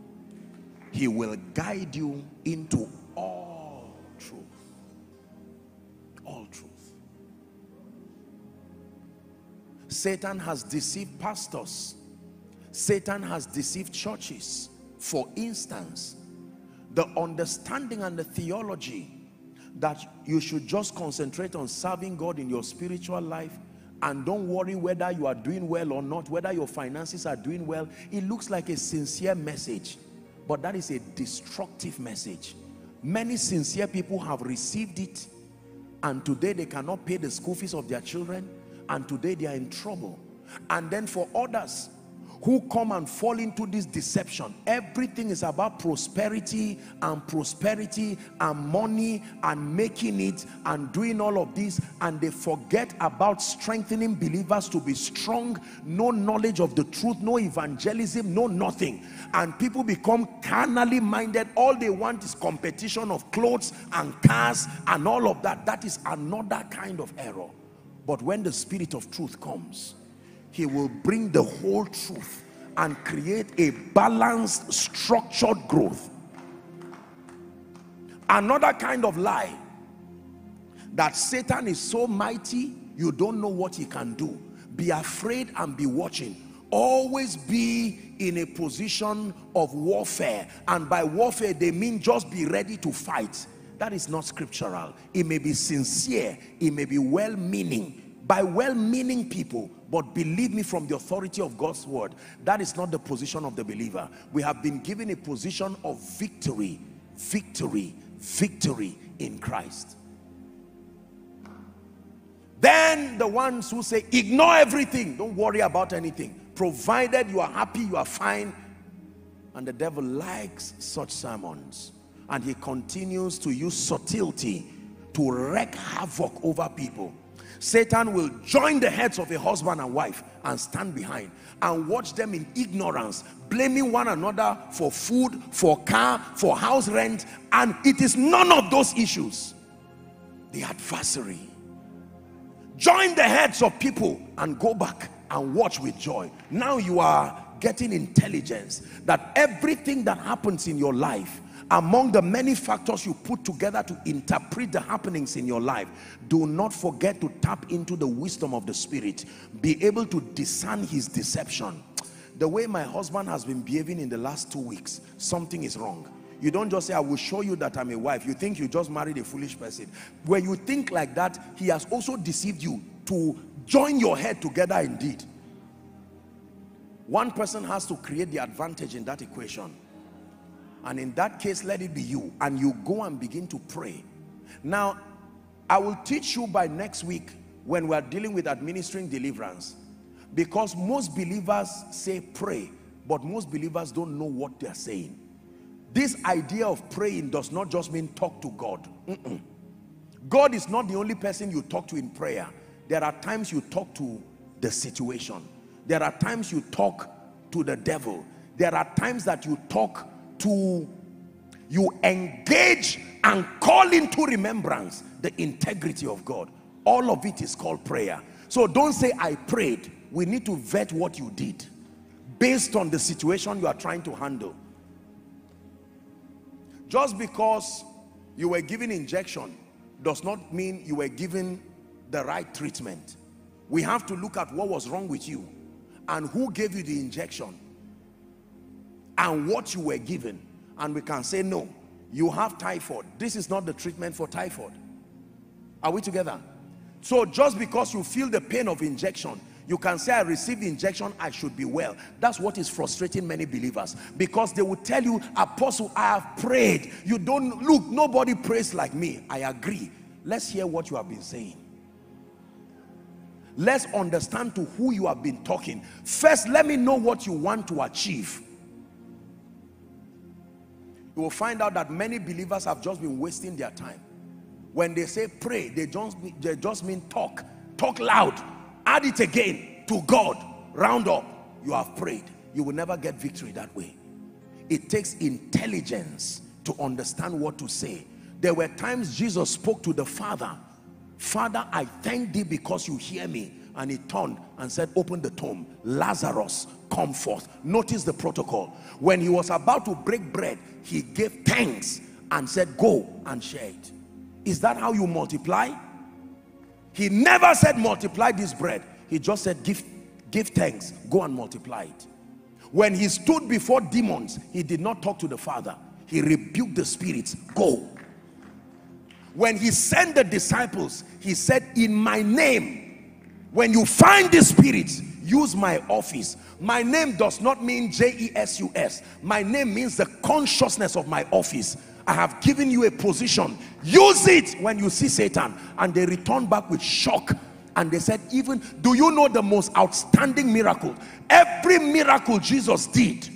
he will guide you into all truth. Satan has deceived pastors. Satan has deceived churches. For instance, the understanding and the theology that you should just concentrate on serving God in your spiritual life and don't worry whether you are doing well or not, whether your finances are doing well. It looks like a sincere message, but that is a destructive message. Many sincere people have received it, and today they cannot pay the school fees of their children, and today they are in trouble. And then for others who come and fall into this deception, everything is about prosperity and money and making it and doing all of this, and they forget about strengthening believers to be strong. No knowledge of the truth, no evangelism, no nothing, and people become carnally minded. All they want is competition of clothes and cars and all of that. That is another kind of error. But when the Spirit of truth comes, He will bring the whole truth and create a balanced, structured growth. Another kind of lie, that Satan is so mighty, you don't know what he can do. Be afraid and be watching. Always be in a position of warfare. And by warfare, they mean just be ready to fight. That is not scriptural. It may be sincere, it may be well-meaning, by well-meaning people, but believe me, from the authority of God's word, that is not the position of the believer. We have been given a position of victory, victory, victory in Christ. Then the ones who say, ignore everything, don't worry about anything, provided you are happy, you are fine. And the devil likes such sermons, and he continues to use subtlety to wreak havoc over people. Satan will join the heads of a husband and wife and stand behind and watch them in ignorance, blaming one another for food, for car, for house rent, and it is none of those issues. The adversary join the heads of people and go back and watch with joy. Now you are getting intelligence that everything that happens in your life, among the many factors you put together to interpret the happenings in your life, do not forget to tap into the wisdom of the Spirit. Be able to discern his deception. The way my husband has been behaving in the last 2 weeks, something is wrong. You don't just say, I will show you that I'm a wife. You think you just married a foolish person. When you think like that, he has also deceived you to join your head together indeed. One person has to create the advantage in that equation. And in that case, let it be you. And you go and begin to pray. Now, I will teach you by next week when we are dealing with administering deliverance. Because most believers say pray, but most believers don't know what they are saying. This idea of praying does not just mean talk to God. God is not the only person you talk to in prayer. There are times you talk to the situation. There are times you talk to the devil. There are times that you talk to, you engage and call into remembrance the integrity of God. All of it is called prayer. So don't say I prayed. We need to vet what you did based on the situation you are trying to handle. Just because you were given injection does not mean you were given the right treatment. We have to look at what was wrong with you and who gave you the injection and what you were given, and we can say, no, you have typhoid, this is not the treatment for typhoid. Are we together? So just because you feel the pain of injection, you can say, I received the injection, I should be well. That's what is frustrating many believers, because they will tell you, Apostle, I have prayed. You don't look, nobody prays like me. I agree. Let's hear what you have been saying. Let's understand to who you have been talking. First, let me know what you want to achieve. You will find out that many believers have just been wasting their time. When they say pray, they just mean talk. Talk loud. Add it again to God. Round up. You have prayed. You will never get victory that way. It takes intelligence to understand what to say. There were times Jesus spoke to the Father. Father, I thank thee because you hear me. And he turned and said, open the tomb. Lazarus, come forth. Notice the protocol. When he was about to break bread, he gave thanks and said, go and share it. Is that how you multiply? He never said multiply this bread. He just said, give thanks, go and multiply it. When he stood before demons, he did not talk to the Father. He rebuked the spirits, go. When he sent the disciples, he said, in my name, when you find the spirits, use my office. My name does not mean Jesus. My name means the consciousness of my office. I have given you a position. Use it when you see Satan. And they returned back with shock. And they said, even, do you know the most outstanding miracle? Every miracle Jesus did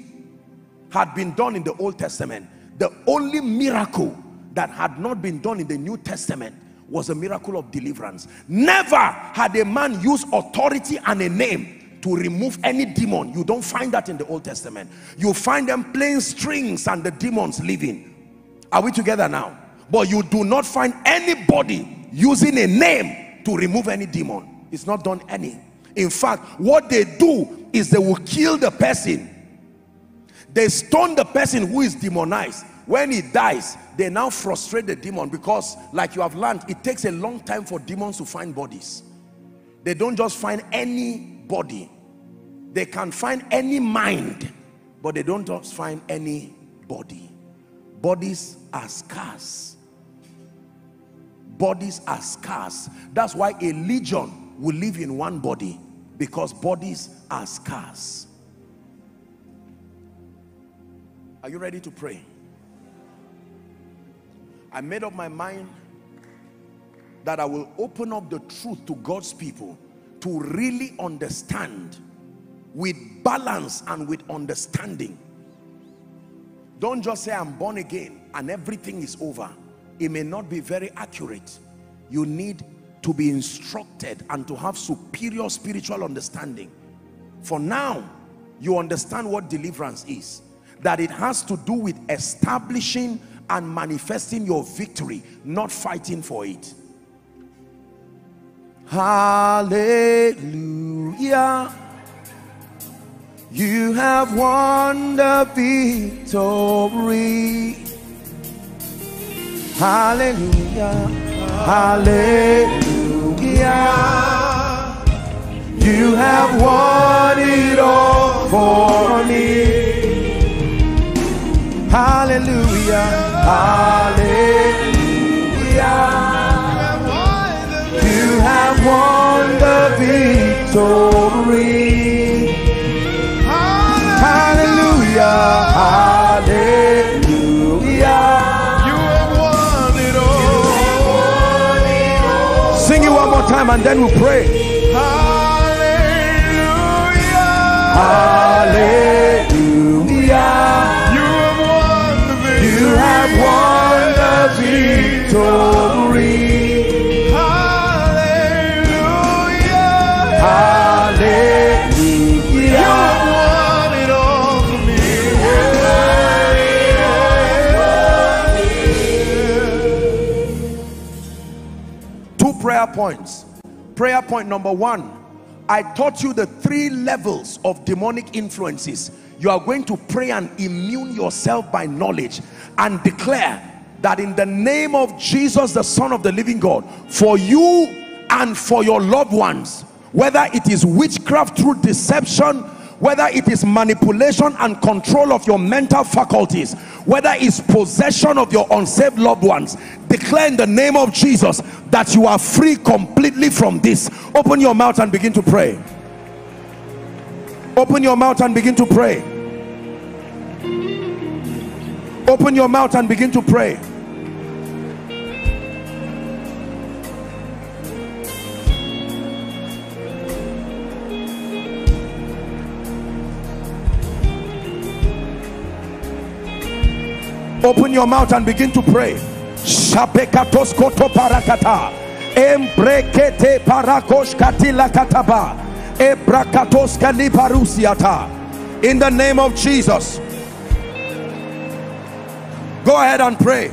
had been done in the Old Testament. The only miracle that had not been done in the New Testament was a miracle of deliverance. Never had a man used authority and a name to remove any demon. You don't find that in the Old Testament. You find them playing strings and the demons leaving. Are we together now? But you do not find anybody using a name to remove any demon. It's not done any. In fact, what they do is they will kill the person. They stone the person who is demonized. When he dies, they now frustrate the demon, because like you have learned, it takes a long time for demons to find bodies. They don't just find any body. They can find any mind, but they don't just find any body. Bodies are scarce. Bodies are scarce. That's why a legion will live in one body, because bodies are scarce. Are you ready to pray? I made up my mind that I will open up the truth to God's people to really understand with balance and with understanding. Don't just say I'm born again and everything is over. It may not be very accurate. You need to be instructed and to have superior spiritual understanding. For now, you understand what deliverance is. That it has to do with establishing and manifesting your victory, not fighting for it. Hallelujah. You have won the victory. Hallelujah. Hallelujah. You have won it all for me. Hallelujah. Hallelujah. You have won the victory. Hallelujah. Hallelujah. You have won it all. Sing it one more time and then we pray. Hallelujah. Hallelujah. Victory. Hallelujah. Hallelujah. You have won it all for me. Yeah. 2 prayer points. Prayer point number 1. I taught you the 3 levels of demonic influences. You are going to pray and immune yourself by knowledge and declare that in the name of Jesus, the Son of the living God, for you and for your loved ones, whether it is witchcraft through deception, whether it is manipulation and control of your mental faculties, whether it's possession of your unsaved loved ones, declare in the name of Jesus that you are free completely from this. Open your mouth and begin to pray. Open your mouth and begin to pray. Open your mouth and begin to pray. Open your mouth and begin to pray. Shapekatos koto parakata, embrekete parakosh katila kataba, ebrakatos kaliparusiata. In the name of Jesus, go ahead and pray.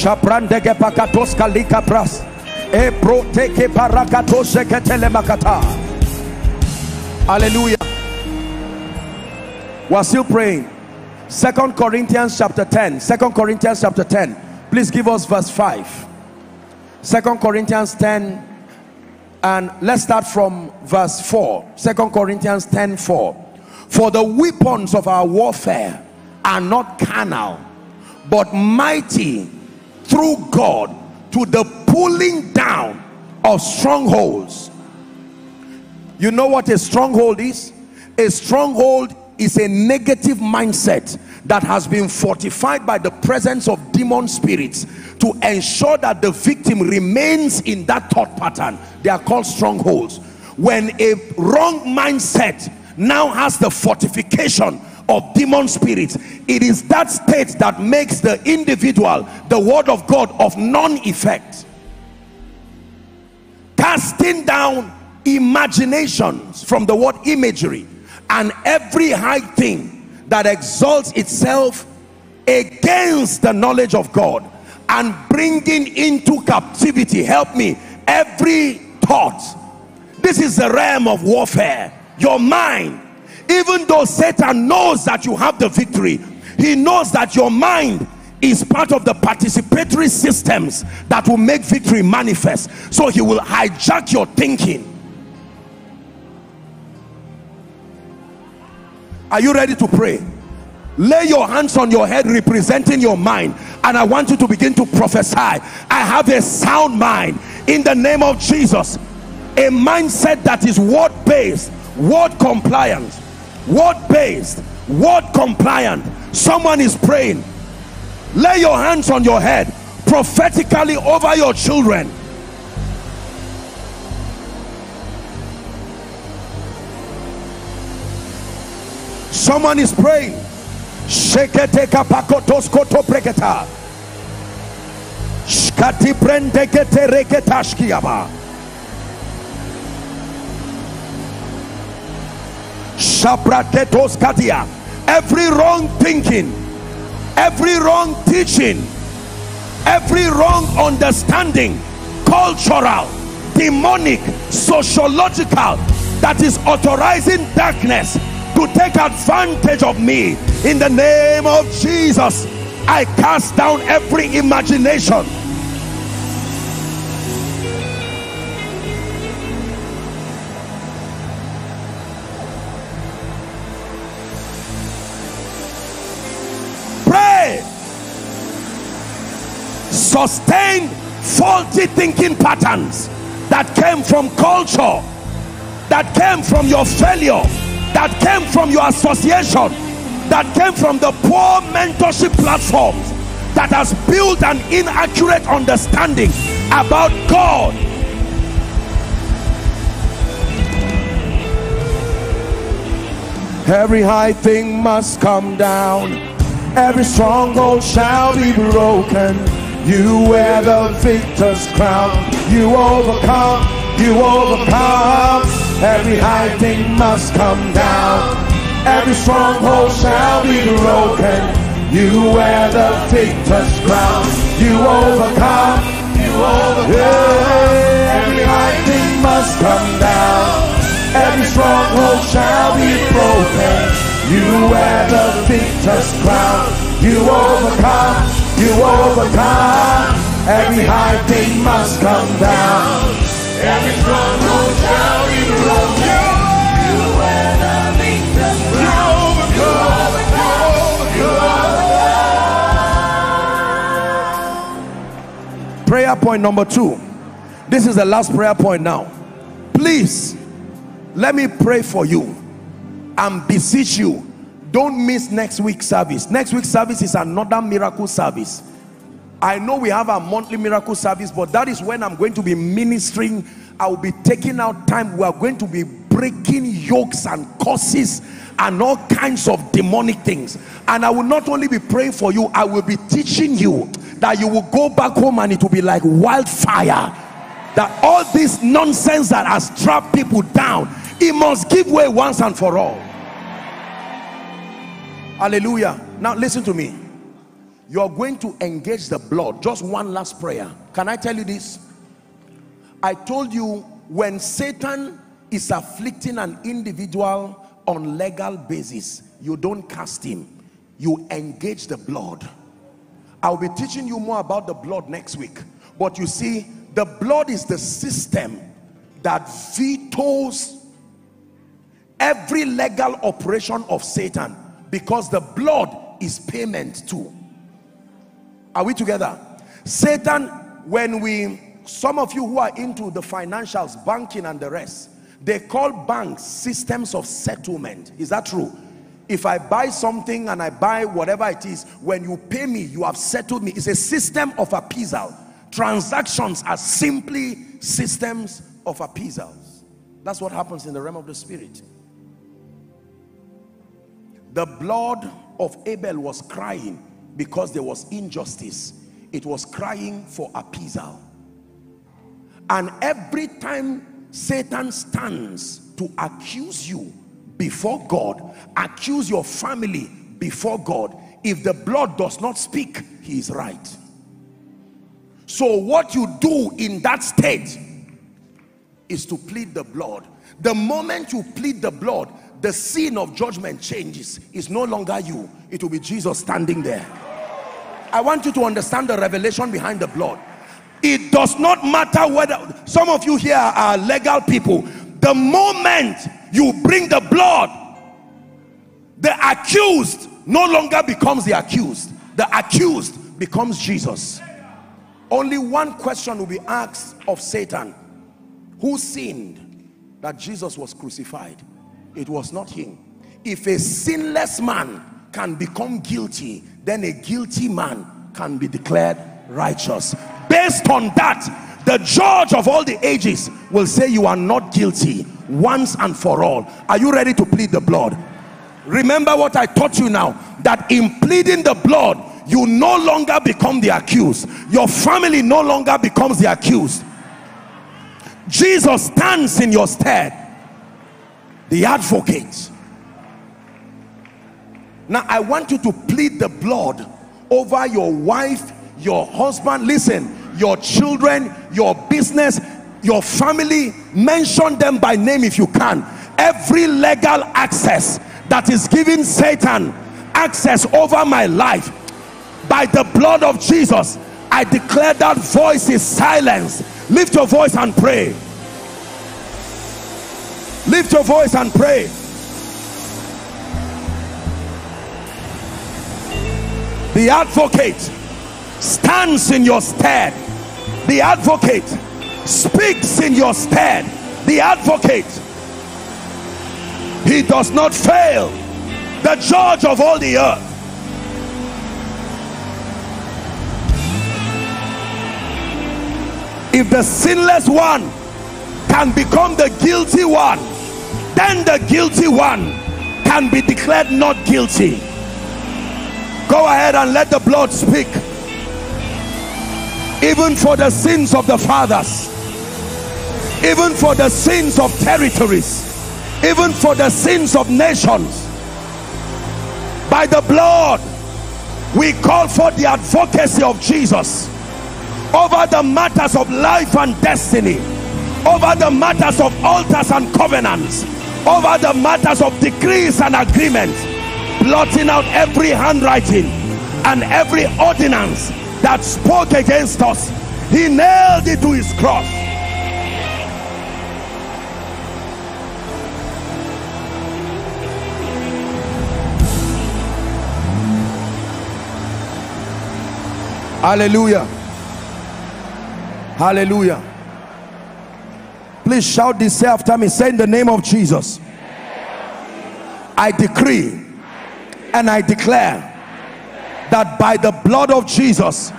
Shaprandege pakatos kalika pras, ebro teke parakatos seketele makata. Hallelujah. We're still praying. 2 Corinthians chapter 10. 2 Corinthians chapter 10. Please give us verse 5. 2 Corinthians 10, and let's start from verse 4. 2 Corinthians 10:4. For the weapons of our warfare are not carnal, but mighty through God to the pulling down of strongholds. You know what a stronghold is? A stronghold is a negative mindset that has been fortified by the presence of demon spirits to ensure that the victim remains in that thought pattern. They are called strongholds. When a wrong mindset now has the fortification of demon spirits, it is that state that makes the individual, the word of God, of non-effect. Casting down imaginations, from the word imagery, and every high thing that exalts itself against the knowledge of God, and bringing into captivity, help me, every thought. This is the realm of warfare. Your mind, even though Satan knows that you have the victory, he knows that your mind is part of the participatory systems that will make victory manifest. So he will hijack your thinking. Are you ready to pray? Lay your hands on your head representing your mind, and I want you to begin to prophesy. I have a sound mind in the name of Jesus. A mindset that is word-based, word compliant, word-based, word compliant. Someone is praying. Lay your hands on your head prophetically over your children. Someone is praying. Every wrong thinking, every wrong teaching, every wrong understanding, cultural, demonic, sociological, that is authorizing darkness to take advantage of me, in the name of Jesus, I cast down every imagination. Pray. Sustained faulty thinking patterns that came from culture, that came from your failure, that came from your association, that came from the poor mentorship platforms, that has built an inaccurate understanding about God. Every high thing must come down, every stronghold shall be broken. You wear the victor's crown, you overcome, you overcome. Every high thing must come down, every stronghold shall be broken. You wear the victor's crown, you overcome, you overcome. Yeah. Every high thing must come down, every stronghold shall be broken. You wear the victor's crown, you overcome, you overcome. Every high thing must come down, every stronghold shall be broken. You wear the victor's crown. You overcome. You overcome. Prayer point number 2. This is the last prayer point now. Please, let me pray for you and beseech you, don't miss next week's service. Next week's service is another miracle service. I know we have our monthly miracle service, but that is when I'm going to be ministering. I will be taking out time. We are going to be breaking yokes and curses and all kinds of demonic things. And I will not only be praying for you, I will be teaching you that you will go back home and it will be like wildfire. That all this nonsense that has trapped people down, it must give way once and for all. Hallelujah. Now listen to me. You are going to engage the blood. Just one last prayer. Can I tell you this? I told you, when Satan is afflicting an individual on legal basis, you don't cast him, you engage the blood. I'll be teaching you more about the blood next week. But you see, the blood is the system that vetoes every legal operation of Satan, because the blood is payment too. Are we together? Satan, when some of you who are into the financials, banking and the rest, they call banks systems of settlement. Is that true? If I buy something and I buy whatever it is, when you pay me, you have settled me. It's a system of appeasal. Transactions are simply systems of appeasals. That's what happens in the realm of the spirit. The blood of Abel was crying because there was injustice. It was crying for appeasal. And every time Satan stands to accuse you before God, accuse your family before God, if the blood does not speak, he is right. So what you do in that state is to plead the blood. The moment you plead the blood, the scene of judgment changes. It's no longer you. It will be Jesus standing there. I want you to understand the revelation behind the blood. It does not matter whether some of you here are legal people. The moment you bring the blood, the accused no longer becomes the accused. The accused becomes Jesus. Only one question will be asked of Satan: who sinned that Jesus was crucified? It was not him. If a sinless man can become guilty, then a guilty man can be declared righteous. Based on that, the judge of all the ages will say you are not guilty once and for all. Are you ready to plead the blood? Remember what I taught you now, that in pleading the blood, you no longer become the accused. Your family no longer becomes the accused. Jesus stands in your stead, the advocate. Now I want you to plead the blood over your wife, your husband, listen, your children, your business, your family. Mention them by name if you can. Every legal access that is giving Satan access over my life, by the blood of Jesus, I declare that voice is silenced. Lift your voice and pray. Lift your voice and pray. The advocate stands in your stead. The advocate speaks in your stead. The advocate, he does not fail. The judge of all the earth. If the sinless one can become the guilty one, then the guilty one can be declared not guilty. Go ahead and let the blood speak, even for the sins of the fathers, even for the sins of territories, even for the sins of nations. By the blood, we call for the advocacy of Jesus over the matters of life and destiny, over the matters of altars and covenants, over the matters of decrees and agreements, blotting out every handwriting and every ordinance that spoke against us. He nailed it to his cross. Hallelujah. Hallelujah. Please shout this, say after me, say in the name of Jesus, I decree and I declare that by the blood of Jesus,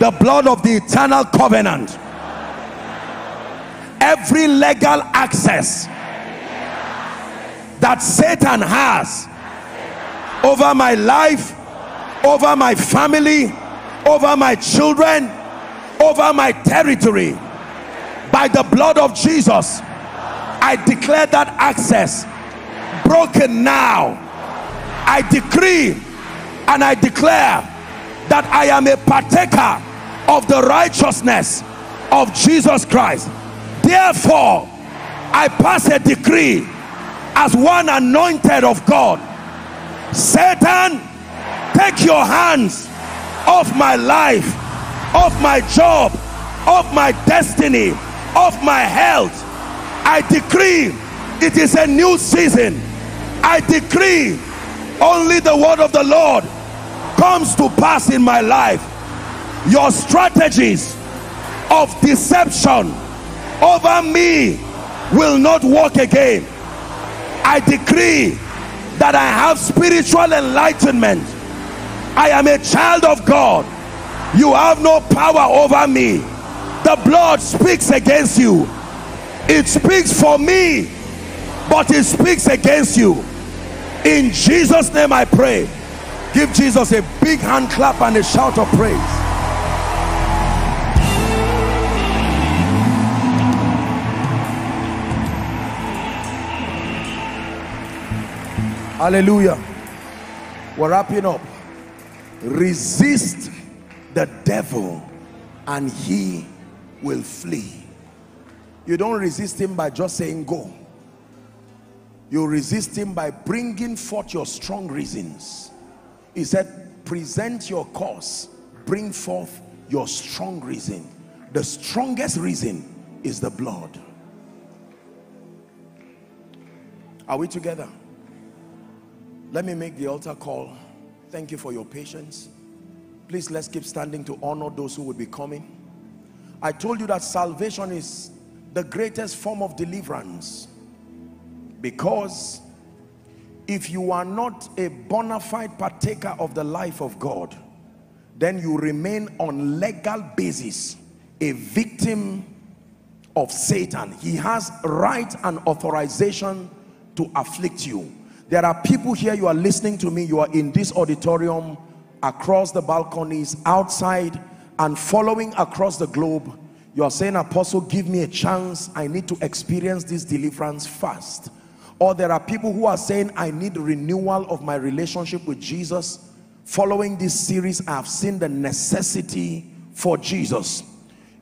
the blood of the eternal covenant, every legal access that Satan has over my life, over my family, over my children, over my territory, by the blood of Jesus, I declare that access broken now. I decree and I declare that I am a partaker of the righteousness of Jesus Christ. Therefore, I pass a decree as one anointed of God. Satan, take your hands off my life, off my job, off my destiny, off my health. I decree it is a new season. I decree only the word of the Lord comes to pass in my life. Your strategies of deception over me will not work again. I decree that I have spiritual enlightenment. I am a child of God. You have no power over me. The blood speaks against you. It speaks for me, but it speaks against you. In Jesus' name I pray. Give Jesus a big hand clap and a shout of praise. Hallelujah. We're wrapping up. Resist the devil and he will flee. You don't resist him by just saying go. You resist him by bringing forth your strong reasons. He said, present your cause, bring forth your strong reason. The strongest reason is the blood. Are we together? Let me make the altar call. Thank you for your patience. Please, let's keep standing to honor those who would be coming. I told you that salvation is the greatest form of deliverance, because if you are not a bona fide partaker of the life of God, then you remain on legal basis a victim of Satan. He has right and authorization to afflict you. There are people here, you are listening to me, you are in this auditorium, across the balconies, outside, and following across the globe. You are saying, Apostle, give me a chance. I need to experience this deliverance fast. Or there are people who are saying, I need renewal of my relationship with Jesus. Following this series, I have seen the necessity for Jesus.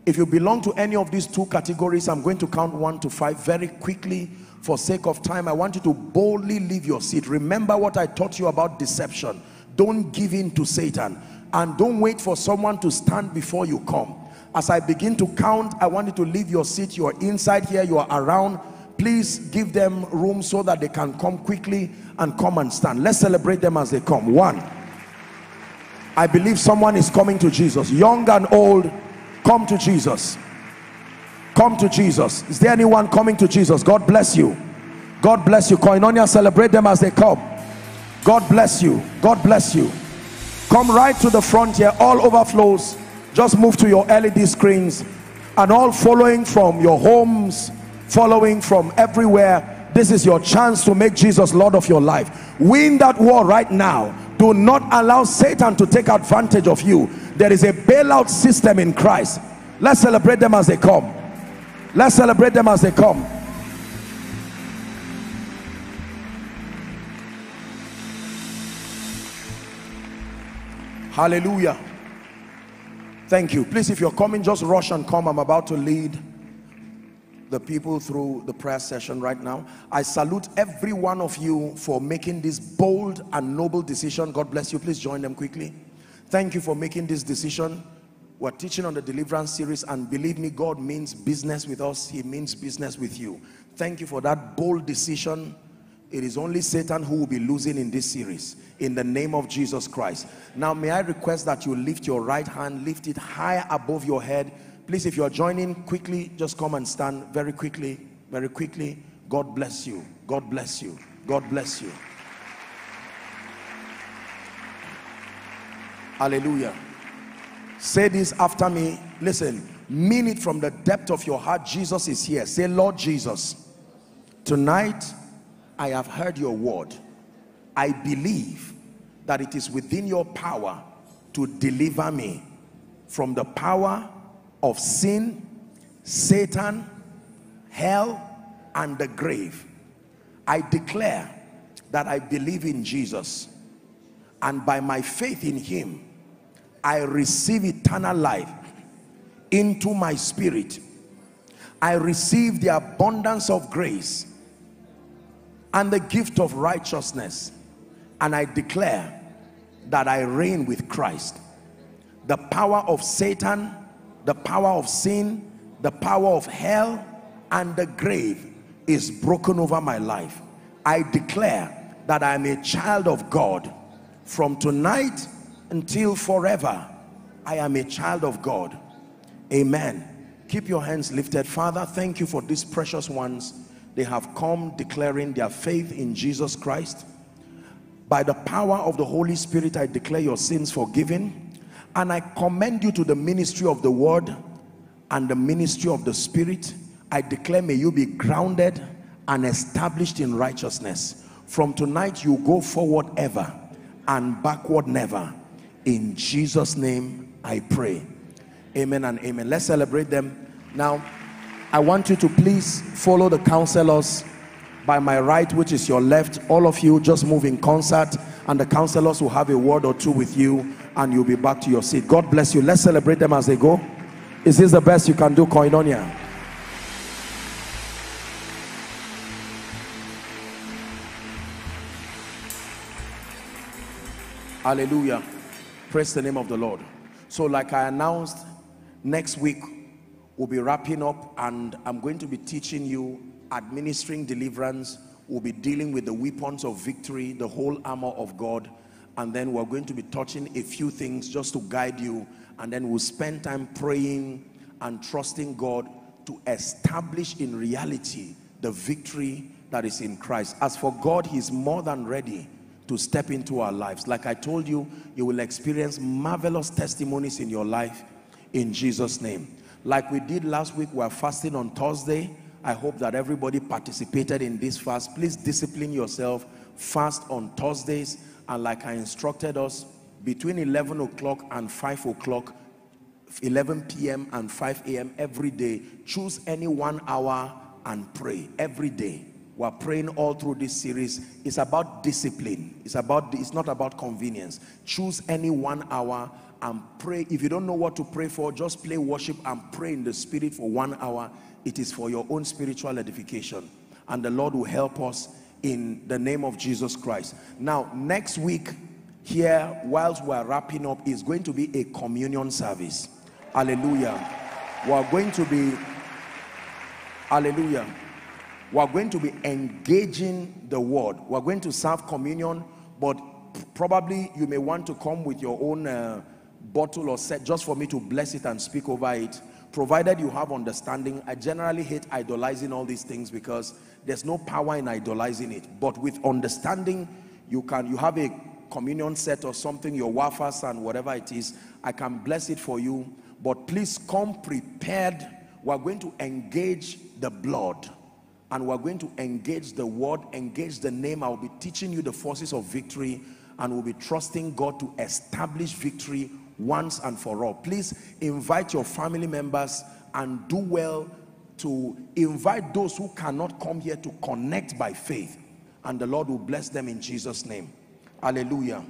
If you belong to any of these two categories, I'm going to count 1 to 5 very quickly. For sake of time, I want you to boldly leave your seat. Remember what I taught you about deception. Don't give in to Satan. And don't wait for someone to stand before you come. As I begin to count, I want you to leave your seat. You are inside here, you are around. Please give them room so that they can come quickly and come and stand. Let's celebrate them as they come. 1. I believe someone is coming to Jesus. Young and old, come to Jesus. Come to Jesus. Is there anyone coming to Jesus? God bless you. God bless you. Koinonia, celebrate them as they come. God bless you. God bless you. Come right to the front here. All overflows, just move to your LED screens, and all following from your homes, following from everywhere, this is your chance to make Jesus Lord of your life. Win that war right now. Do not allow Satan to take advantage of you. There is a bailout system in Christ. Let's celebrate them as they come. Let's celebrate them as they come. Hallelujah. Thank you. Please, if you're coming, just rush and come. I'm about to lead the people through the prayer session right now. I salute every one of you for making this bold and noble decision. God bless you. Please join them quickly. Thank you for making this decision. We're teaching on the deliverance series, and believe me, God means business with us. He means business with you. Thank you for that bold decision. It is only Satan who will be losing in this series, in the name of Jesus Christ. Now, may I request that you lift your right hand, lift it high above your head. Please, if you are joining, quickly, just come and stand very quickly, very quickly. God bless you. God bless you. God bless you. Hallelujah. Say this after me. Listen, mean it from the depth of your heart. Jesus is here. Say, Lord Jesus, tonight, I have heard your word. I believe that it is within your power to deliver me from the power of sin, Satan, hell, and the grave. I declare that I believe in Jesus, and by my faith in him, I receive eternal life into my spirit. I receive the abundance of grace and the gift of righteousness. And I declare that I reign with Christ. The power of Satan, the power of sin, the power of hell and the grave is broken over my life. I declare that I am a child of God. From tonight until forever, I am a child of God. Amen. Keep your hands lifted. Father, thank you for these precious ones. They have come declaring their faith in Jesus Christ. By the power of the Holy Spirit, I declare your sins forgiven, and I commend you to the ministry of the word and the ministry of the spirit. I declare, may you be grounded and established in righteousness. From tonight, you go forward ever and backward never. In Jesus' name I pray. Amen and amen. Let's celebrate them. Now, I want you to please follow the counselors by my right, which is your left. All of you just move in concert, and the counselors will have a word or two with you, and you'll be back to your seat. God bless you. Let's celebrate them as they go. Is this the best you can do, Koinonia? Hallelujah. Praise the name of the Lord. So like I announced, next week we'll be wrapping up, and I'm going to be teaching you administering deliverance. We'll be dealing with the weapons of victory, the whole armor of God, and then we're going to be touching a few things just to guide you, and then we'll spend time praying and trusting God to establish in reality the victory that is in Christ. As for God, He's more than ready to step into our lives. Like I told you, you will experience marvelous testimonies in your life in Jesus' name. Like we did last week, we're fasting on Thursday. I hope that everybody participated in this fast. Please discipline yourself. Fast on Thursdays. And like I instructed us, between 11 o'clock and 5 o'clock, 11 p.m. and 5 a.m. every day, choose any 1 hour and pray every day. We're praying all through this series. It's about discipline. It's not about convenience. Choose any 1 hour and pray. If you don't know what to pray for, just play worship and pray in the spirit for 1 hour. It is for your own spiritual edification. And the Lord will help us in the name of Jesus Christ. Now, next week here, whilst we're wrapping up, is going to be a communion service. Hallelujah. We're going to be engaging the word. We're going to serve communion, but probably you may want to come with your own bottle or set just for me to bless it and speak over it, provided you have understanding. I generally hate idolizing all these things because there's no power in idolizing it. But with understanding, you have a communion set or something, your wafers and whatever it is. I can bless it for you, but please come prepared. We're going to engage the blood. And we're going to engage the word, engage the name. I'll be teaching you the forces of victory, and we'll be trusting God to establish victory once and for all. Please invite your family members and do well to invite those who cannot come here to connect by faith, and the Lord will bless them in Jesus' name. Hallelujah.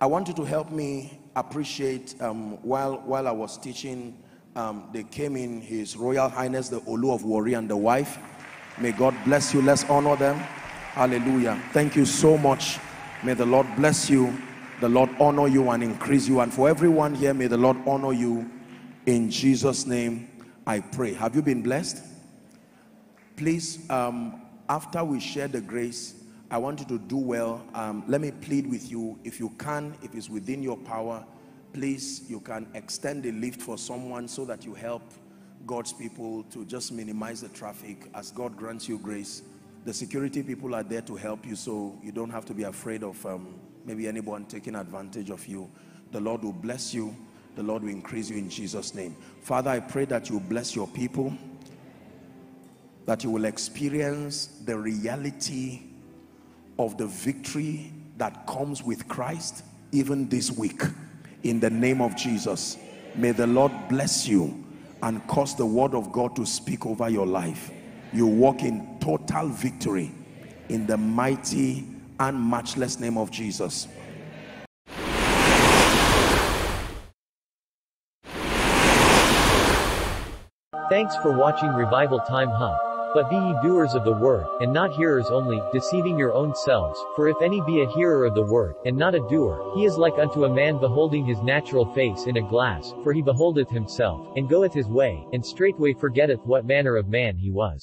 I want you to help me appreciate, while I was teaching, they came in, His Royal Highness, the Olu of Warri and the wife. May God bless you. Let's honor them. Hallelujah. Thank you so much. May the Lord bless you. The Lord honor you and increase you. And for everyone here, may the Lord honor you. In Jesus' name, I pray. Have you been blessed? Please, after we share the grace, I want you to do well. Let me plead with you. If you can, if it's within your power, please, you can extend a lift for someone so that you help God's people to just minimize the traffic as God grants you grace. The security people are there to help you, so you don't have to be afraid of maybe anyone taking advantage of you. The Lord will bless you. The Lord will increase you in Jesus' name. Father, I pray that you bless your people, that you will experience the reality of the victory that comes with Christ even this week. In the name of Jesus, may the Lord bless you and cause the word of God to speak over your life. You walk in total victory in the mighty and matchless name of Jesus. Thanks for watching Revival Time Hub. But be ye doers of the word, and not hearers only, deceiving your own selves. For if any be a hearer of the word, and not a doer, he is like unto a man beholding his natural face in a glass, for he beholdeth himself, and goeth his way, and straightway forgetteth what manner of man he was.